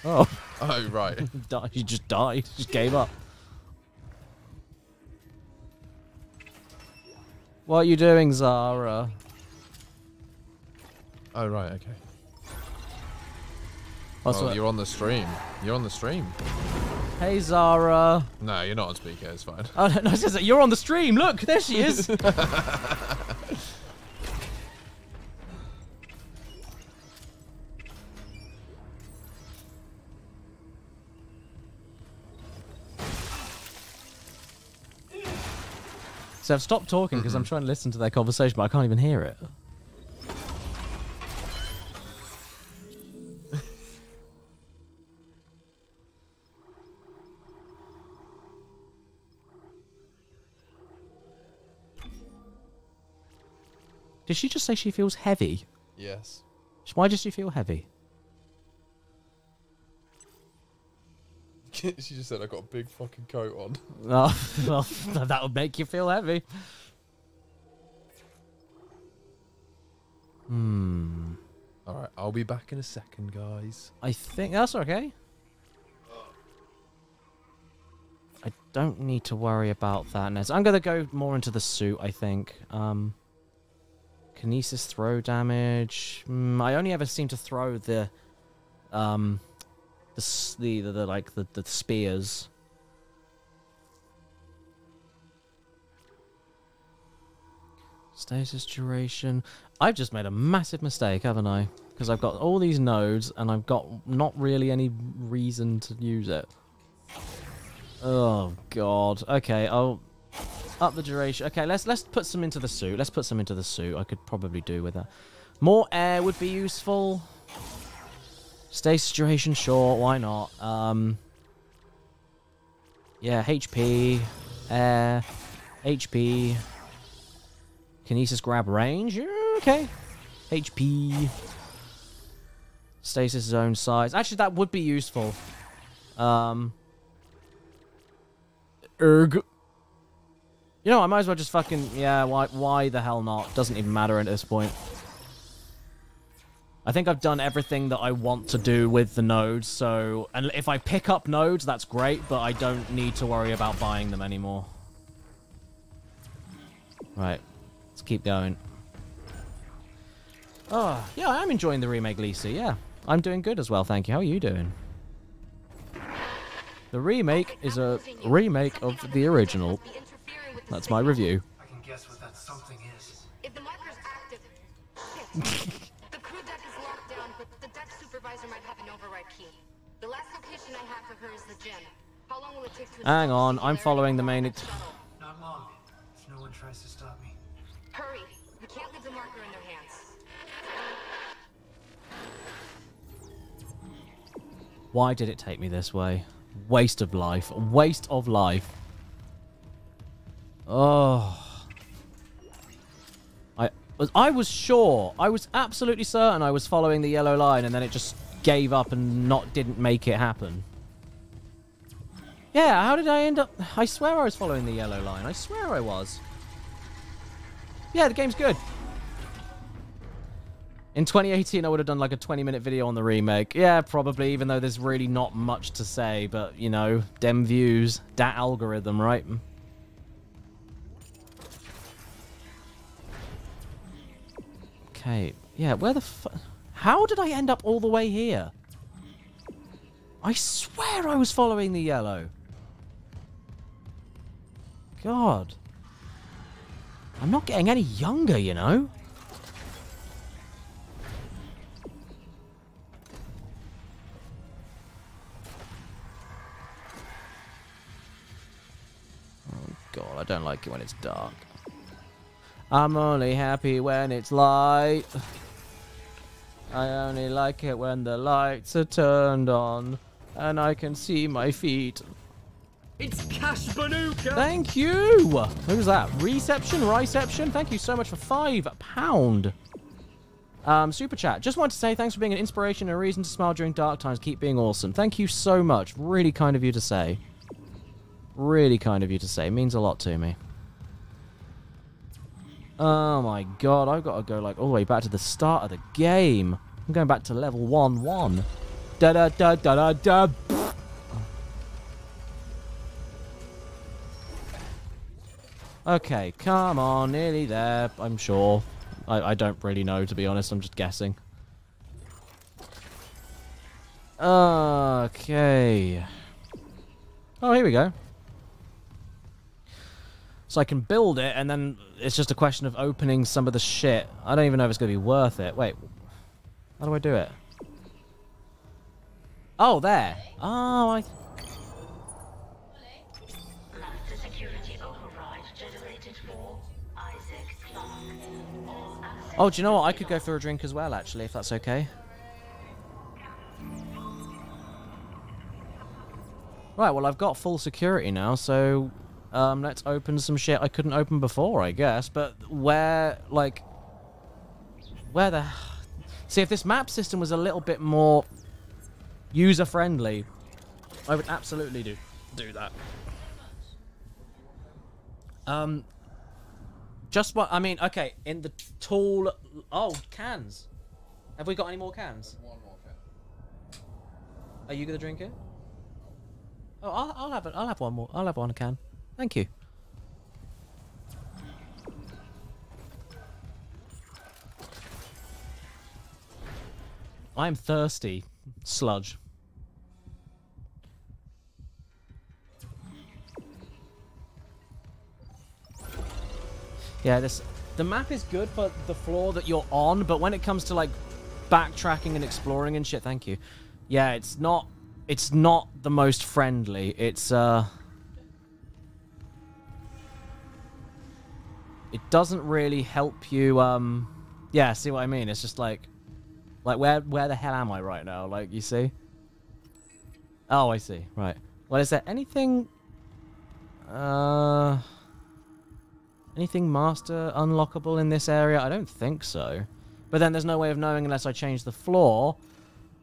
Oh. Oh, right. She just died. She just gave up. What are you doing, Zara? Oh, right, okay. Oh, you're on the stream. You're on the stream. Hey, Zara. No, you're not on speaker. It's fine. Oh, no, it's just that you're on the stream. Look, there she is. So I've stopped talking because I'm trying to listen to their conversation, but I can't even hear it. Did she just say she feels heavy? Yes. Why does she feel heavy? She just said, I got a big fucking coat on. Oh, well, that would make you feel heavy. Hmm. Alright, I'll be back in a second, guys. I think that's okay. I don't need to worry about that, Nez. I'm going to go more into the suit, I think. Kinesis throw damage. I only ever seem to throw the spears. Stasis duration. I've just made a massive mistake, haven't I? Because I've got all these nodes and I've got not really any reason to use it. Oh god. Okay, I'll up the duration. Okay, let's put some into the suit. Let's put some into the suit. I could probably do with that. More air would be useful. Stasis duration, sure, why not? Yeah, HP, air, HP, kinesis grab range, yeah, okay. HP, stasis zone size. Actually, that would be useful. You know, I might as well just fucking, yeah, why the hell not? Doesn't even matter at this point. I think I've done everything that I want to do with the nodes, so... And if I pick up nodes, that's great, but I don't need to worry about buying them anymore. Right. Let's keep going. Oh, yeah, I am enjoying the remake, Lisi, yeah. I'm doing good as well, thank you. How are you doing? The remake is a remake of the original. That's my review. I can guess what that something is. If the marker's active... might have an override key. The last location I have for her is the gym. How long will it take to... Hang on, I'm following the main... Not long, if no one tries to stop me. Hurry, we can't leave the marker in their hands. Why did it take me this way? Waste of life. Waste of life. Oh... I was sure. I was absolutely certain I was following the yellow line, and then it just gave up and didn't make it happen. Yeah, how did I end up... I swear I was following the yellow line. I swear I was. Yeah, the game's good. In 2018, I would have done like a 20-minute video on the remake. Yeah, probably, even though there's really not much to say. But, you know, dem views, dat algorithm, right? Okay, yeah, where the fuck... How did I end up all the way here? I swear I was following the yellow. God. I'm not getting any younger, you know? Oh, God, I don't like it when it's dark. I'm only happy when it's light. I only like it when the lights are turned on and I can see my feet. It's Cash Banuka! Thank you! Who's that? Reception? Riception? Thank you so much for £5. Super chat. Just want to say thanks for being an inspiration and a reason to smile during dark times. Keep being awesome. Thank you so much. Really kind of you to say. Really kind of you to say. It means a lot to me. Oh my god, I've got to go like all the way back to the start of the game. I'm going back to level 1-1. Da da da da da da. Okay, come on, nearly there, I'm sure. I don't really know, to be honest. I'm just guessing. Okay. Oh, here we go. So I can build it, and then it's just a question of opening some of the shit. I don't even know if it's going to be worth it. Wait. How do I do it? Oh, there. Oh, I... Oh, do you know what? I could go for a drink as well, actually, if that's okay. Right, well, I've got full security now, so let's open some shit I couldn't open before, I guess. But where, like... Where the... See, if this map system was a little bit more user-friendly, I would absolutely do that. Just what I mean, okay, in the tall... Oh, cans. Have we got any more cans? One more can. Are you going to drink it? Oh, I'll have one more. I'll have one can. Thank you. I'm thirsty. Sludge. Yeah, the map is good for the floor that you're on, but when it comes to, like, backtracking and exploring and shit, thank you. Yeah, it's not the most friendly. It doesn't really help you, yeah, see what I mean? It's just like, where the hell am I right now? Like, you see? Oh, I see. Right. Well, is there anything... Anything master unlockable in this area? I don't think so. But then there's no way of knowing unless I change the floor.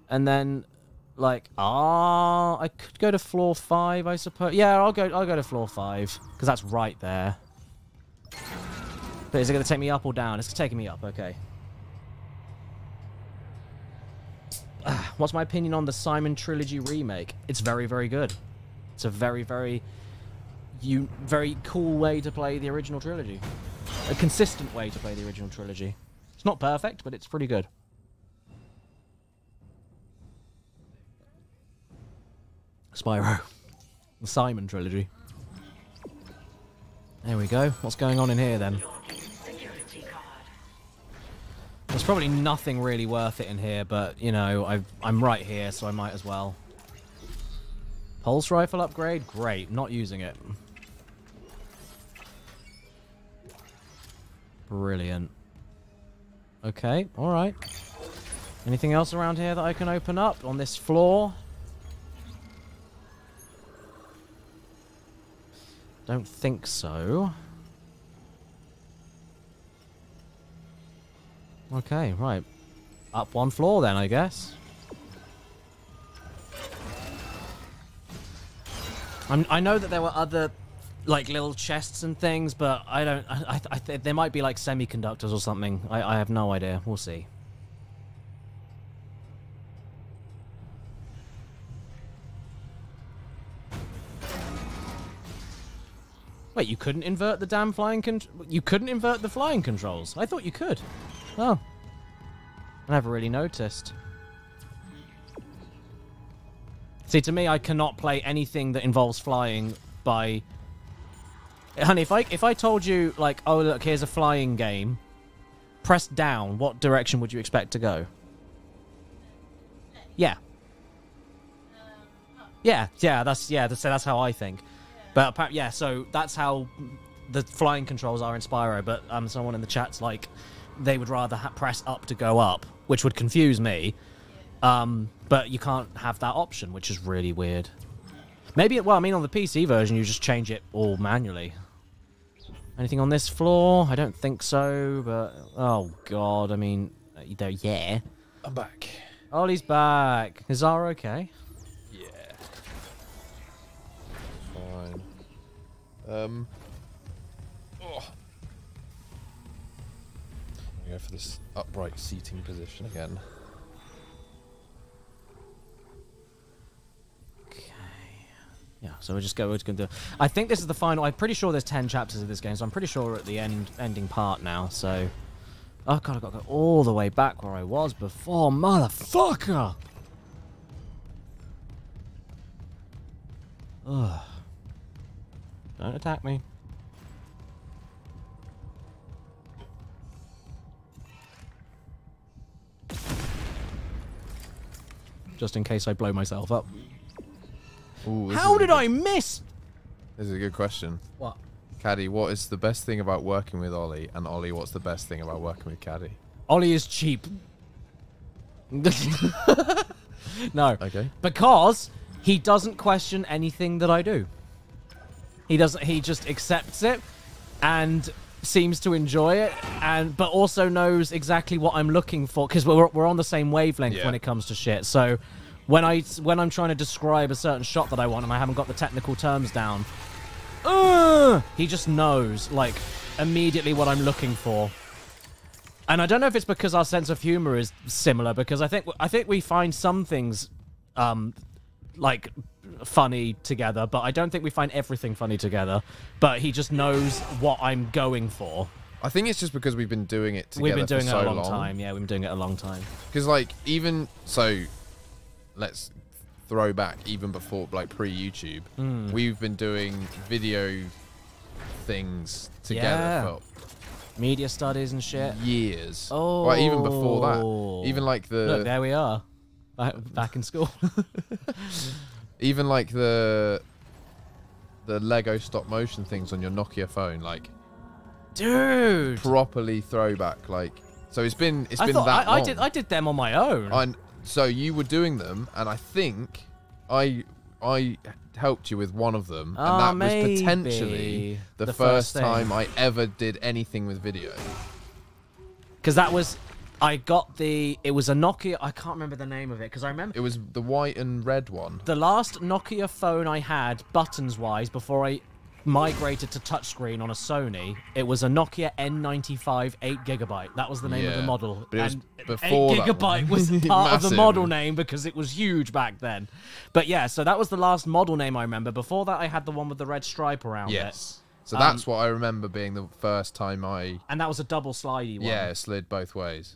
And then, like, I could go to floor 5, I suppose. Yeah, I'll go to floor 5 because that's right there. But is it going to take me up or down? It's taking me up. Okay. What's my opinion on the Simon Trilogy remake? It's very, very good. It's a very, very... very cool way to play the original trilogy. A consistent way to play the original trilogy. It's not perfect, but it's pretty good. Spyro. The Simon trilogy. There we go. What's going on in here, then? There's probably nothing really worth it in here, but, you know, I'm right here, so I might as well. Pulse rifle upgrade? Great. Not using it. Brilliant. Okay, alright. Anything else around here that I can open up on this floor? Don't think so. Okay, right. Up one floor then, I guess. I know that there were other, like, little chests and things, but I don't... there might be, like, semiconductors or something. I have no idea. We'll see. Wait, you couldn't invert the damn flying You couldn't invert the flying controls? I thought you could. Oh. I never really noticed. See, to me, I cannot play anything that involves flying by... Honey, if I told you, like, oh, look, here's a flying game, press down, what direction would you expect to go? Yeah. That's how I think. But, yeah, so that's how the flying controls are in Spyro, but someone in the chat's like, they would rather press up to go up, which would confuse me. But you can't have that option, which is really weird. Maybe, well, I mean, on the PC version, you just change it all manually. Anything on this floor? I don't think so, but... Oh, God, I mean... though, yeah. I'm back. Ollie's back. Is Zara okay? Yeah. Fine. Oh. I'm going to go for this upright seating position again. Yeah, so we'll just go. We're going to. I think this is the final. I'm pretty sure there's 10 chapters of this game, so I'm pretty sure we're at the ending part now. So, oh god, I've got to go all the way back where I was before, motherfucker. Ugh. Don't attack me. Just in case I blow myself up. Ooh, how did I miss? This is a good question. What? Caddy, what is the best thing about working with Ollie? And Ollie, what's the best thing about working with Caddy? Ollie is cheap. No. Okay. Because he doesn't question anything that I do. He doesn't. He just accepts it and seems to enjoy it, and but also knows exactly what I'm looking for because we're on the same wavelength when it comes to shit. So. When I'm trying to describe a certain shot that I want and I haven't got the technical terms down, he just knows, like, immediately what I'm looking for. And I don't know if it's because our sense of humor is similar, because I think we find some things, like, funny together, but I don't think we find everything funny together. But he just knows what I'm going for. I think it's just because we've been doing it together for so long. We've been doing it a long time, yeah, we've been doing it a long time. Because, like, even so... Let's throw back even before, like, pre-YouTube. We've been doing video things together for media studies and shit. Years. Oh, well, even before that. Even like the look, there we are, back in school. Even like the Lego stop motion things on your Nokia phone, like, dude, properly throwback. Like, so it's been that long. I did them on my own. So you were doing them, and I think I helped you with one of them, and that was potentially the first time I ever did anything with video. Because that was, it was a Nokia, I can't remember the name of it, because I remember. It was the white and red one. The last Nokia phone I had, buttons-wise, before I migrated to touchscreen on a Sony, it was a Nokia N95 8GB. That was the name of the model. And 8GB was part of the model name because it was huge back then. But yeah, so that was the last model name I remember. Before that, I had the one with the red stripe around it. So that's what I remember being the first time I... And that was a double slidey one. Yeah, it slid both ways.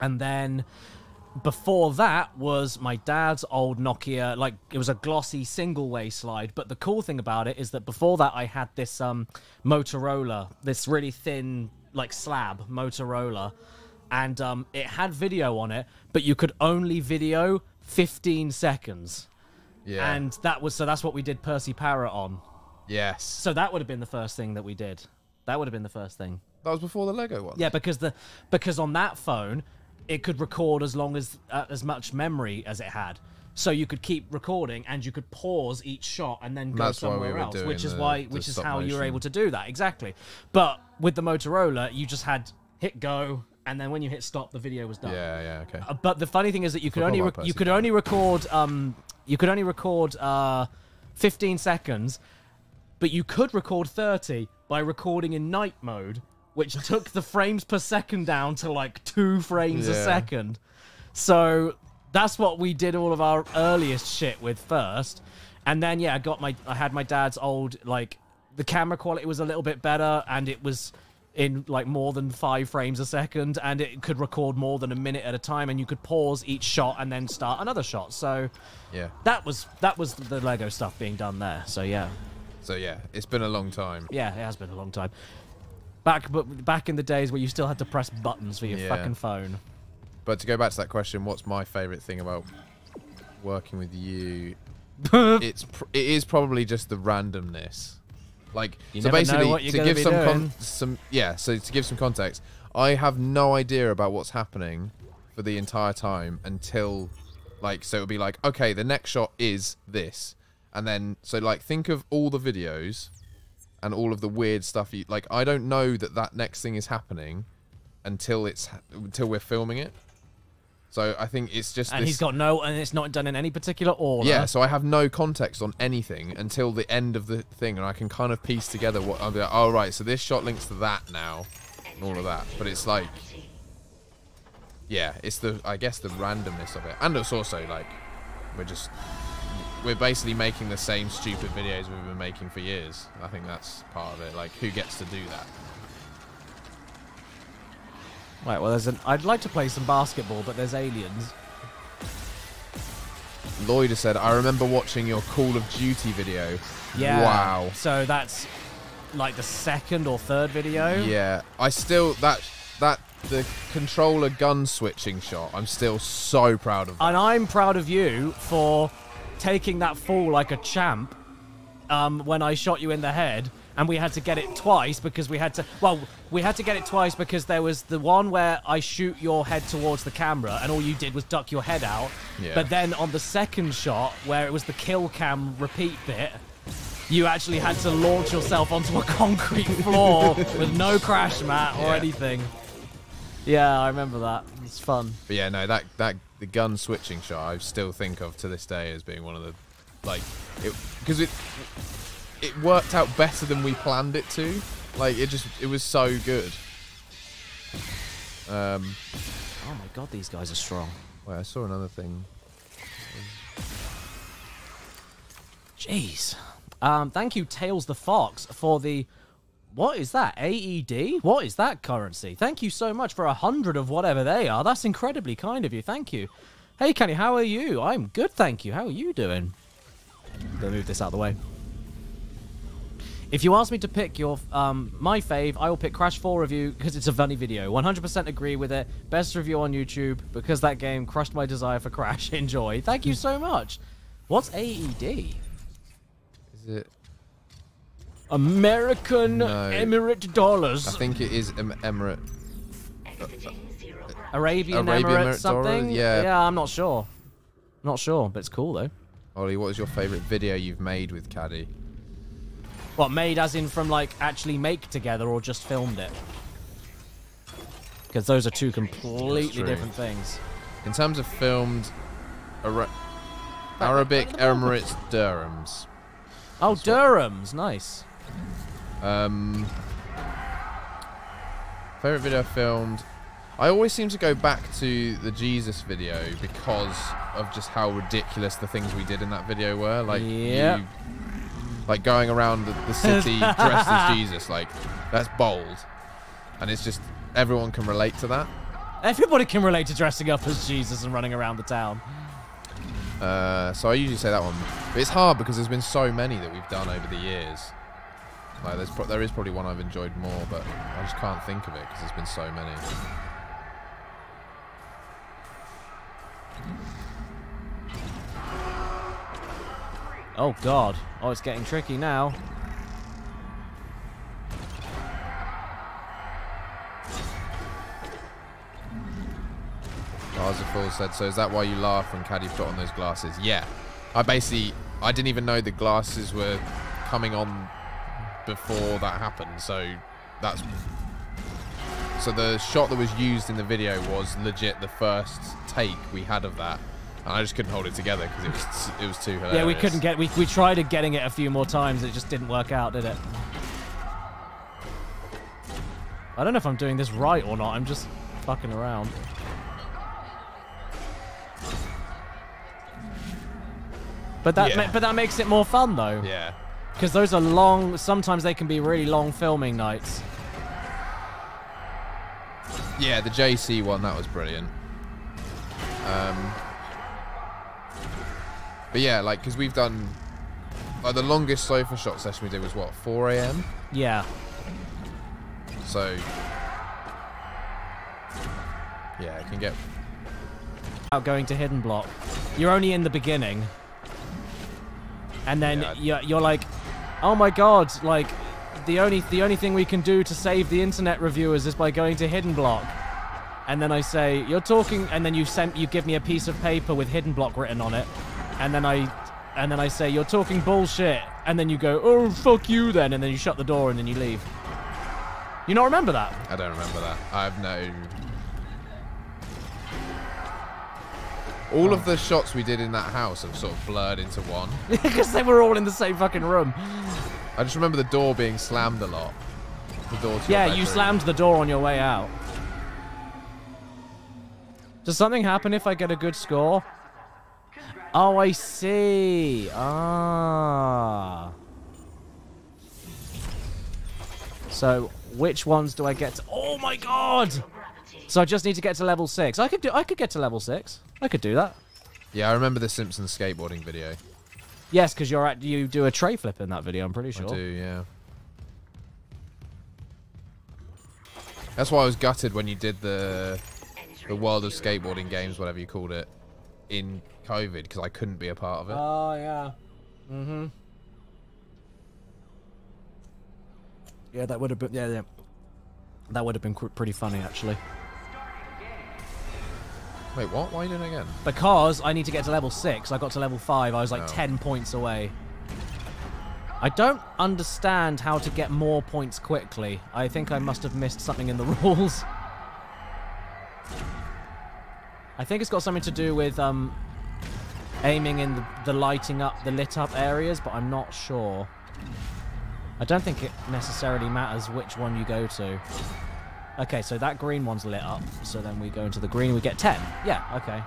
And then... Before that was my dad's old Nokia, like, it was a glossy single-way slide, but the cool thing about it is that before that I had this Motorola, this really thin, like, slab Motorola, and it had video on it, but you could only video 15 seconds. Yeah. And that was, so that's what we did Percy Parrot on. Yes. So that would have been the first thing that we did. That would have been the first thing. That was before the Lego one. Yeah, because on that phone... It could record as much memory as it had, so you could keep recording and you could pause each shot and then go somewhere else, which is how you were able to do that exactly. But with the Motorola, you just had hit go, and then when you hit stop, the video was done. Yeah, yeah, okay. But the funny thing is that you could only record 15 seconds, but you could record 30 by recording in night mode, which took the frames per second down to, like, 2 frames a second. So that's what we did all of our earliest shit with first. And then, yeah, I had my dad's old, like, the camera quality was a little bit better, and it was in, like, more than 5 frames a second, and it could record more than a minute at a time, and you could pause each shot and then start another shot. So yeah, that was the Lego stuff being done there. So, yeah. So, yeah, it's been a long time. Yeah, it has been a long time. Back in the days where you still had to press buttons for your fucking phone. But to go back to that question, what's my favourite thing about working with you? it is probably just the randomness. Like, you so basically to give some context, I have no idea about what's happening for the entire time until, like, so it'll be like, okay, the next shot is this, and then so, like, think of all the videos. And all of the weird stuff. Like, I don't know that next thing is happening until we're filming it. So I think it's just and this... he's got no, and it's not done in any particular order. Yeah, so I have no context on anything until the end of the thing, and I can kind of piece together what I'll be like, oh right, so this shot links to that now, and all of that. But it's like, yeah, it's the, I guess, the randomness of it, and it's also like we're basically making the same stupid videos we've been making for years. I think that's part of it. Like, who gets to do that? Right, well, I'd like to play some basketball, but there's aliens. Lloyd has said, I remember watching your Call of Duty video. Yeah. Wow. So that's like the second or third video. Yeah. I still, the controller gun switching shot, I'm still so proud of that. And I'm proud of you for taking that fall like a champ when I shot you in the head. And we had to get it twice because we had to... Well, we had to get it twice because there was the one where I shoot your head towards the camera and all you did was duck your head out. Yeah. But then on the second shot, where it was the kill cam repeat bit, you actually had to launch yourself onto a concrete floor with no crash mat or anything. Yeah, I remember that. It's fun. But yeah, no, the gun switching shot I still think of to this day as being one of the... Like, because it worked out better than we planned it to. Like, it was so good. Oh my god, these guys are strong. Wait, I saw another thing. Jeez. Thank you, Tails the Fox, for the... What is that? AED? What is that currency? Thank you so much for 100 of whatever they are. That's incredibly kind of you. Thank you. Hey, Kenny, how are you? I'm good, thank you. How are you doing? I'm gonna move this out of the way. If you ask me to pick your my fave, I will pick Crash 4 Review because it's a funny video. 100% agree with it. Best review on YouTube because that game crushed my desire for Crash. Enjoy. Thank you so much. What's AED? Is it... American Emirate dollars. I think it is Emirate. Arabian Emirate something? Dollars? Yeah. Yeah, I'm not sure. Not sure, but it's cool, though. Ollie, what is your favourite video you've made with Caddy? What, made as in from, like, actually make together or just filmed it? Because those are two completely different things. In terms of filmed, Arabic Emirates dirhams. Oh, that's dirhams. What... Nice. Favorite video filmed. I always seem to go back to the Jesus video because of just how ridiculous the things we did in that video were. Like, yep. Like going around the city dressed as Jesus, like, that's bold. And it's just, everyone can relate to that. Everybody can relate to dressing up as Jesus and running around the town. So I usually say that one. But it's hard because there's been so many that we've done over the years. Like, there is probably one I've enjoyed more, but I just can't think of it because there's been so many. Oh god. Oh, it's getting tricky now. Azaful said, so is that why you laugh when Caddy put on those glasses? Yeah. I didn't even know the glasses were coming on before that happened, so that's... So the shot that was used in the video was legit the first take we had of that. And I just couldn't hold it together because it was too hilarious. Yeah, we couldn't get... We tried getting it a few more times. It just didn't work out, did it? I don't know if I'm doing this right or not. I'm just fucking around. But that makes it more fun, though. Yeah. Because those are long... Sometimes they can be really long filming nights. Yeah, the JC one, that was brilliant. But yeah, like, because we've done... Like, the longest sofa shot session we did was, what, 4 a.m.? Yeah. So... Yeah, it can get... Without going to Hidden Block. You're only in the beginning. And then you're like, oh my god, like, the only thing we can do to save the internet reviewers is by going to Hidden Block. And then I say, you're talking, and then you give me a piece of paper with Hidden Block written on it, and then I say, you're talking bullshit, and then you go, oh fuck you then, and then you shut the door and then you leave. You not remember that? I don't remember that. I've no... All of the shots we did in that house have sort of blurred into one. Because they were all in the same fucking room. I just remember the door being slammed a lot. The door to your bedroom. You slammed the door on your way out. Does something happen if I get a good score? Oh, I see. Ah. So, which ones do I get to... Oh, my God! So I just need to get to level 6. I could get to level 6. I could do that. Yeah, I remember the Simpsons skateboarding video. Yes, because you do a tray flip in that video, I'm pretty sure. I do, yeah. That's why I was gutted when you did the World of Skateboarding Games, whatever you called it, in COVID, because I couldn't be a part of it. Oh, yeah. Mm-hmm. Yeah, that would have been... Yeah, yeah. That would have been pretty funny, actually. Wait, what? Why are you doing it again? Because I need to get to level 6. I got to level 5. I was like 10 points away. I don't understand how to get more points quickly. I think I must have missed something in the rules. I think it's got something to do with aiming in the lighting up, the lit up areas, but I'm not sure. I don't think it necessarily matters which one you go to. Okay, so that green one's lit up. So then we go into the green, we get 10. Yeah, okay.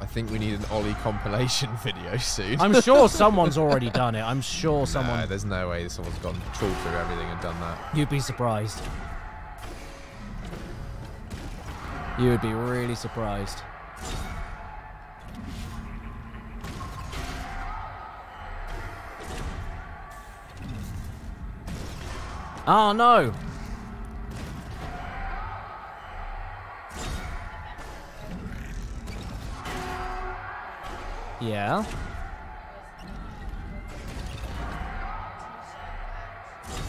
I think we need an Ollie compilation video soon. I'm sure someone's already done it. I'm sure someone... No, there's no way someone's gone trawled through everything and done that. You'd be surprised. You would be really surprised. Oh, no! Yeah?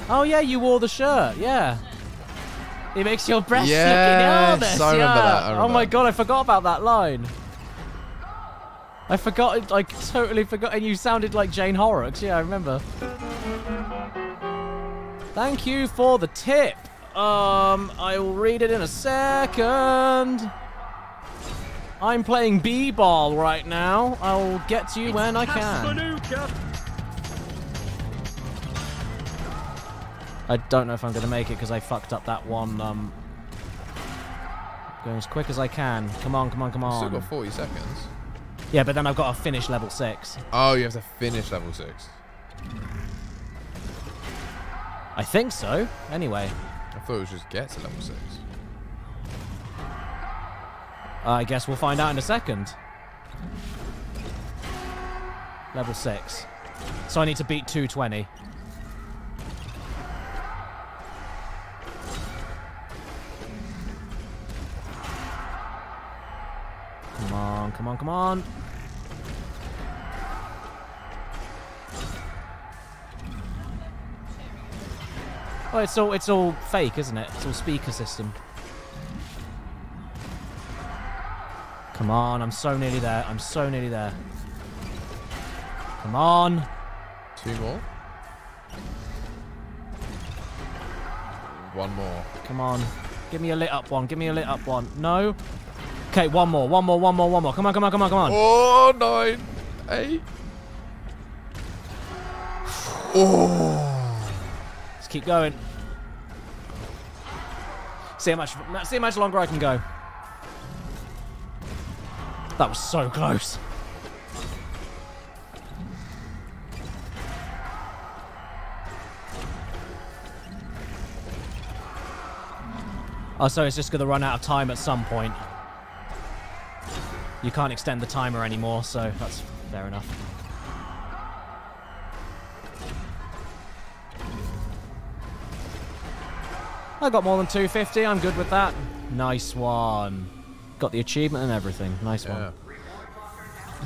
Oh, yeah, you wore the shirt, yeah. It makes your breasts look enormous, I remember that. Oh, my God, I forgot about that line. I forgot, I totally forgot, and you sounded like Jane Horrocks, yeah, I remember. Thank you for the tip. I will read it in a second. I'm playing b-ball right now. I'll get to you when I can. I don't know if I'm going to make it because I fucked up that one. Going as quick as I can. Come on, come on, come on. Still got 40 seconds. Yeah, but then I've got to finish level 6. Oh, you have to finish level 6. I think so. Anyway. I thought it was just get to level 6. I guess we'll find out in a second. Level 6. So I need to beat 220. Come on, come on, come on. Oh, it's all fake, isn't it? It's all speaker system. Come on, I'm so nearly there. I'm so nearly there. Come on. 2 more. 1 more. Come on. Give me a lit up one. Give me a lit up one. No. Okay, 1 more. 1 more. 1 more. 1 more. Come on, come on, come on, come on. 4, 9, 8. Oh. Keep going. See how much longer I can go. That was so close. Oh, so it's just gonna run out of time at some point. You can't extend the timer anymore, so that's fair enough. I got more than 250. I'm good with that. Nice one. Got the achievement and everything. Nice one.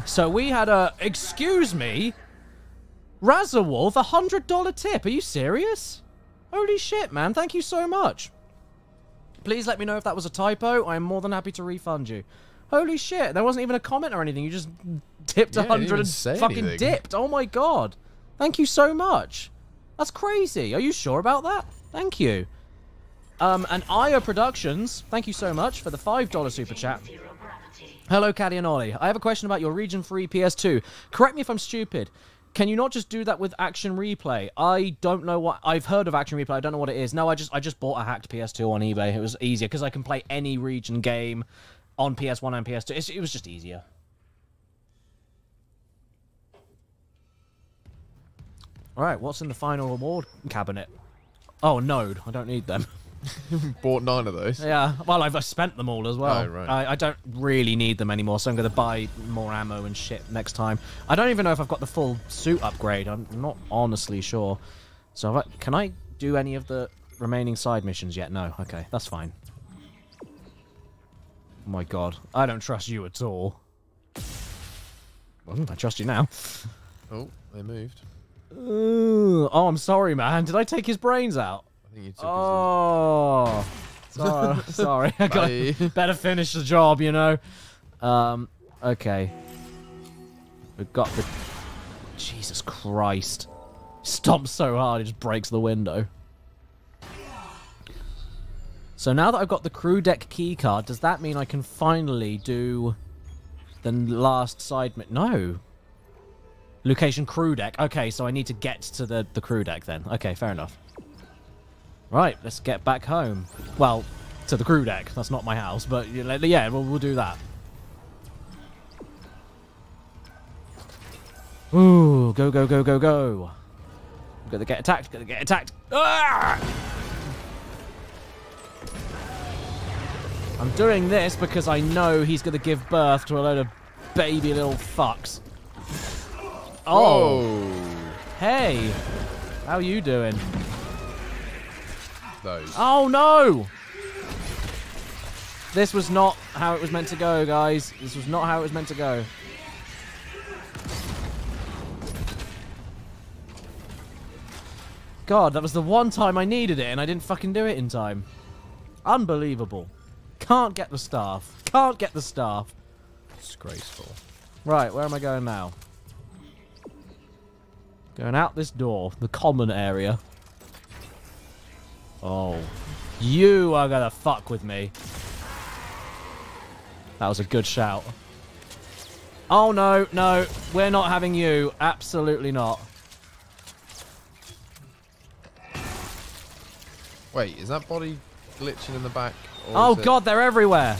So we had a... Excuse me? Razorwolf, $100 tip. Are you serious? Holy shit, man. Thank you so much. Please let me know if that was a typo. I am more than happy to refund you. Holy shit. There wasn't even a comment or anything. You just tipped 100 and fucking dipped. Oh, my God. Thank you so much. That's crazy. Are you sure about that? Thank you. And Aya Productions, thank you so much for the $5 super chat. Hello, Caddy and Ollie. I have a question about your Region 3 PS2. Correct me if I'm stupid. Can you not just do that with Action Replay? I don't know what... I've heard of Action Replay. I don't know what it is. No, I just bought a hacked PS2 on eBay. It was easier because I can play any region game on PS1 and PS2. It was just easier. All right, what's in the final reward cabinet? Oh, Node. I don't need them. Bought 9 of those. Yeah. Well, I've spent them all as well. Oh, right. I don't really need them anymore, so I'm going to buy more ammo and shit next time. I don't even know if I've got the full suit upgrade. I'm not honestly sure. So can I do any of the remaining side missions yet? No. Okay, that's fine. Oh my god. I don't trust you at all. Well, I trust you now. Oh, they moved. Ooh. Oh, I'm sorry, man. Did I take his brains out? You took sorry. I got better finish the job, you know. Okay. We've got the... Jesus Christ. Stomps so hard, it just breaks the window. So now that I've got the crew deck key card, does that mean I can finally do the last side... No. Location crew deck. Okay, so I need to get to the crew deck then. Okay, fair enough. Right, let's get back home. Well, to the crew deck. That's not my house, but yeah, we'll do that. Ooh, go, go, go, go, go. I'm gonna get attacked, gonna get attacked. Ah! I'm doing this because I know he's gonna give birth to a load of baby little fucks. Oh. Whoa. Hey, how you doing? Those. Oh no! This was not how it was meant to go, guys. This was not how it was meant to go. God, that was the one time I needed it and I didn't fucking do it in time. Unbelievable. Can't get the staff. Can't get the staff. Disgraceful. Right, where am I going now? Going out this door, the common area. Oh, you are gonna fuck with me. That was a good shout. Oh, no, no, we're not having you. Absolutely not. Wait, is that body glitching in the back? Oh, God, they're everywhere.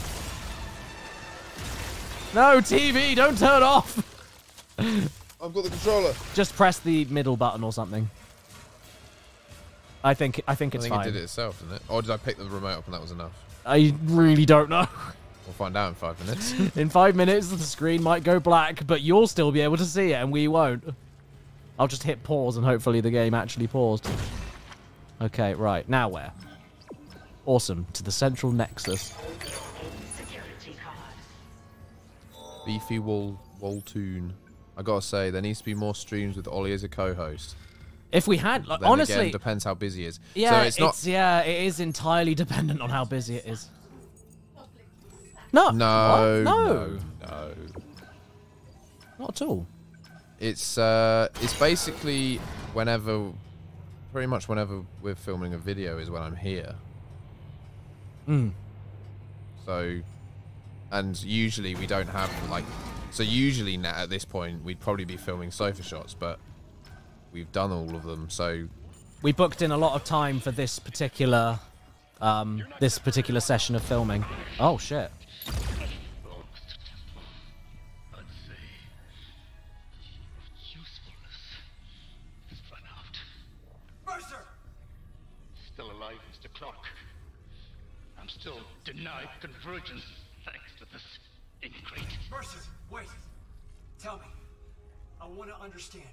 No, TV, don't turn off. I've got the controller. Just press the middle button or something. I think it's fine. I think it did it itself, didn't it? Or did I pick the remote up and that was enough? I really don't know. We'll find out in 5 minutes. In 5 minutes, the screen might go black, but you'll still be able to see it, and we won't. I'll just hit pause, and hopefully the game actually paused. Okay, right. Now where? Awesome. To the central nexus. Beefy Waltoon. I gotta say, there needs to be more streams with Ollie as a co-host. If we had, like, honestly, again, depends how busy it is. Yeah, so it is entirely dependent on how busy it is. No, no, no, no, not at all. It's basically whenever, pretty much whenever we're filming a video is when I'm here. Hmm. So, and usually we don't have like, so usually now at this point we'd probably be filming sofa shots, but. We've done all of them, so we booked in a lot of time for this particular session of filming. Oh shit! Mercer, still alive, Mr. Clark. I'm still denied convergence thanks to this increase. Mercer, wait. Tell me. I want to understand.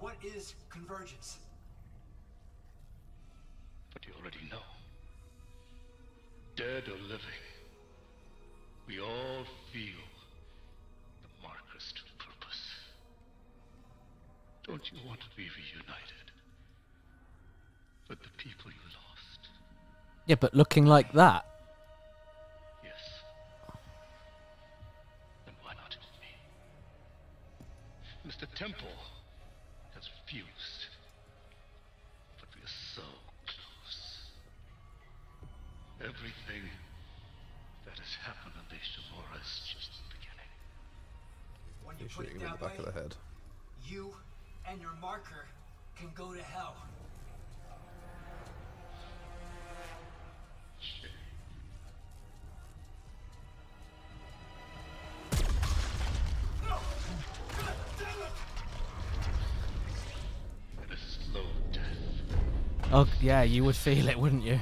What is convergence? But you already know. Dead or living, we all feel the Marxist purpose. Don't you want to be reunited with the people you lost? Yeah, but looking like that. Yes. Then why not with me? Mr. Temple. Fused everything that has happened to Naishamura is just the beginning. When you put it that way, back of the head. You and your marker can go to hell. Shit. Oh, yeah, you would feel it, wouldn't you?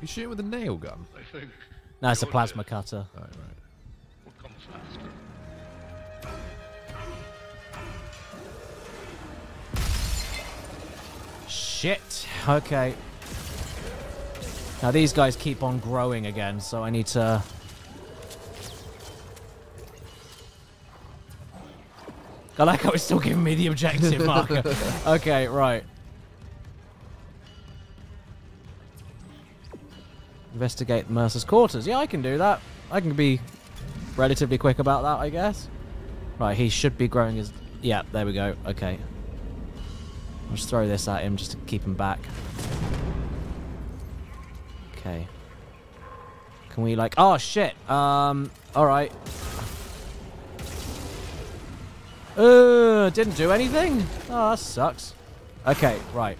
You shoot it with a nail gun? No, it's a plasma cutter. Oh, right. We'll come faster. Shit. Okay. Now, these guys keep on growing again, so I need to... I like how it's still giving me the objective marker. Okay, right. Investigate Mercer's quarters. Yeah, I can do that. I can be relatively quick about that, I guess. Right, he should be growing his... Yeah, there we go. Okay. I'll just throw this at him just to keep him back. Okay. Can we, like... Oh, shit. All right. Didn't do anything? Oh, that sucks. Okay, right.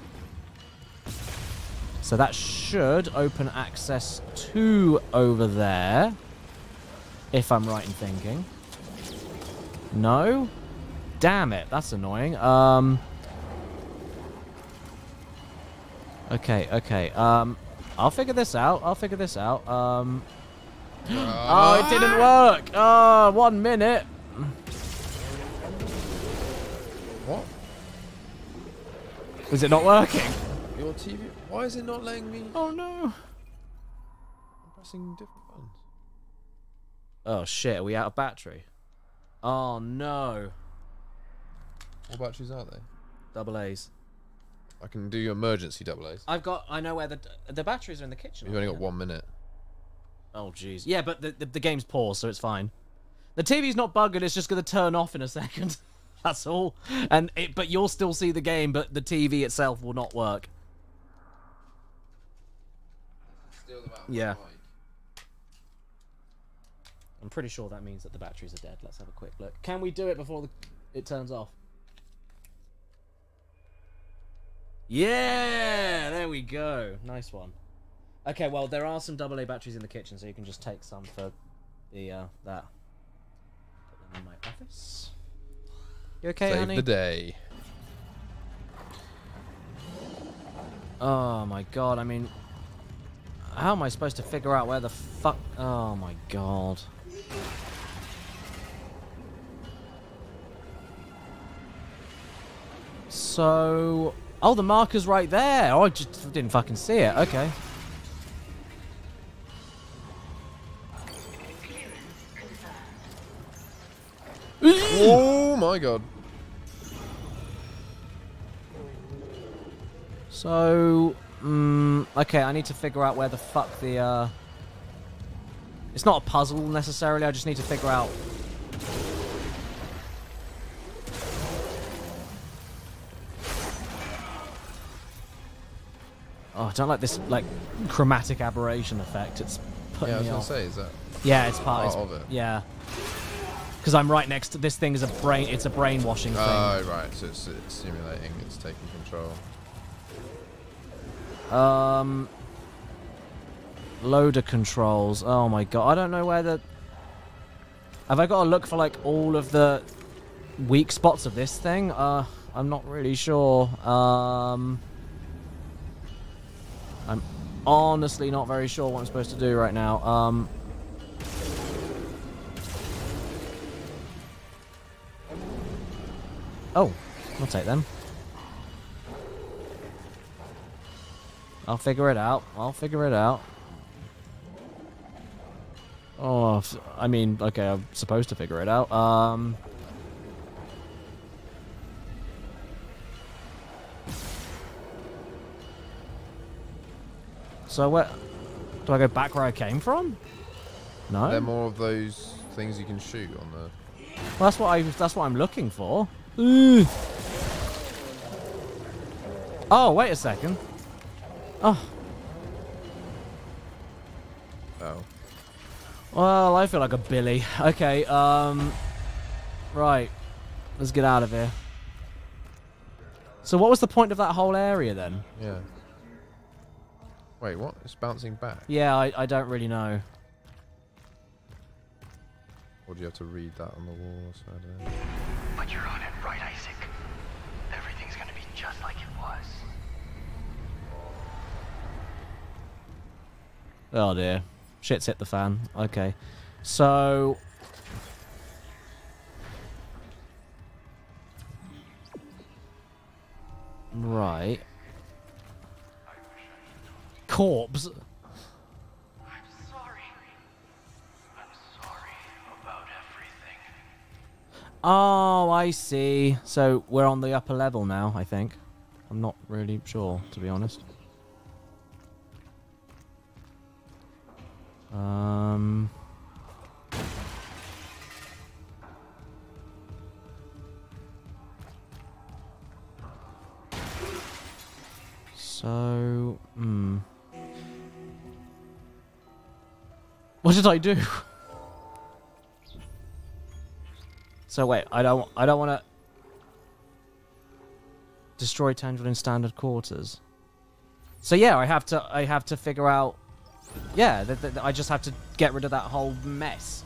So that should open access to over there. If I'm right in thinking. No? Damn it, that's annoying. Okay. I'll figure this out. Oh, it didn't work! Oh, 1 minute! What? Is it not working? Your TV? Why is it not letting me? Oh no! I'm pressing different buttons. Oh shit, are we out of battery? Oh no. What batteries are they? Double A's. I can do your emergency double A's. I've got, I know where the batteries are in the kitchen. You've only got 1 minute. Oh jeez. Yeah, but the game's paused, so it's fine. The TV's not buggered, it's just gonna turn off in a second. That's all, but you'll still see the game, but the TV itself will not work. Still the yeah. I'm pretty sure that means that the batteries are dead. Let's have a quick look. Can we do it before it turns off? Yeah, there we go. Nice one. Okay, well there are some AA batteries in the kitchen, so you can just take some for the that. Put them in my office. You okay, Save honey? The day. Oh my god, I mean... How am I supposed to figure out where the fuck... Oh my god. So... Oh, the marker's right there! Oh, I just didn't fucking see it, okay. Oh my god. So, okay, I need to figure out where the fuck the, It's not a puzzle necessarily, I just need to figure out... Oh, I don't like this, like, chromatic aberration effect, it's putting me off. Yeah, I was gonna say, is that... Yeah, it's part of it. Yeah. Because I'm right next to this thing is a brain. It's a brainwashing thing. Oh right, so it's simulating. It's taking control. Loader controls. Oh my god, I don't know where the. Have I got to look for like all of the weak spots of this thing? I'm not really sure. I'm honestly not very sure what I'm supposed to do right now. Oh, I'll take them. I'll figure it out. Oh, I mean, okay, I'm supposed to figure it out. So where... Do I go back where I came from? No? Are there more of those things you can shoot on the... Well, that's what I'm looking for. Ooh. Oh, wait a second. Oh. Oh. Well, I feel like a Billy. Okay, right. Let's get out of here. So what was the point of that whole area then? Yeah. Wait, what? It's bouncing back? Yeah, I don't really know. Or do you have to read that on the wall or something? But you're on it, right, Isaac? Everything's gonna be just like it was. Oh dear. Shit's hit the fan. Okay. So... right. Corpse? Oh, I see. So we're on the upper level now, I think. I'm not really sure, to be honest. So, what did I do? So wait, I don't want to destroy Tendril in standard quarters. So yeah, I have to figure out. Yeah, I just have to get rid of that whole mess.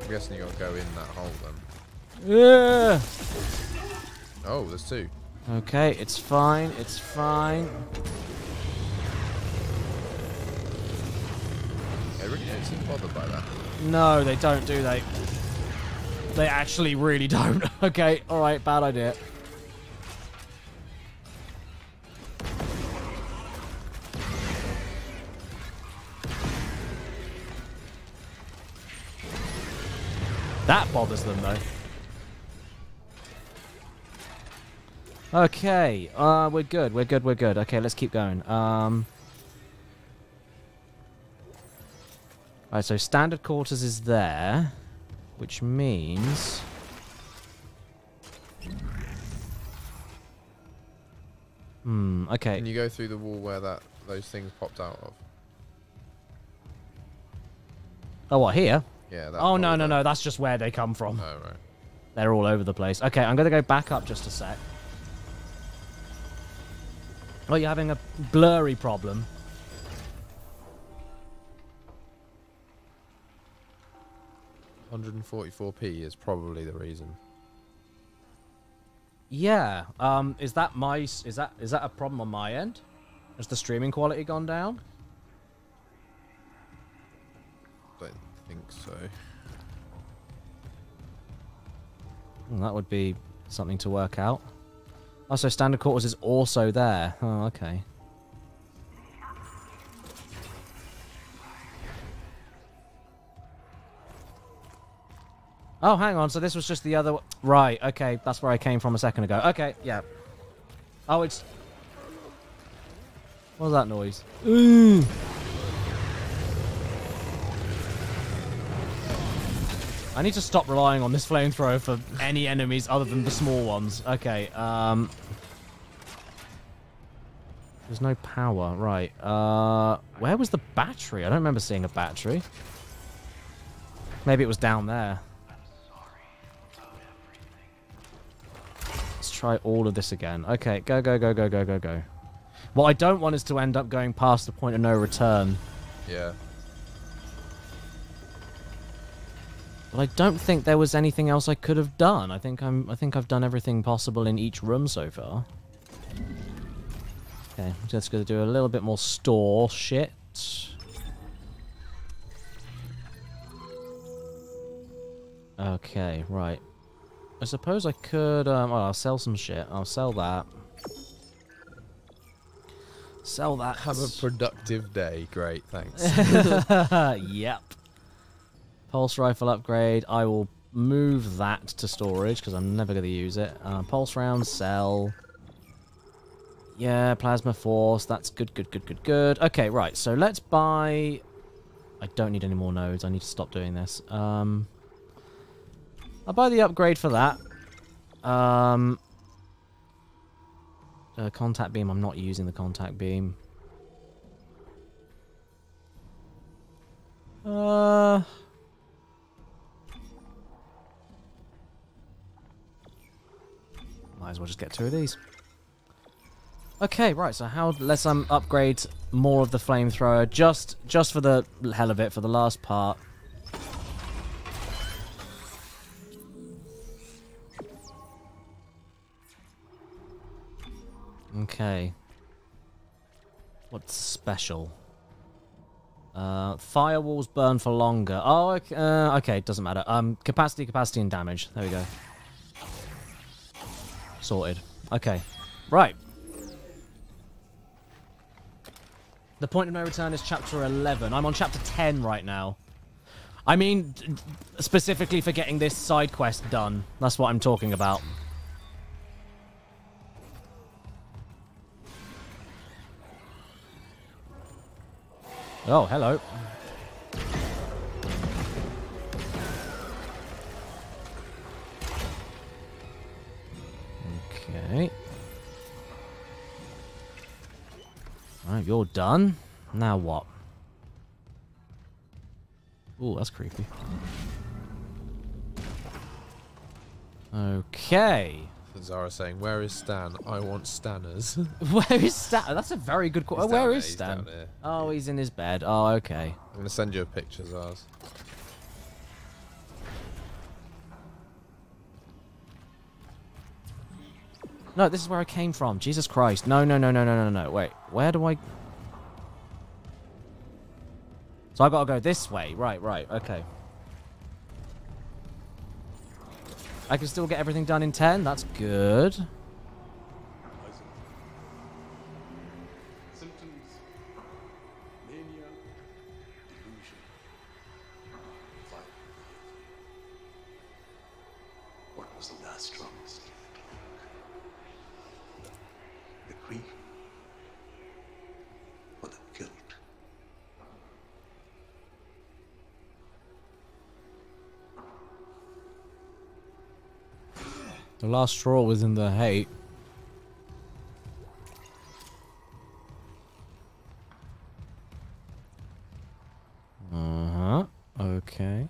I'm guessing you got to go in that hole then. Yeah. Oh, there's two. Okay, it's fine, it's fine. They really don't seem bothered by that. No, they don't, do they? They actually really don't. Okay, alright, bad idea. That bothers them, though. Okay, we're good, we're good, we're good. Okay, let's keep going. Alright, so standard quarters is there, which means... okay. Can you go through the wall where those things popped out of? Oh, what, here? Yeah. That oh, no, no, no, that's just where they come from. Oh, right. They're all over the place. Okay, I'm going to go back up just a sec. Oh, you're having a blurry problem. £144p is probably the reason. Yeah. Is that a problem on my end? Has the streaming quality gone down? Don't think so. Well, that would be something to work out. Oh, so standard quarters is also there. Oh, okay. Oh, hang on. So this was just the other... Right, okay. That's where I came from a second ago. Okay, yeah. Oh, it's... What was that noise? Ooh. I need to stop relying on this flamethrower for any enemies other than the small ones. Okay, there's no power, right. Where was the battery? I don't remember seeing a battery. Maybe it was down there. Let's try all of this again. Okay, go, go, go, go, go, go, go. What I don't want is to end up going past the point of no return. Yeah. But I don't think there was anything else I could have done. I think I've done everything possible in each room so far. Okay, I'm just gonna do a little bit more store shit. Okay, right. I suppose I could. Well, I'll sell some shit. I'll sell that. Sell that. Have a productive day. Great, thanks. Yep. Pulse rifle upgrade. I will move that to storage because I'm never going to use it. Pulse round, sell. Yeah, plasma force. That's good, good, good, good, good. Okay, right. So let's buy I don't need any more nodes. I need to stop doing this. I'll buy the upgrade for that. Contact beam. I'm not using the contact beam. Might as well just get two of these. Okay, right. So how? Let's upgrade more of the flamethrower just for the hell of it, for the last part. Okay. What's special? Firewalls burn for longer. Oh, okay, okay, doesn't matter. Capacity, and damage. There we go. Sorted. Okay. Right. The Point of No Return is Chapter 11. I'm on Chapter 10 right now. I mean, specifically for getting this side quest done. That's what I'm talking about. Oh, hello. Okay. Alright, you're done. Now what? Ooh, that's creepy. Okay. Zara saying, where is Stan? I want Stanners. Where is Stan? That's a very good question. Where is Stan? Oh, he's in his bed. Oh, okay. I'm going to send you a picture, Zara. No, this is where I came from. Jesus Christ. No, no, no, no, no, no, no. Wait, where do I... So I got to go this way. Right, right. Okay. I can still get everything done in 10. That's good. Symptoms, mania, delusion, violent behavior. What was the last drop mystery of the clock? The grief or the guilt? The last straw was in the hate. Okay.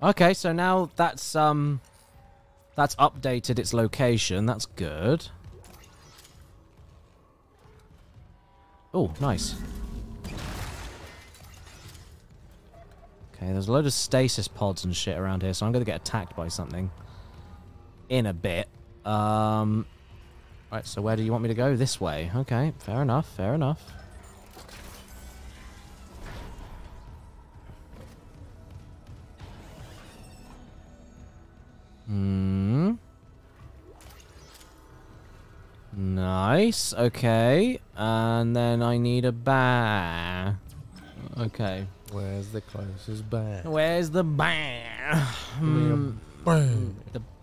Okay, so now that's updated its location. That's good. Oh, nice. Okay, there's a load of stasis pods and shit around here, so I'm going to get attacked by something in a bit. Right, so where do you want me to go? This way. Okay, fair enough, fair enough. Hmm. Nice, okay. And then I need a bar. Okay. Where's the closest bear? Where's the bear? The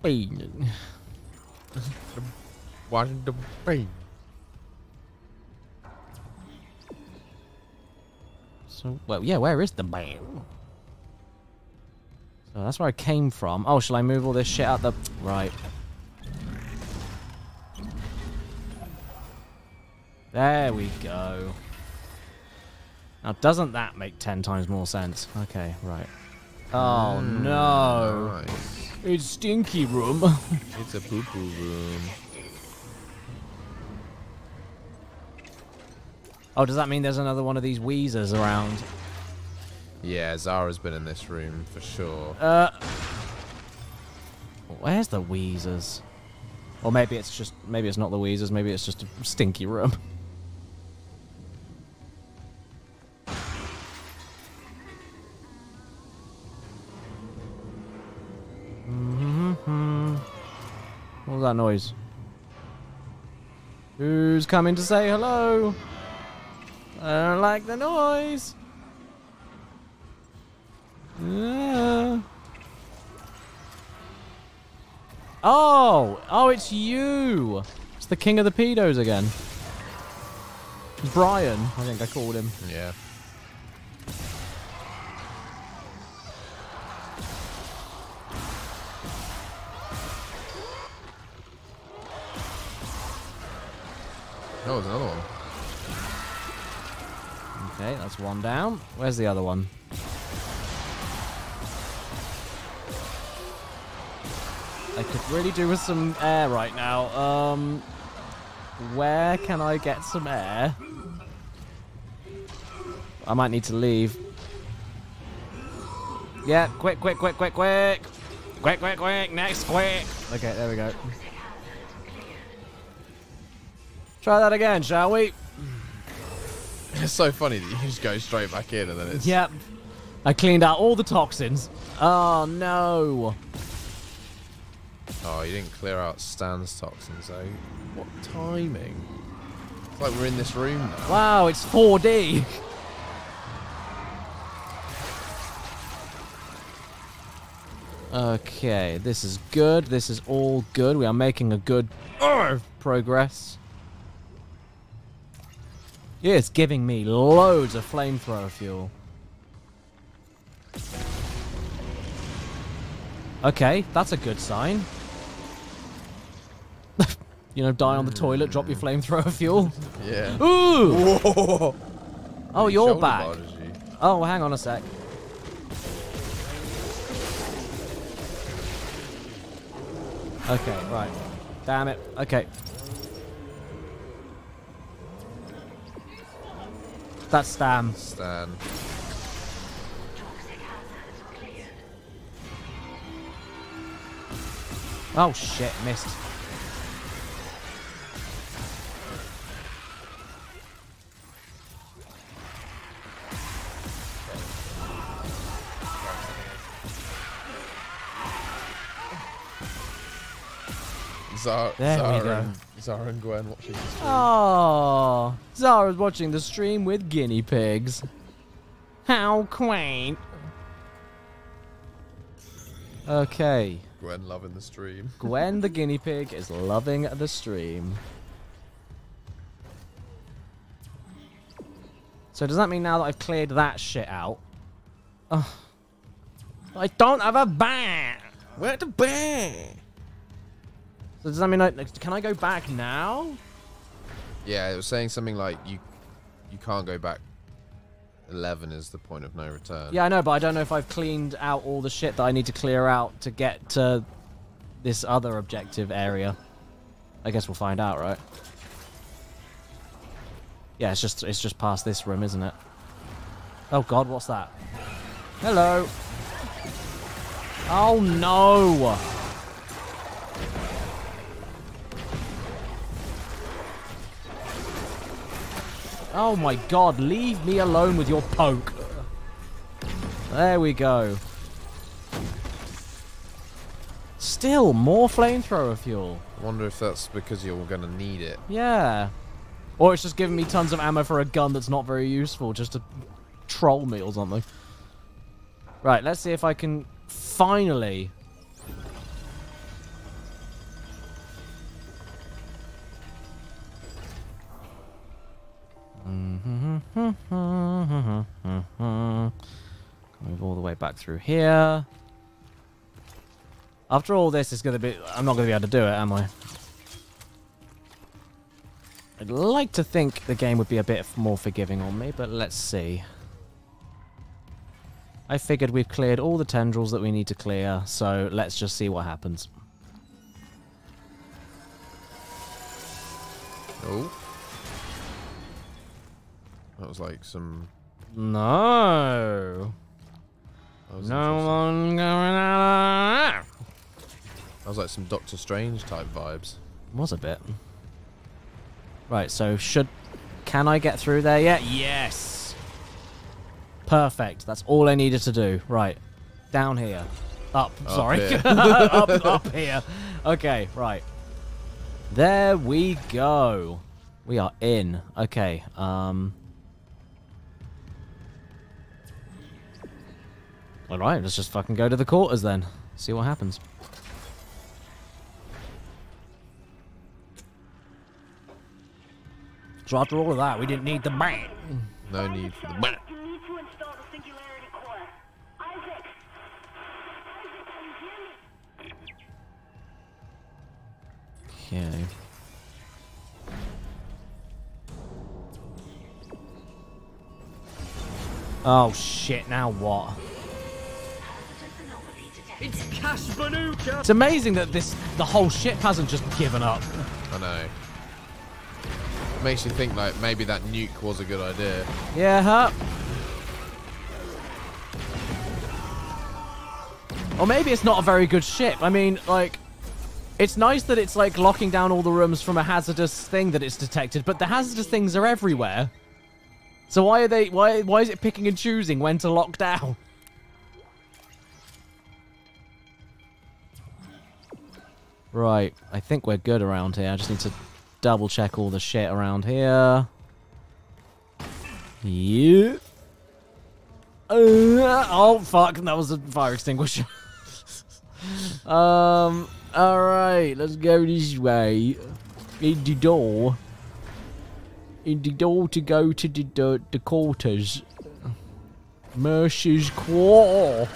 bean. Where's the bean? So, well, yeah, where is the bear? So that's where I came from. Oh, shall I move all this shit out the... Right. There we go. Now, doesn't that make 10 times more sense? Okay, right. Oh, no. Nice. It's stinky room. It's a poo-poo room. Oh, does that mean there's another one of these Weezers around? Yeah, Zara's been in this room for sure. Where's the Weezers? Or maybe it's just... Maybe it's not the Weezers. Maybe it's just a stinky room. What was that noise? Who's coming to say hello? I don't like the noise. Yeah. Oh! Oh, it's you! It's the king of the pedos again. Brian, I think I called him. Yeah. Oh, there's another one. Okay, that's one down. Where's the other one? I could really do with some air right now. Where can I get some air? I might need to leave. Yeah, quick, quick, quick, quick, quick. Quick, quick, quick, next, quick. Okay, there we go. Try that again, shall we? It's so funny that you just go straight back in and then it's... Yep. I cleaned out all the toxins. Oh, no. Oh, you didn't clear out Stan's toxins, though. What timing? It's like we're in this room now. Wow, it's 4D. Okay, this is good. This is all good. We are making a good progress. Yeah, it's giving me loads of flamethrower fuel. Okay, that's a good sign. You know, die on the toilet, drop your flamethrower fuel. Yeah. Ooh! Whoa. Oh, you're back. You? Oh, hang on a sec. Okay, right. Damn it. Okay. That's Stan. Stan. Oh shit, missed. Zara and Gwen watching the stream. Oh, Zara's watching the stream with guinea pigs. How quaint. Okay. Gwen loving the stream. Gwen the guinea pig is loving the stream. So does that mean now that I've cleared that shit out? Oh, I don't have a bat. Where's the bat? So does that mean can I go back now? Yeah, it was saying something like you can't go back. 11 is the point of no return. Yeah, I know, but I don't know if I've cleaned out all the shit that I need to clear out to get to this other objective area. I guess we'll find out, right? Yeah, it's just past this room, isn't it? Oh god, what's that? Hello. Oh no. Oh my god, leave me alone with your poke. There we go. Still more flamethrower fuel. I wonder if that's because you're going to need it. Yeah. Or it's just giving me tons of ammo for a gun that's not very useful, just to troll me or something. Right, let's see if I can finally... Move all the way back through here. After all this, it's gonna be... I'm not gonna be able to do it, am I? I'd like to think the game would be a bit more forgiving on me, but let's see. I figured we've cleared all the tendrils that we need to clear, so let's just see what happens. Oh. That was like some... No. No one going out. That was like some Doctor Strange type vibes. Was a bit. Right, so can I get through there yet? Yes. Perfect. That's all I needed to do. Right. Down here. Up here. up here. Okay, right. There we go. We are in. Okay, alright, let's just fucking go to the quarters then. See what happens. So after all of that, we didn't need the bat. No need for the bat. You need to install the singularity core. Isaac! Isaac, can you hear me? Okay. Oh shit, now what? It's Cash Banuka. It's amazing that the whole ship hasn't just given up. I know. Makes you think like maybe that nuke was a good idea. Yeah, huh? Or maybe it's not a very good ship. I mean, like, it's nice that it's like locking down all the rooms from a hazardous thing that it's detected, but the hazardous things are everywhere. So why are they? Why is it picking and choosing when to lock down? Right, I think we're good around here. I just need to double check all the shit around here. Yeah. Oh fuck! That was a fire extinguisher. All right, let's go this way. In the door. In the door to go to the quarters. Mercer's quarter.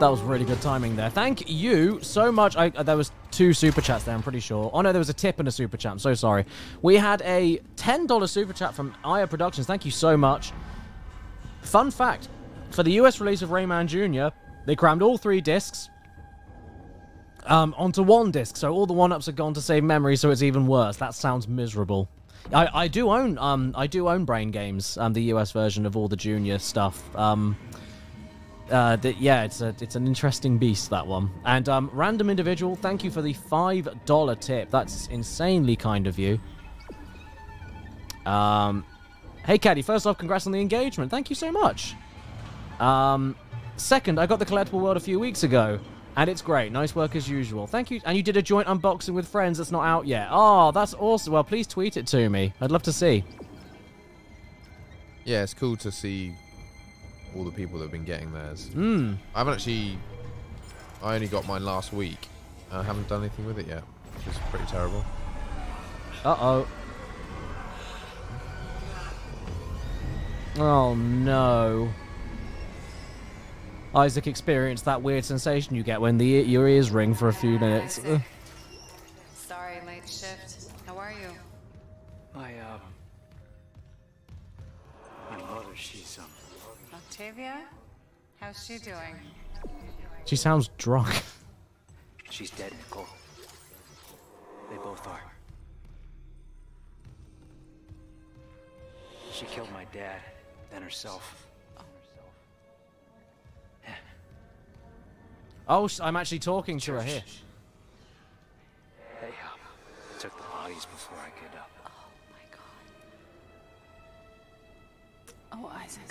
That was really good timing there. Thank you so much. There was 2 super chats there, I'm pretty sure. Oh no, there was a tip and a super chat. I'm so sorry. We had a $10 super chat from Aya Productions. Thank you so much. Fun fact, for the US release of Rayman Jr., they crammed all 3 discs onto one disc, so all the one-ups are gone to save memory, so it's even worse. That sounds miserable. I do own I do own Brain Games, the US version of all the Junior stuff. Yeah, it's an interesting beast, that one. And Random Individual, thank you for the $5 tip. That's insanely kind of you. Hey Caddy, first off, congrats on the engagement. Thank you so much. Second, I got the Collectible World a few weeks ago, and it's great. Nice work as usual. Thank you. And you did a joint unboxing with friends that's not out yet. Oh, that's awesome. Well, please tweet it to me. I'd love to see. Yeah, it's cool to see all the people that have been getting theirs. I haven't actually... I only got mine last week. I haven't done anything with it yet, which is pretty terrible. Uh-oh. Oh, no. Isaac experienced that weird sensation you get when your ears ring for a few minutes. Isaac. Sorry, late shift. How are you? My mother, she's Octavia? How's she doing? She sounds drunk. She's dead, Nicole. They both are. She killed my dad, then herself. Oh, I'm actually talking to her here. They took the bodies before I could. Oh my god. Oh, Isaac,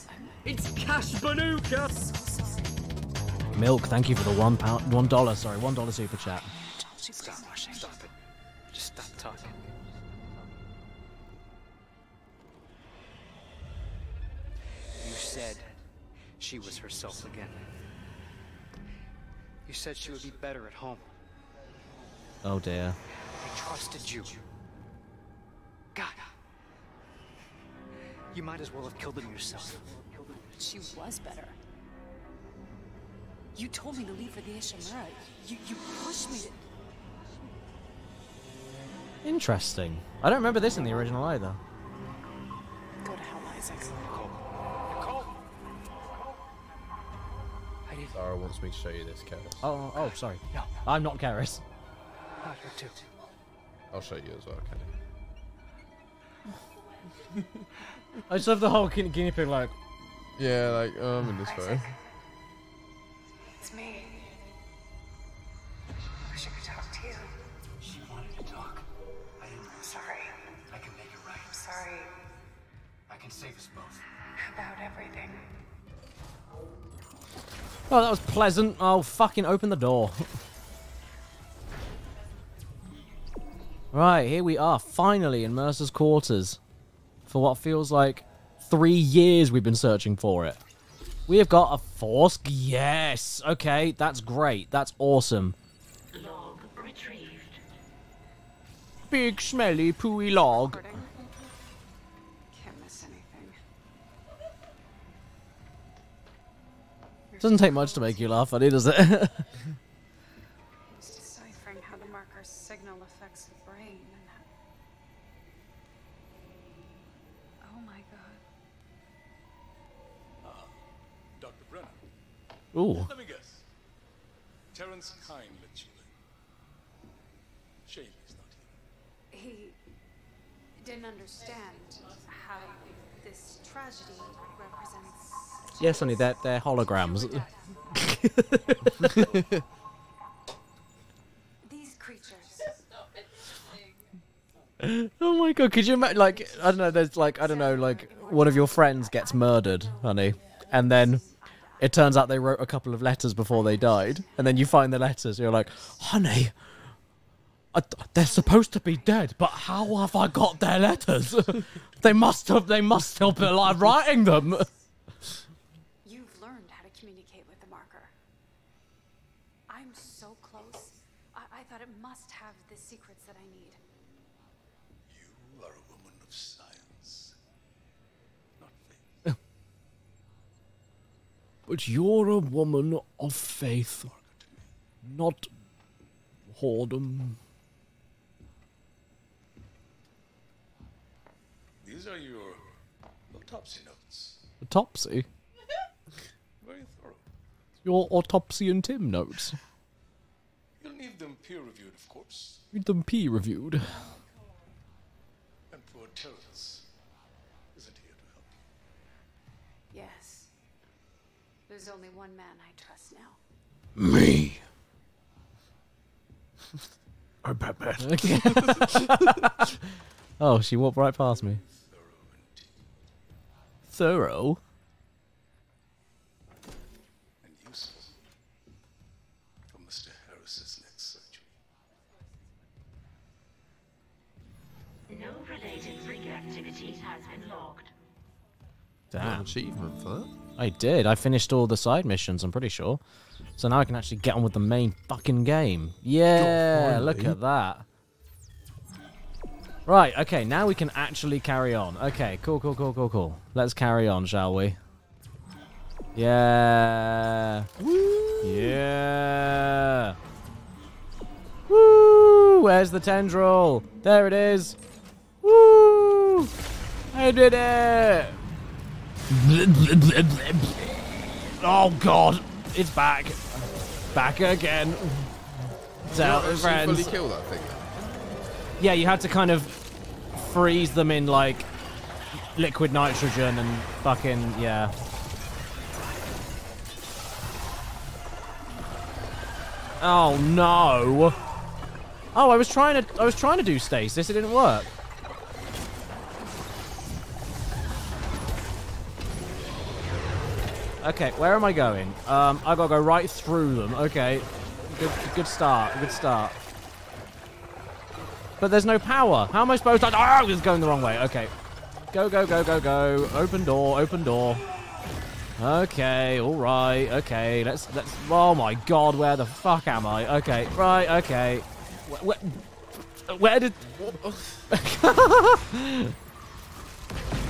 it's Cash Banuka. So sorry. Milk, thank you for the $1, sorry, $1 super chat. Stop it. Just stop talking. You said she was herself again. You said she would be better at home. Oh dear. I trusted you. God. You might as well have killed them yourself. She was better. You told me to leave for the Ishimura. You pushed me to... Interesting. I don't remember this in the original either. Go to hell, Isaac. Zara wants me to show you this, Karis. Oh, sorry. No. I'm not Karis. I'll show you as well, Kenny. I just love the whole guinea pig, like... Yeah, like, I'm in this photo. It's me. I wish I could talk to you. She wanted to talk. I didn't... Sorry. I can make it right. Sorry. I can save us both. About everything. Oh, that was pleasant. Oh, fucking open the door. Right, here we are, finally in Mercer's quarters. For what feels like 3 years we've been searching for it. We have got a Forsk. Yes! Okay, that's great. That's awesome. Log retrieved. Big, smelly, pooey log. Doesn't take much to make you laugh, funny, does it? It's deciphering how the marker's signal affects the brain. Ooh. Let me guess. Terence Kine let you in. Shame he's not here. He didn't understand how this tragedy represents. Yeah, Sonny, they're holograms. These creatures. Oh my god, could you imagine, like, I don't know, there's like, I don't know, like, one of your friends gets murdered, honey, and then it turns out they wrote a couple of letters before they died, and then you find the letters, you're like, honey, they're supposed to be dead, but how have I got their letters? They must still be alive writing them. You've learned how to communicate with the marker. I'm so close. I thought it must have the secrets that I need. You are a woman of science, not faith. But you're a woman of faith, not whoredom. These are your autopsy notes. Autopsy? Very thorough. Your autopsy and Tim notes. You'll need them peer-reviewed, of course. Need them peer-reviewed. And poor Terence isn't here to help you. Yes. There's only one man I trust now. Me. I bet, man. Oh, she walked right past me. Thorough? And useful for Mr. Harris's next surgery. No related rig activities has been logged. Damn. Achievement for that? I did. I finished all the side missions, I'm pretty sure. So now I can actually get on with the main fucking game. Yeah, look at that. Right, okay, now we can actually carry on. Okay, cool. Let's carry on, shall we? Yeah. Woo! Yeah. Woo! Where's the tendril? There it is. Woo! I did it! Oh, God. It's back. Back again. Tell the friends. Did you fully kill that thing? Yeah, you had to kind of freeze them in, like, liquid nitrogen and fucking, yeah. Oh, no. Oh, I was trying to do stasis. It didn't work. Okay, where am I going? I gotta go right through them. Okay. Good start. But there's no power. How am I supposed to... Oh, it's going the wrong way. Okay. Go. Open door. Okay, all right. Okay, let's... Oh, my God, where the fuck am I? Okay, right, okay. Where did...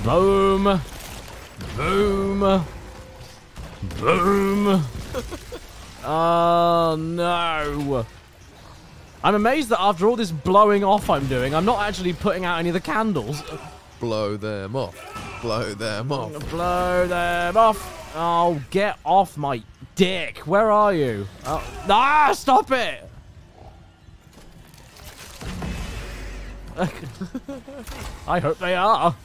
Boom. Oh, no. I'm amazed that after all this blowing off I'm doing, I'm not actually putting out any of the candles. Blow them off. Oh, get off my dick. Where are you? Oh. Ah, stop it. I hope they are.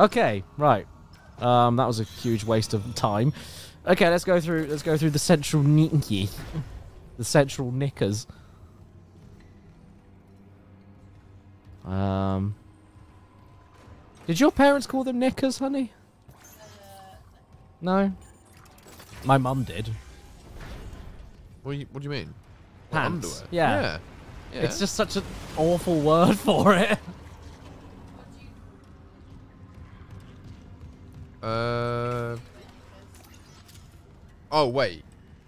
Okay, right. That was a huge waste of time. Okay, let's go through the central nicky. The central knickers. Did your parents call them knickers, honey? No? My mum did. What do you mean? Pants. Underwear? Yeah. It's just such an awful word for it. Oh wait,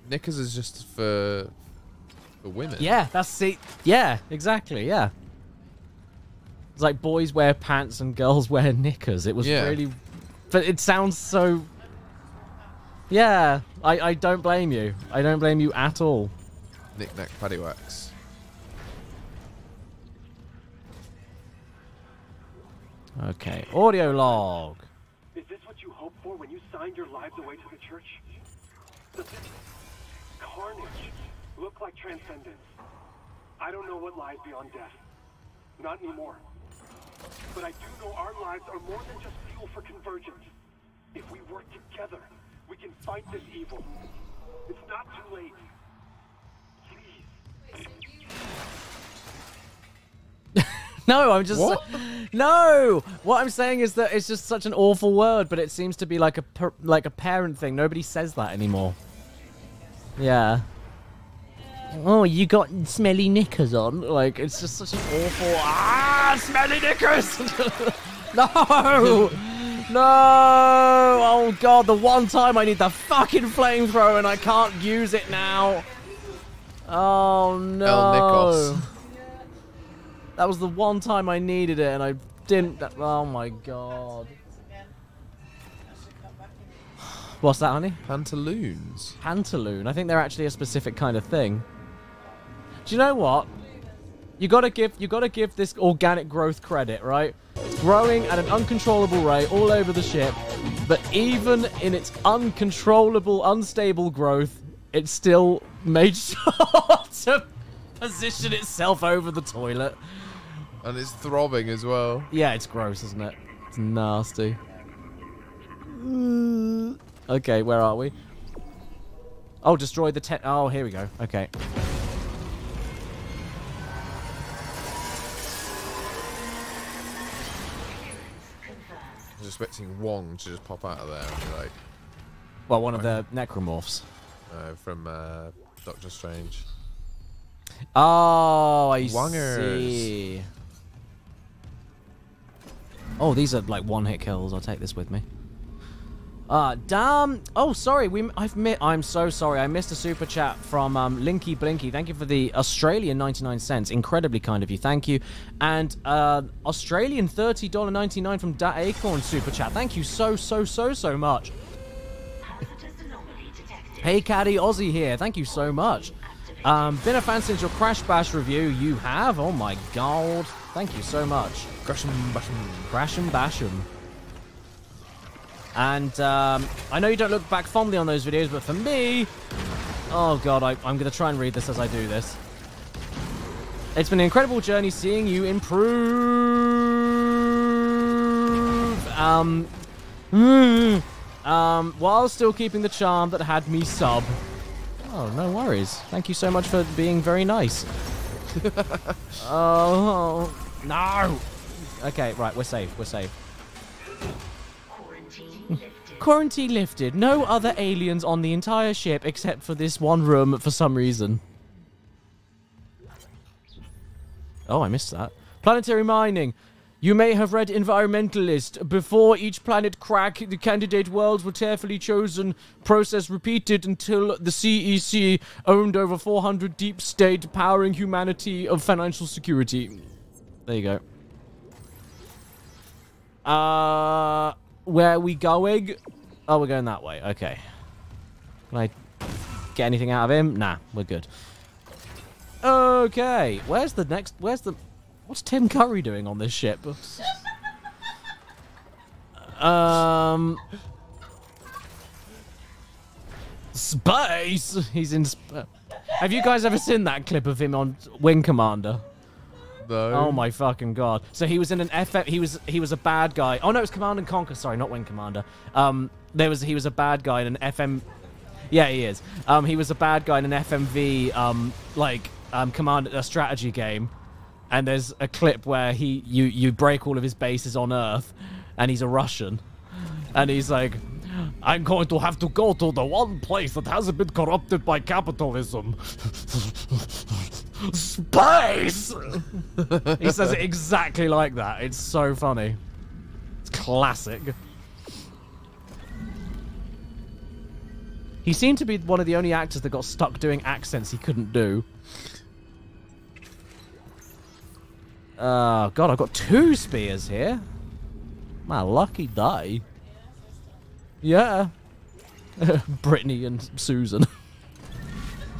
knickers is just for women. Yeah, that's it. Yeah, exactly. Yeah, it's like boys wear pants and girls wear knickers. It was really, but it sounds so. Yeah, I don't blame you. I don't blame you at all. Knick-knack paddywhacks. Okay, audio log. Is this what you hoped for when you signed your lives away to the church? Does this carnage look like transcendence? I don't know what lies beyond death. Not anymore. But I do know our lives are more than just fuel for convergence. If we work together, we can fight this evil. It's not too late. Please. No, I'm just... What? No! What I'm saying is that it's just such an awful word, but it seems to be like a parent thing. Nobody says that anymore. Yeah. Oh, you got smelly knickers on. Like, it's just such an awful... Ah, smelly knickers! No! No! Oh, God, the one time I need the fucking flamethrower and I can't use it now. Oh, no. El Nikos. That was the one time I needed it and I didn't... Oh, my God. What's that, honey? Pantaloons. Pantaloon. I think they're actually a specific kind of thing. Do you know what? You gotta give this organic growth credit, right? Growing at an uncontrollable rate all over the ship, but even in its uncontrollable, unstable growth, it still made sure to position itself over the toilet. And it's throbbing as well. Yeah, it's gross, isn't it? It's nasty. Okay, where are we? Oh, destroy the tent. Oh, here we go. Okay. I was expecting Wong to just pop out of there and be like... Well, one of the necromorphs. From Doctor Strange. Oh, I see. Oh, these are like one-hit kills. I'll take this with me. Damn. Oh, sorry. I'm so sorry. I missed a super chat from Linky Blinky. Thank you for the Australian 99 cents. Incredibly kind of you. Thank you. And Australian $30.99 from Dat Acorn super chat. Thank you so much. Hey, Caddy Aussie here. Thank you so much. Been a fan since your Crash Bash review. You have? Oh my God. Thank you so much. Crash 'em, bash 'em. Crash 'em, bash 'em. And I know you don't look back fondly on those videos, but for me... Oh, God, I'm going to try and read this as I do this. It's been an incredible journey seeing you improve. While still keeping the charm that had me sub. Oh, no worries. Thank you so much for being very nice. Oh, no. Okay, right, we're safe. We're safe. Quarantine lifted. No other aliens on the entire ship except for this one room for some reason. Oh, I missed that. Planetary mining. You may have read Environmentalist. Before each planet crack, the candidate worlds were carefully chosen. Process repeated until the CEC owned over 400 deep state, powering humanity of financial security. There you go. Where are we going? Oh, we're going that way. Okay. Can I get anything out of him? Nah, we're good. Okay. Where's the next... What's Tim Curry doing on this ship? Space! He's in... Have you guys ever seen that clip of him on Wing Commander? No. Oh my fucking God! So he was in an FF. He was a bad guy. Oh no, it was Command and Conquer. Sorry, not Wing Commander. He was a bad guy in an FM. Yeah, he is. He was a bad guy in an FMV command strategy game. And there's a clip where you break all of his bases on Earth, and he's a Russian, and he's like, I'm going to have to go to the one place that hasn't been corrupted by capitalism. Space! He says it exactly like that. It's so funny. It's classic. He seemed to be one of the only actors that got stuck doing accents he couldn't do. God, I've got two spears here. My lucky day. Yeah. Brittany and Susan.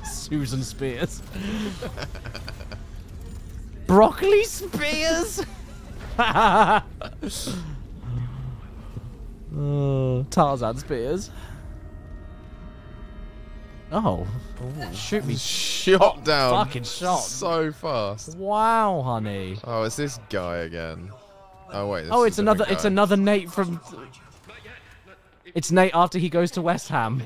Susan Spears. Broccoli Spears? Tarzan spears. Oh, ooh, shoot me! Shot down. Fucking shot. So fast. Wow, honey. Oh, it's this guy again. Oh wait. This is another. Guy. It's another Nate from. It's Nate after he goes to West Ham.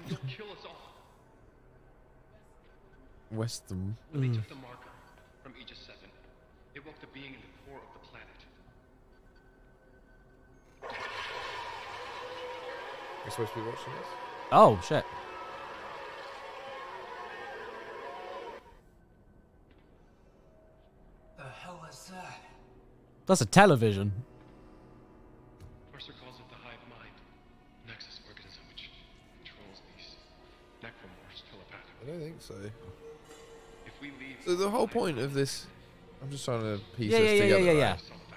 West Ham. They took the marker from Aegis 7. It woke the being in the core of the planet. You're supposed to be watching this. Oh shit. That's a television. Mercer calls it the hive mind. Nexus organism which controls these necromorphs telepathically. I don't think so. If we leave so the whole point of this, I'm just trying to piece this together.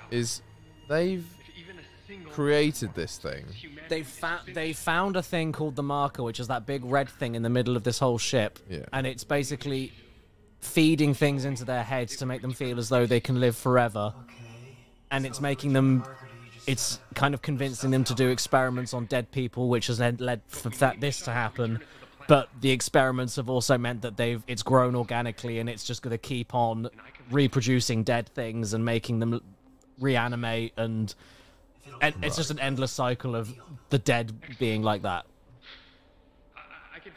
Is they've created this thing. They found a thing called the marker, which is that big red thing in the middle of this whole ship. Yeah. And it's basically feeding things into their heads to make them feel as though they can live forever. Okay. And it's making them, it's kind of convincing them to do experiments on dead people, which has led for this to happen. But the experiments have also meant that it's grown organically, and it's just going to keep on reproducing dead things and making them reanimate, and it's just an endless cycle of the dead being like that.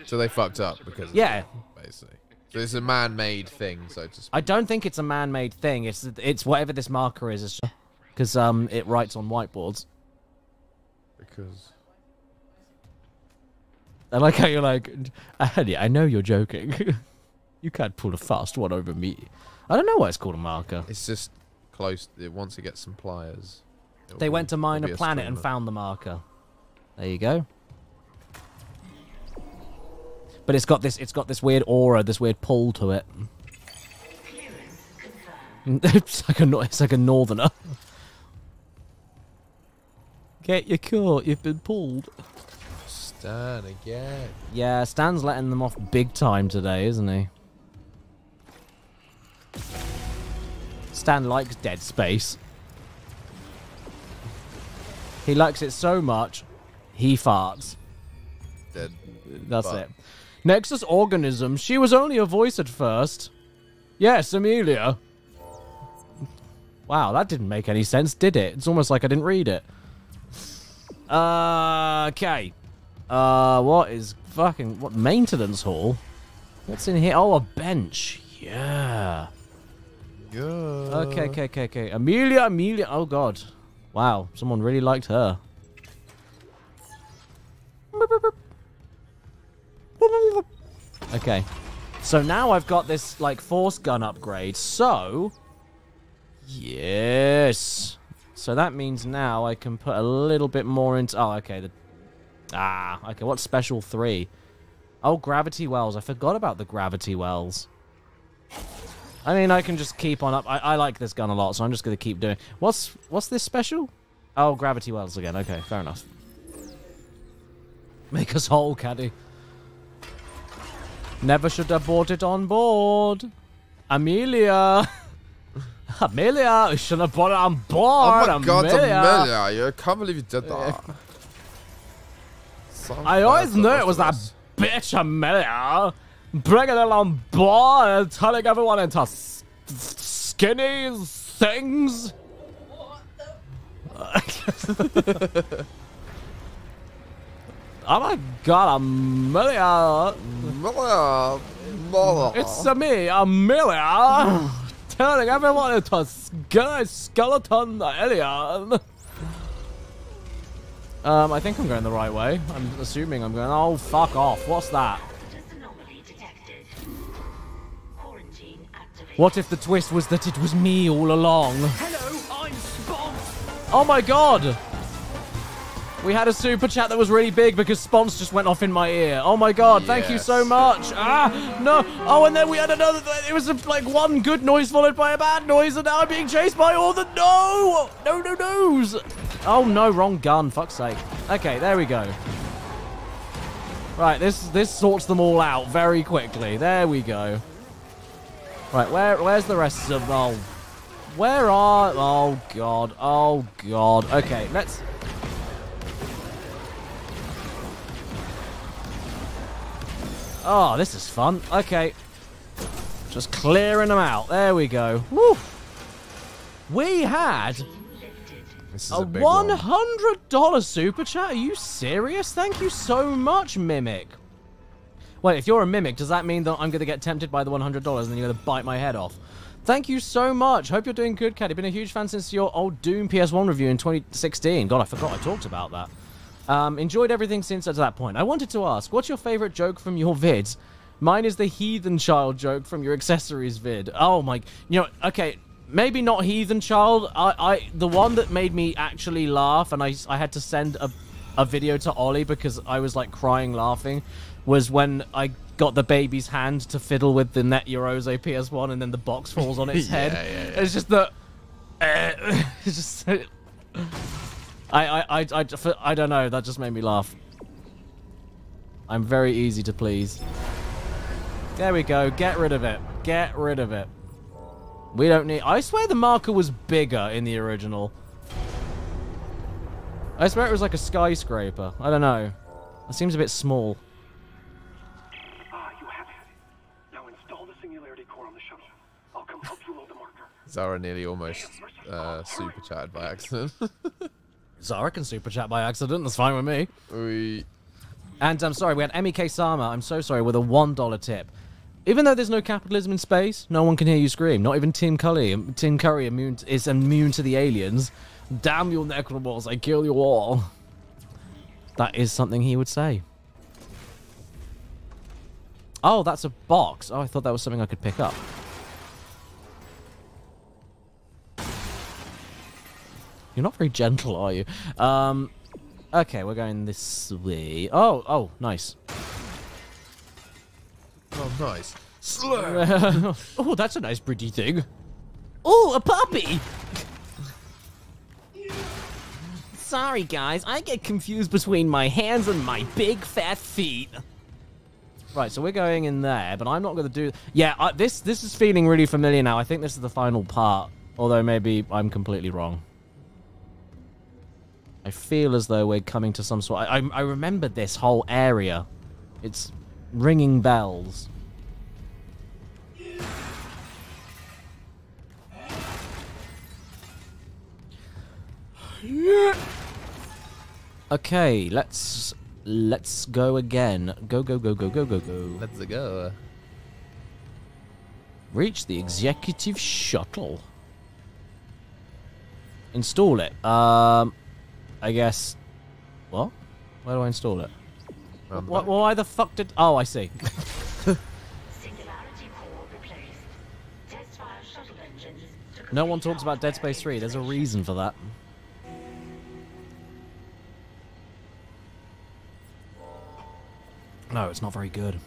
So they fucked up because of that, basically. So it's a man-made thing, so to speak. I don't think it's a man-made thing. It's whatever this marker is, because it writes on whiteboards. Because I like how you're like, honey, I know you're joking. You can't pull a fast one over me. I don't know why it's called a marker. It's just close. Once it gets some pliers. They went to mine a planet and found the marker. There you go. But it's got this weird aura, this weird pull to it. It's like a northerner. Get your caught, you've been pulled. Stan again. Yeah, Stan's letting them off big time today, isn't he? Stan likes Dead Space. He likes it so much, he farts. That's it. Nexus organism. She was only a voice at first. Yes, Amelia. Wow, that didn't make any sense, did it? It's almost like I didn't read it. Okay. What maintenance hall? What's in here? Oh, a bench. Yeah. Yeah. Okay. Amelia. Oh god. Wow, someone really liked her. Boop, boop, boop. Okay, so now I've got this like force gun upgrade, so yes, so that means now I can put a little bit more into okay, what's special 3? Oh, gravity wells. I forgot about the gravity wells. I mean, I can just keep on up. I like this gun a lot, so I'm just gonna keep doing. What's this special? Oh, gravity wells again. Okay, fair enough. Make us whole, Caddy. Never should have bought it on board. Amelia. Amelia. You should have bought it on board. Oh my god, Amelia. I can't believe you did that. I always knew it was that bitch Amelia. Bringing it on board and turning everyone into skinny things. Oh my god, Amelia! It's me, Amelia! Turning everyone into a skeleton alien! I think I'm going the right way. I'm assuming I'm going. Oh, fuck off. What's that? What if the twist was that it was me all along? Hello, I'm Spons! Oh my god! We had a super chat that was really big because Spons just went off in my ear. Oh my god, thank you so much. Ah, no. Oh, and then we had another. It was like one good noise followed by a bad noise, and now I'm being chased by all the. No! No, no, no's. Oh no, wrong gun. Fuck's sake. Okay, there we go. Right, this sorts them all out very quickly. There we go. Right, where's the rest of. Oh, Where are... Oh, God. Oh, God. Okay, let's... Oh, this is fun. Okay. Just clearing them out. There we go. Woo! We had a $100 super chat. Are you serious? Thank you so much, Mimic. Wait, if you're a Mimic, does that mean that I'm going to get tempted by the $100 and then you're going to bite my head off? Thank you so much. Hope you're doing good, Caddy. Been a huge fan since your old Doom PS1 review in 2016. God, I forgot I talked about that. Enjoyed everything since at that point. I wanted to ask, what's your favorite joke from your vids? Mine is the heathen child joke from your accessories vid. Oh my, you know, okay, maybe not heathen child. The one that made me actually laugh, and I had to send a video to Ollie because I was like crying laughing, was when I got the baby's hand to fiddle with the Net Eurose PS1 and then the box falls on its head. Yeah. It's just the, it's just, I don't know, that just made me laugh. I'm very easy to please. There we go, get rid of it. Get rid of it. We don't need... I swear the marker was bigger in the original. I swear it was like a skyscraper. I don't know. It seems a bit small. Ah, you have had it. Now install the singularity core on the shuttle. I'll come help you load the marker. Zara nearly almost super chatted by accident. Zara can super chat by accident, that's fine with me. And I'm sorry, we had MEK Sama, I'm so sorry, with a $1 tip. Even though there's no capitalism in space, no one can hear you scream. Not even Tim Curry. Tim Curry is immune to the aliens. Damn your necromorphs, I kill you all. That is something he would say. Oh, that's a box. Oh, I thought that was something I could pick up. You're not very gentle, are you? Okay, we're going this way. Oh, nice. Oh, nice. Slur! Oh, that's a nice pretty thing. Oh, a puppy! Sorry, guys. I get confused between my hands and my big, fat feet. Right, so we're going in there, but I'm not going to do... Yeah, this is feeling really familiar now. I think this is the final part, although maybe I'm completely wrong. I feel as though we're coming to some sort... I remember this whole area. It's ringing bells. Okay, let's go again. Go. Let's go. Reach the executive shuttle. Install it. I guess... What? Where do I install it? Why the fuck did... Oh, I see. Singularity core replaced. Test fire shuttle engines to... No one talks about Dead Space 3. There's a reason for that. No, it's not very good.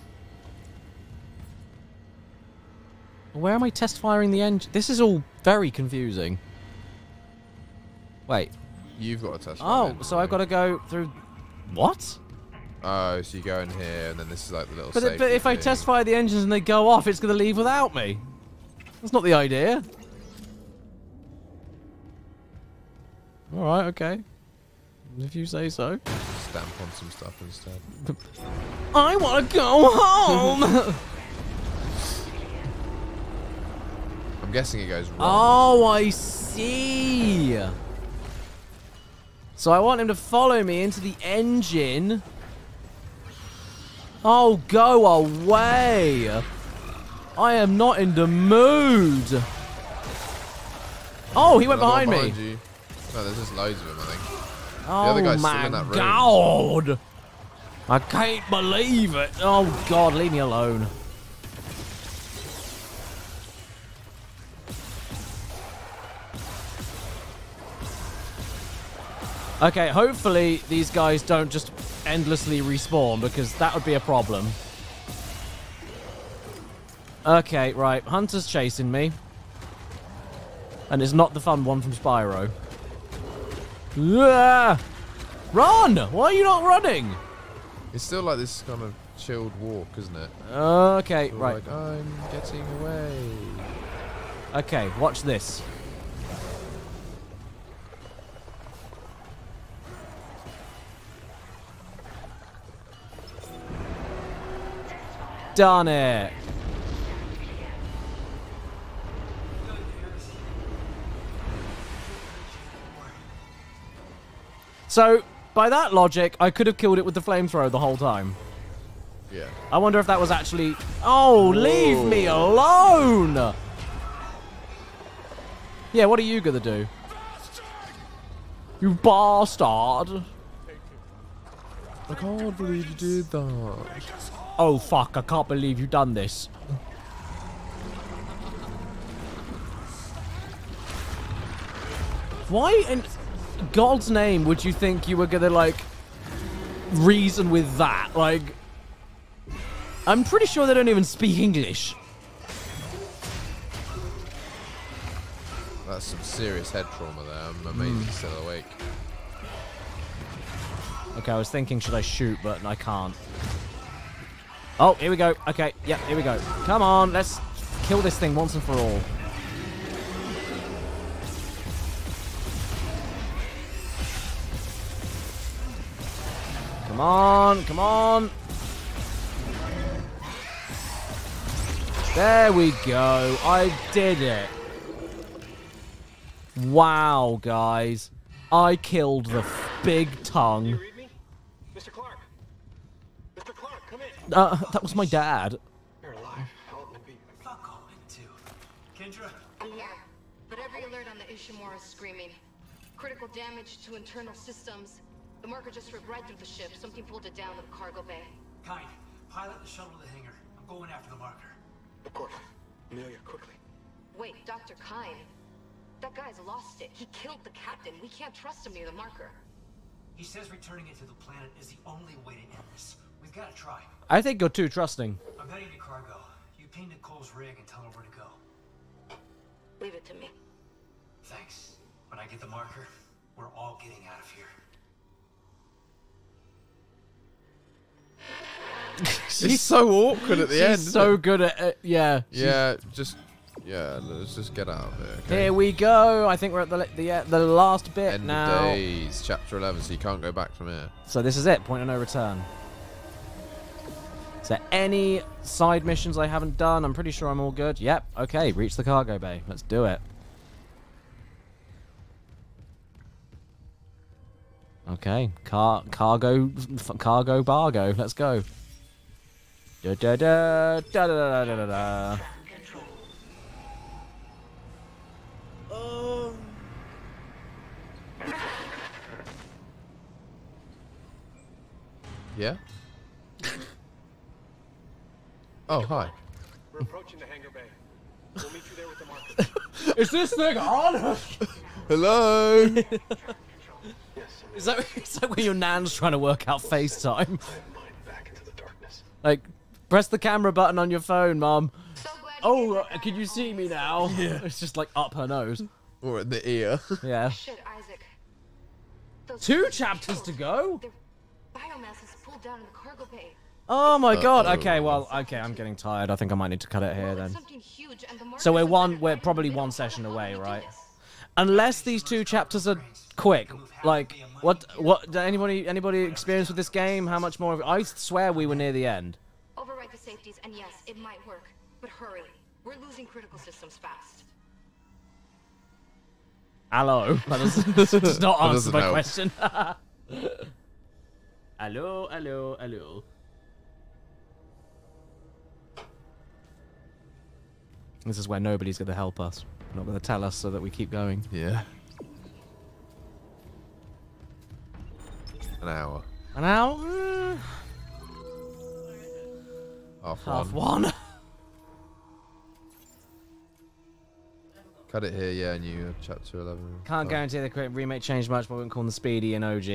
Where am I test firing the engine? This is all very confusing. Wait. You've got to test. Oh, so I've got to go through... What? Oh, so you go in here, and then this is like the little safety But if thing. I test fire the engines and they go off, it's going to leave without me. That's not the idea. All right, okay. If you say so. Stamp on some stuff instead. I want to go home! I'm guessing it goes wrong. Oh, I see! So I want him to follow me into the engine. Oh, go away. I am not in the mood. Oh, he went behind me. You. No, there's just loads of him, I think. Oh, the other guy's my in that room. God. I can't believe it. Oh, God, leave me alone. Okay, hopefully these guys don't just endlessly respawn, because that would be a problem. Okay, right. Hunter's chasing me. And it's not the fun one from Spyro. Ugh! Run! Why are you not running? It's still like this kind of chilled walk, isn't it? Okay, right. Like, I'm getting away. Okay, watch this. Darn it. So, by that logic, I could have killed it with the flamethrower the whole time. Yeah. I wonder if that was actually... Oh, leave me alone! Yeah, what are you gonna do? You bastard! I can't believe you did that. Oh, fuck, I can't believe you done this. Why in God's name would you think you were gonna, like, reason with that? Like, I'm pretty sure they don't even speak English. That's some serious head trauma there. I'm amazed he's still awake. Okay, I was thinking, should I shoot, but I can't. Oh, here we go. Okay, yep, here we go. Come on, let's kill this thing once and for all. Come on, come on. There we go. I did it. Wow, guys. I killed the big tongue. Do you read me? Mr. Clark. Mr. Clark, come in. That was my dad. You're alive. How old would be? Fuck all I do. Kendra? Yeah. But every alert on the Ishimura is screaming. Critical damage to internal systems. The marker just ripped right through the ship. Something pulled it down to the cargo bay. Kind, pilot the shuttle to the hangar. I'm going after the marker. Of course. Amelia, quickly. Wait, Dr. Kind. That guy's lost it. He killed the captain. We can't trust him near the marker. He says returning it to the planet is the only way to end this. We've got to try. I think you're too trusting. I'm heading to cargo. You ping Nicole's rig and tell her where to go. Leave it to me. Thanks. When I get the marker, we're all getting out of here. She's so awkward at the end. She's so good at it. Yeah. Yeah, just... Yeah, let's just get out of here. Okay? Here we go. I think we're at the last bit end now. End of days, chapter 11, so you can't go back from here. So this is it, point of no return. Is there any side missions I haven't done? I'm pretty sure I'm all good. Yep, okay, reach the cargo bay. Let's do it. Okay, cargo bargo. Let's go. Da da da da da da da da. Yeah? Oh, hi. We're approaching the hangar bay. We'll meet you there with the marker. Is this thing on? Hello? Is that where your nan's trying to work out FaceTime? Like, press the camera button on your phone, Mom. Oh, can you see me now? Yeah. It's just like up her nose. Or at the ear. Yeah. Shit, Isaac. Two chapters to go? Biomass is pulled down in the cargo bay. Oh my god. Okay, well, okay, I'm getting tired. I think I might need to cut it here then. So we're probably one session away, right? Unless these two chapters are quick. Like, what did anybody experience with this game? How much more of it? I swear we were near the end. Override the safeties, and yes, it might work. But hurry. We're losing critical systems fast. Hello. That does not answer my question. Hello, hello, hello. This is where nobody's going to help us. They're not going to tell us so that we keep going. Yeah. An hour. An hour? Half one. Got it here, yeah, new chapter 11. Can't guarantee the remake changed much, but we can call them Speedy and OG.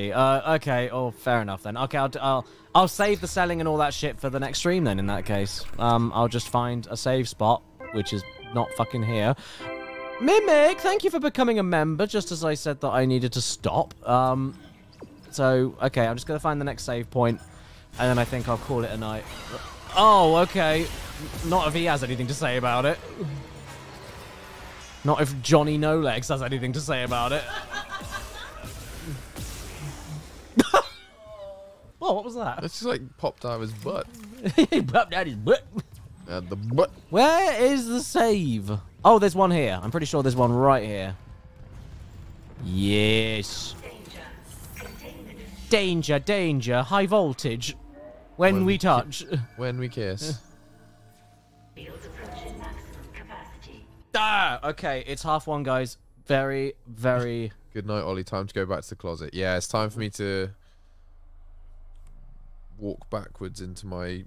Okay, oh, fair enough then. Okay, I'll save the selling and all that shit for the next stream then, in that case. I'll just find a save spot, which is not fucking here. Mimic, thank you for becoming a member, just as I said that I needed to stop. So, okay, I'm just going to find the next save point, and then I think I'll call it a night. Oh, okay. Not if he has anything to say about it. Not if Johnny No Legs has anything to say about it. Oh, what was that? It just like popped out of his butt. He popped out his butt. The butt. Where is the save? Oh, there's one here. I'm pretty sure there's one right here. Yes. Danger, danger, high voltage. When we touch. When we kiss. Ah, okay, it's 1:30, guys. Very, very... Good night, Ollie. Time to go back to the closet. Yeah, it's time for me to walk backwards into my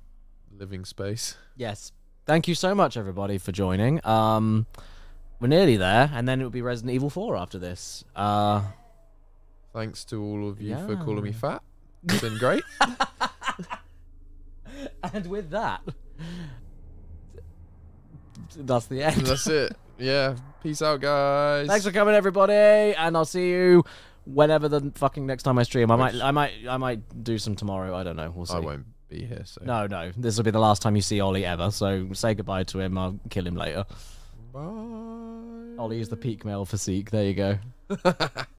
living space. Yes. Thank you so much, everybody, for joining. We're nearly there, and then it'll be Resident Evil 4 after this. Thanks to all of you for calling me fat. It's been great. And with that, that's the end. That's it. Yeah. Peace out, guys. Thanks for coming, everybody, and I'll see you whenever the fucking next time I stream. I might do some tomorrow. I don't know. We'll see. I won't be here. So. No, no. This will be the last time you see Ollie ever. So say goodbye to him. I'll kill him later. Bye. Ollie is the peak male physique. There you go.